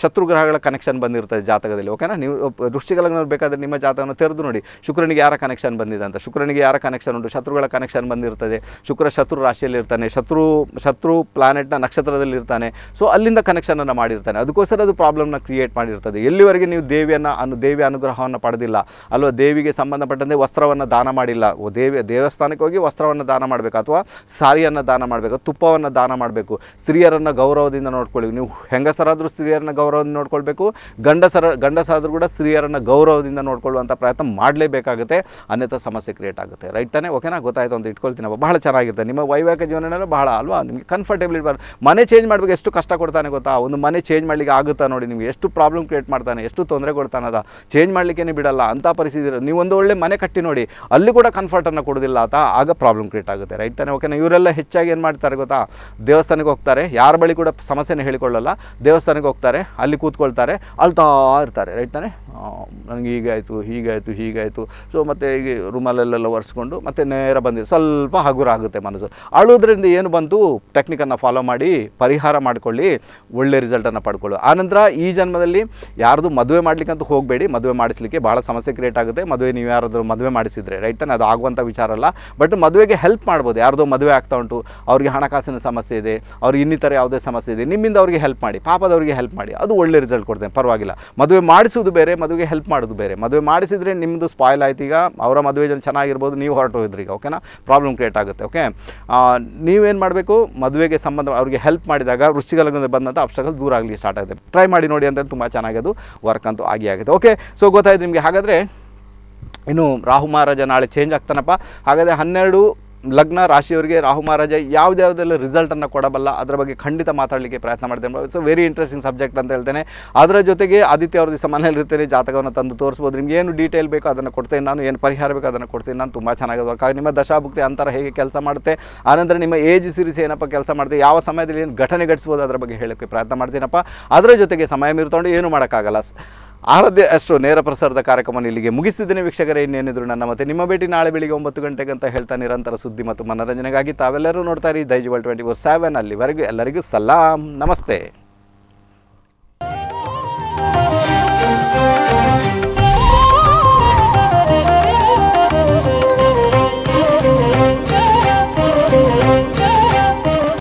ಶತ್ರು ಗ್ರಹಗಳ ಕನೆಕ್ಷನ್ ಬಂದಿರುತ್ತೆ ಜಾತಕದಲ್ಲಿ ಓಕೆನಾ ನೀವು ವೃಶ್ಚಿಕ ಲಗ್ನದವರು ಬೇಕಾದ್ರೆ ನಿಮ್ಮ ಜಾತಕವನ್ನು ತೆರೆದು ನೋಡಿ ಶುಕ್ರನಿಗೆ ಯಾರ ಕನೆಕ್ಷನ್ ಬಂದಿದೆ ಅಂತ ಶುಕ್ರನಿಗೆ ಯಾರ ಕನೆಕ್ಷನ್ ಉಂಟು ಶತ್ರುಗಳ ಕನೆಕ್ಷನ್ ಬಂದಿರುತ್ತದೆ ಶುಕ್ರ ಶತ್ರು ರಾಶಿಯಲ್ಲಿ ಇರ್ತಾನೆ ಶತ್ರು ಶತ್ರು ಪ್ಲಾನೆಟ್ ನ ನಕ್ಷತ್ರದಲ್ಲಿ ಇರ್ತಾನೆ ಸೋ ಅಲ್ಲಿಂದ ಕನೆಕ್ಷನ್ ಅನ್ನು ಮಾಡಿರ್ತಾನೆ ಅದಕ್ಕೋಸ್ಕರ ಅದು ಪ್ರಾಬ್ಲಮ್ ನ ಕ್ರಿಯೇಟ್ ಮಾಡಿರ್ತದೆ ಎಲ್ಲಿವರೆಗೆ ನೀವು ದೇವಿಯನ್ನ ಅನ್ನು ದೇವಿ ಅನುಗ್ರಹವನ್ನು ಪಡೆದಿಲ್ಲ ಅಲ್ವಾ ದೇವಿಗೆ ಸಂಬಂಧಪಟ್ಟಂತೆ ವಸ್ತ್ರವನ್ನು ದಾನ ಮಾಡಿಲ್ಲ ದೇವಿ ದೇವಸ್ಥಾನಕ್ಕೆ ಹೋಗಿ ವಸ್ತ್ರವನ್ನು ದಾನ ಮಾಡಬೇಕು ಅಥವಾ ಸಾರಿಯನ್ನು ದಾನ ಮಾಡಬೇಕು ತುಪ್ಪವನ್ನು ದಾನ ಮಾಡಬೇಕು ಸ್ತ್ರೀಯರನ್ನು ಗೌರವದಿಂದ ನೋಡ್ಕೊಳ್ಳಿ ನೀವು ಹೆಂಗಸರಾದರೂ ಸ್ತ್ರೀಯರನ್ನು ಗೌರವದಿಂದ ನೋಡ್ಕೊಳ್ಬೇಕು ಗಂಡಸರ ಗಂಡಸಾದರೂ ಕೂಡ ಸ್ತ್ರೀಯರನ್ನು ಗೌರವದಿಂದ ನೋಡ್ಕೊಳ್ಳುವಂಥ ಪ್ರಯತ್ನ ಮಾಡಲೇಬೇಕಾಗುತ್ತೆ ಅನ್ಯಥಾ ಸಮಸ್ಯೆ ಕ್ರಿಯೇಟ್ ಆಗುತ್ತೆ ರೈಟ್ ತಾನೇ ಓಕೆನಾ ಗೊತ್ತಾಯಿತು ಅಂತ ಇಟ್ಕೊಳ್ತೀನಿ ಬಹಳ ಚೆನ್ನಾಗಿರುತ್ತೆ ನಿಮ್ಮ ವೈವಾಹಿಕ ಜೀವನದಲ್ಲಿ ಬಹಳ ಅಲ್ವಾ ನಿಮಗೆ ಕಂಫರ್ಟೇಬಲ್ ಬರ್ ಮನೆ ಚೇಂಜ್ ಮಾಡಬೇಕು ಎಷ್ಟು ಕಷ್ಟ ಕೊಡ್ತಾನೆ ಗೊತ್ತಾ ಒಂದು ಮನೆ ಚೇಂಜ್ ಮಾಡಲಿಕ್ಕೆ ಆಗುತ್ತಾ ನೋಡಿ ನಿಮಗೆ ಎಷ್ಟು ಪ್ರಾಬ್ಲಮ್ ಕ್ರಿಯೇಟ್ ಮಾಡ್ತಾನೆ ಎಷ್ಟು ತೊಂದರೆ ಕೊಡ್ತಾನದ ಚೇಂಜ್ ಮಾಡಲಿಕ್ಕೆ ಬಿಡಲ್ಲ ಅಂತ ಪರಿಸ್ಥಿತಿ ನೀವು ಒಂದು ಒಳ್ಳೆ ಮನೆ ಕಟ್ಟಿ ನೋಡಿ ಅಲ್ಲಿ ಕೂಡ ಕಂಫರ್ಟನ್ನು ಕೊಡೋದಿಲ್ಲ ಆತ ಆಗ ಪ್ರಾಬ್ಲಮ್ ಕ್ರಿಯೇಟ್ ಆಗುತ್ತೆ ರೈಟ್ ತಾನೆ ಓಕೆನಾ ಇವರೆಲ್ಲ ಹೆಚ್ಚಾಗಿ ಏನು ಮಾಡ್ತಾರೆ ಗೊತ್ತಾ ದೇವಸ್ಥಾನಕ್ಕೆ ಹೋಗ್ತಾರೆ ಯಾರ ಬಳಿ ಕೂಡ ಸಮಸ್ಯೆನ ಹೇಳಿಕೊಳ್ಳಲ್ಲ ದೇವಸ್ಥಾನಕ್ಕೆ ಹೋಗ್ತಾರೆ ಅಲ್ಲಿ ಕೂತ್ಕೊಳ್ತಾರೆ ಅಳ್ತಾ ಇರ್ತಾರೆ ರೈಟ್ ತಾನೆ ನನಗೆ ಹೀಗಾಯಿತು ಹೀಗಾಯಿತು ಹೀಗಾಯಿತು ಸೊ ಮತ್ತು ಈಗ ರೂಮಲ್ಲೆಲ್ಲ ಒರೆಸ್ಕೊಂಡು ಮತ್ತೆ ನೇರ ಬಂದಿರೋ ಸ್ವಲ್ಪ ಹಗುರ ಆಗುತ್ತೆ ಮನಸ್ಸು ಅಳೋದ್ರಿಂದ ಏನು ಬಂತು ಟೆಕ್ನಿಕನ್ನು ಫಾಲೋ ಮಾಡಿ ಪರಿಹಾರ ಮಾಡಿಕೊಳ್ಳಿ ಒಳ್ಳೆ ರಿಸಲ್ಟನ್ನು ಪಡ್ಕೊಳ್ಳಿ ಆನಂತರ ಈ ಜನ್ಮದಲ್ಲಿ ಯಾರ್ದು ಮದುವೆ ಮಾಡಲಿಕ್ಕಂತೂ ಹೋಗಬೇಡಿ ಮದುವೆ ಮಾಡಿಸಲಿಕ್ಕೆ ಭಾಳ ಸಮಸ್ಯೆ ಕ್ರಿಯೇಟ್ ಆಗುತ್ತೆ ಮದುವೆ ನೀವು ಯಾರಾದರೂ ಮದುವೆ ಮಾಡಿಸಿದರೆ ರೈಟ್ ತಾನೆ ಅದು ಆಗುವಂಥ ವಿಚಾರ ಅಲ್ಲ ಬಟ್ ಮದುವೆಗೆ ಹೆಲ್ಪ್ ಮಾಡ್ಬೋದು ಯಾರ್ದೋ ಮದುವೆ ಆಗ್ತಾ ಉಂಟು ಅವ್ರಿಗೆ ಹಣಕಾಸಿನ ಸಮಸ್ಯೆ ಇದೆ ಅವ್ರಿಗೆ ಇನ್ನಿತರ ಯಾವುದೇ ಸಮಸ್ಯೆ ಇದೆ ನಿಮ್ಮಿಂದ ಅವ್ರಿಗೆ ಹೆಲ್ಪ್ ಮಾಡಿ ಪಾಪದವ್ರಿಗೆ ಹೆಲ್ಪ್ ಮಾಡಿ ಅದು ಒಳ್ಳೆ ರಿಸಲ್ಟ್ ಕೊಡ್ತೇನೆ ಪರವಾಗಿಲ್ಲ ಮದುವೆ ಮಾಡಿಸೋದು ಬೇರೆ ಮದುವೆಗೆ ಹೆಲ್ಪ್ ಮಾಡೋದು ಬೇರೆ ಮದುವೆ ಮಾಡಿಸಿದರೆ ನಿಮ್ಮದು ಸ್ಪಾಯ್ಲ್ ಆಯ್ತು ಈಗ ಅವರ ಮದುವೆ ಜನ ಚೆನ್ನಾಗಿರ್ಬೋದು ನೀವು ಹೊರಟೋಗಿದ್ರಿ ಈಗ ಓಕೆನಾ ಪ್ರಾಬ್ಲಮ್ ಕ್ರಿಯೇಟ್ ಆಗುತ್ತೆ ಓಕೆ ನೀವೇನು ಮಾಡಬೇಕು ಮದುವೆಗೆ ಸಂಬಂಧ ಅವ್ರಿಗೆ ಹೆಲ್ಪ್ ಮಾಡಿದಾಗ ವೃಶ್ಚಿಕ ಲಗ್ನದಲ್ಲಿ ಬಂದಂಥ ಆಬ್ಸ್ಟಕಲ್ ದೂರ ಆಗಲಿ ಸ್ಟಾರ್ಟ್ ಆಗುತ್ತೆ ಟ್ರೈ ಮಾಡಿ ನೋಡಿ ಅಂತ ತುಂಬ ಚೆನ್ನಾಗಿ ಅದು ವರ್ಕ್ ಅಂತೂ ಆಗಿ ಆಗುತ್ತೆ ಓಕೆ ಸೊ ಗೊತ್ತಾಯ್ತು ನಿಮಗೆ ಹಾಗಾದರೆ ಇನ್ನು ರಾಹು ಮಹಾರಾಜ ನಾಳೆ ಚೇಂಜ್ ಆಗ್ತಾನಪ್ಪ ಹಾಗಾದರೆ ಹನ್ನೆರಡು ಲಗ್ನ ರಾಶಿಯವರಿಗೆ ರಾಹು ಮಹಾರಾಜ ಯಾವುದ್ಯಾವುದೆಲ್ಲ ರಿಸಲ್ಟನ್ನು ಕೊಡಬಲ್ಲ ಅದರ ಬಗ್ಗೆ ಖಂಡಿತ ಮಾತಾಡಲಿಕ್ಕೆ ಪ್ರಯತ್ನ ಮಾಡ್ತೇನೆ ಸೊ ವೆರಿ ಇಂಟ್ರೆಸ್ಟಿಂಗ್ ಸಬ್ಜೆಕ್ಟ್ ಅಂತ ಹೇಳ್ತೇನೆ ಅದರ ಜೊತೆಗೆ ಆದಿತ್ಯ ಅವ್ರ ದಿವಸ ಮನೆಯಲ್ಲಿರ್ತೇನೆ ಜಾತಕವನ್ನು ತಂದು ತೋರಿಸ್ಬೋದು ನಿಮ್ಗೆ ಏನು ಡೀಟೇಲ್ ಬೇಕೋ ಅದನ್ನು ಕೊಡ್ತೇನೆ ನಾನು ಏನು ಪರಿಹಾರ ಬೇಕೋ ಅದನ್ನು ಕೊಡ್ತೀನಿ ನಾನು ತುಂಬ ಚೆನ್ನಾಗಿದೆ ಹಾಗಾಗಿ ನಿಮ್ಮ ದಶಾಭುಕ್ತಿ ಅಂತರ ಹೇಗೆ ಕೆಲಸ ಮಾಡುತ್ತೆ ಆನಂತರ ನಿಮ್ಮ ಏಜ್ ಸೀರೀಸ್ ಏನಪ್ಪ ಕೆಲಸ ಮಾಡುತ್ತೆ ಯಾವ ಸಮಯದಲ್ಲಿ ಏನು ಘಟನೆ ಘಟಿಸ್ಬೋದು ಅದರ ಬಗ್ಗೆ ಹೇಳೋಕ್ಕೆ ಪ್ರಯತ್ನ ಮಾಡ್ತೀನಪ್ಪ ಅದರ ಜೊತೆಗೆ ಸಮಯ ಮೀರ್ಕೊಂಡು ಏನು ಮಾಡೋಕ್ಕಾಗಲ್ಲ ಆರಾಧ್ಯ ಅಷ್ಟು ನೇರ ಪ್ರಸಾರದ ಕಾರ್ಯಕ್ರಮವನ್ನು ಇಲ್ಲಿಗೆ ಮುಗಿಸ್ತಿದ್ದೇನೆ ವೀಕ್ಷಕರೇ ಇನ್ನೇನಿದ್ರು ನನ್ನ ಮತ್ತೆ ನಿಮ್ಮ ಭೇಟಿ ನಾಳೆ ಬೆಳಿಗ್ಗೆ ಒಂಬತ್ತು ಗಂಟೆಗೆ ಅಂತ ಹೇಳ್ತಾ ನಿರಂತರ ಸುದ್ದಿ ಮತ್ತು ಮನರಂಜನೆಗಾಗಿ ತಾವೆಲ್ಲರೂ ನೋಡ್ತಾ ಇರಿ Daijiworld twenty four seven ಅಲ್ಲಿವರೆಗೂ ಎಲ್ಲರಿಗೂ ಸಲಾಂ ನಮಸ್ತೆ.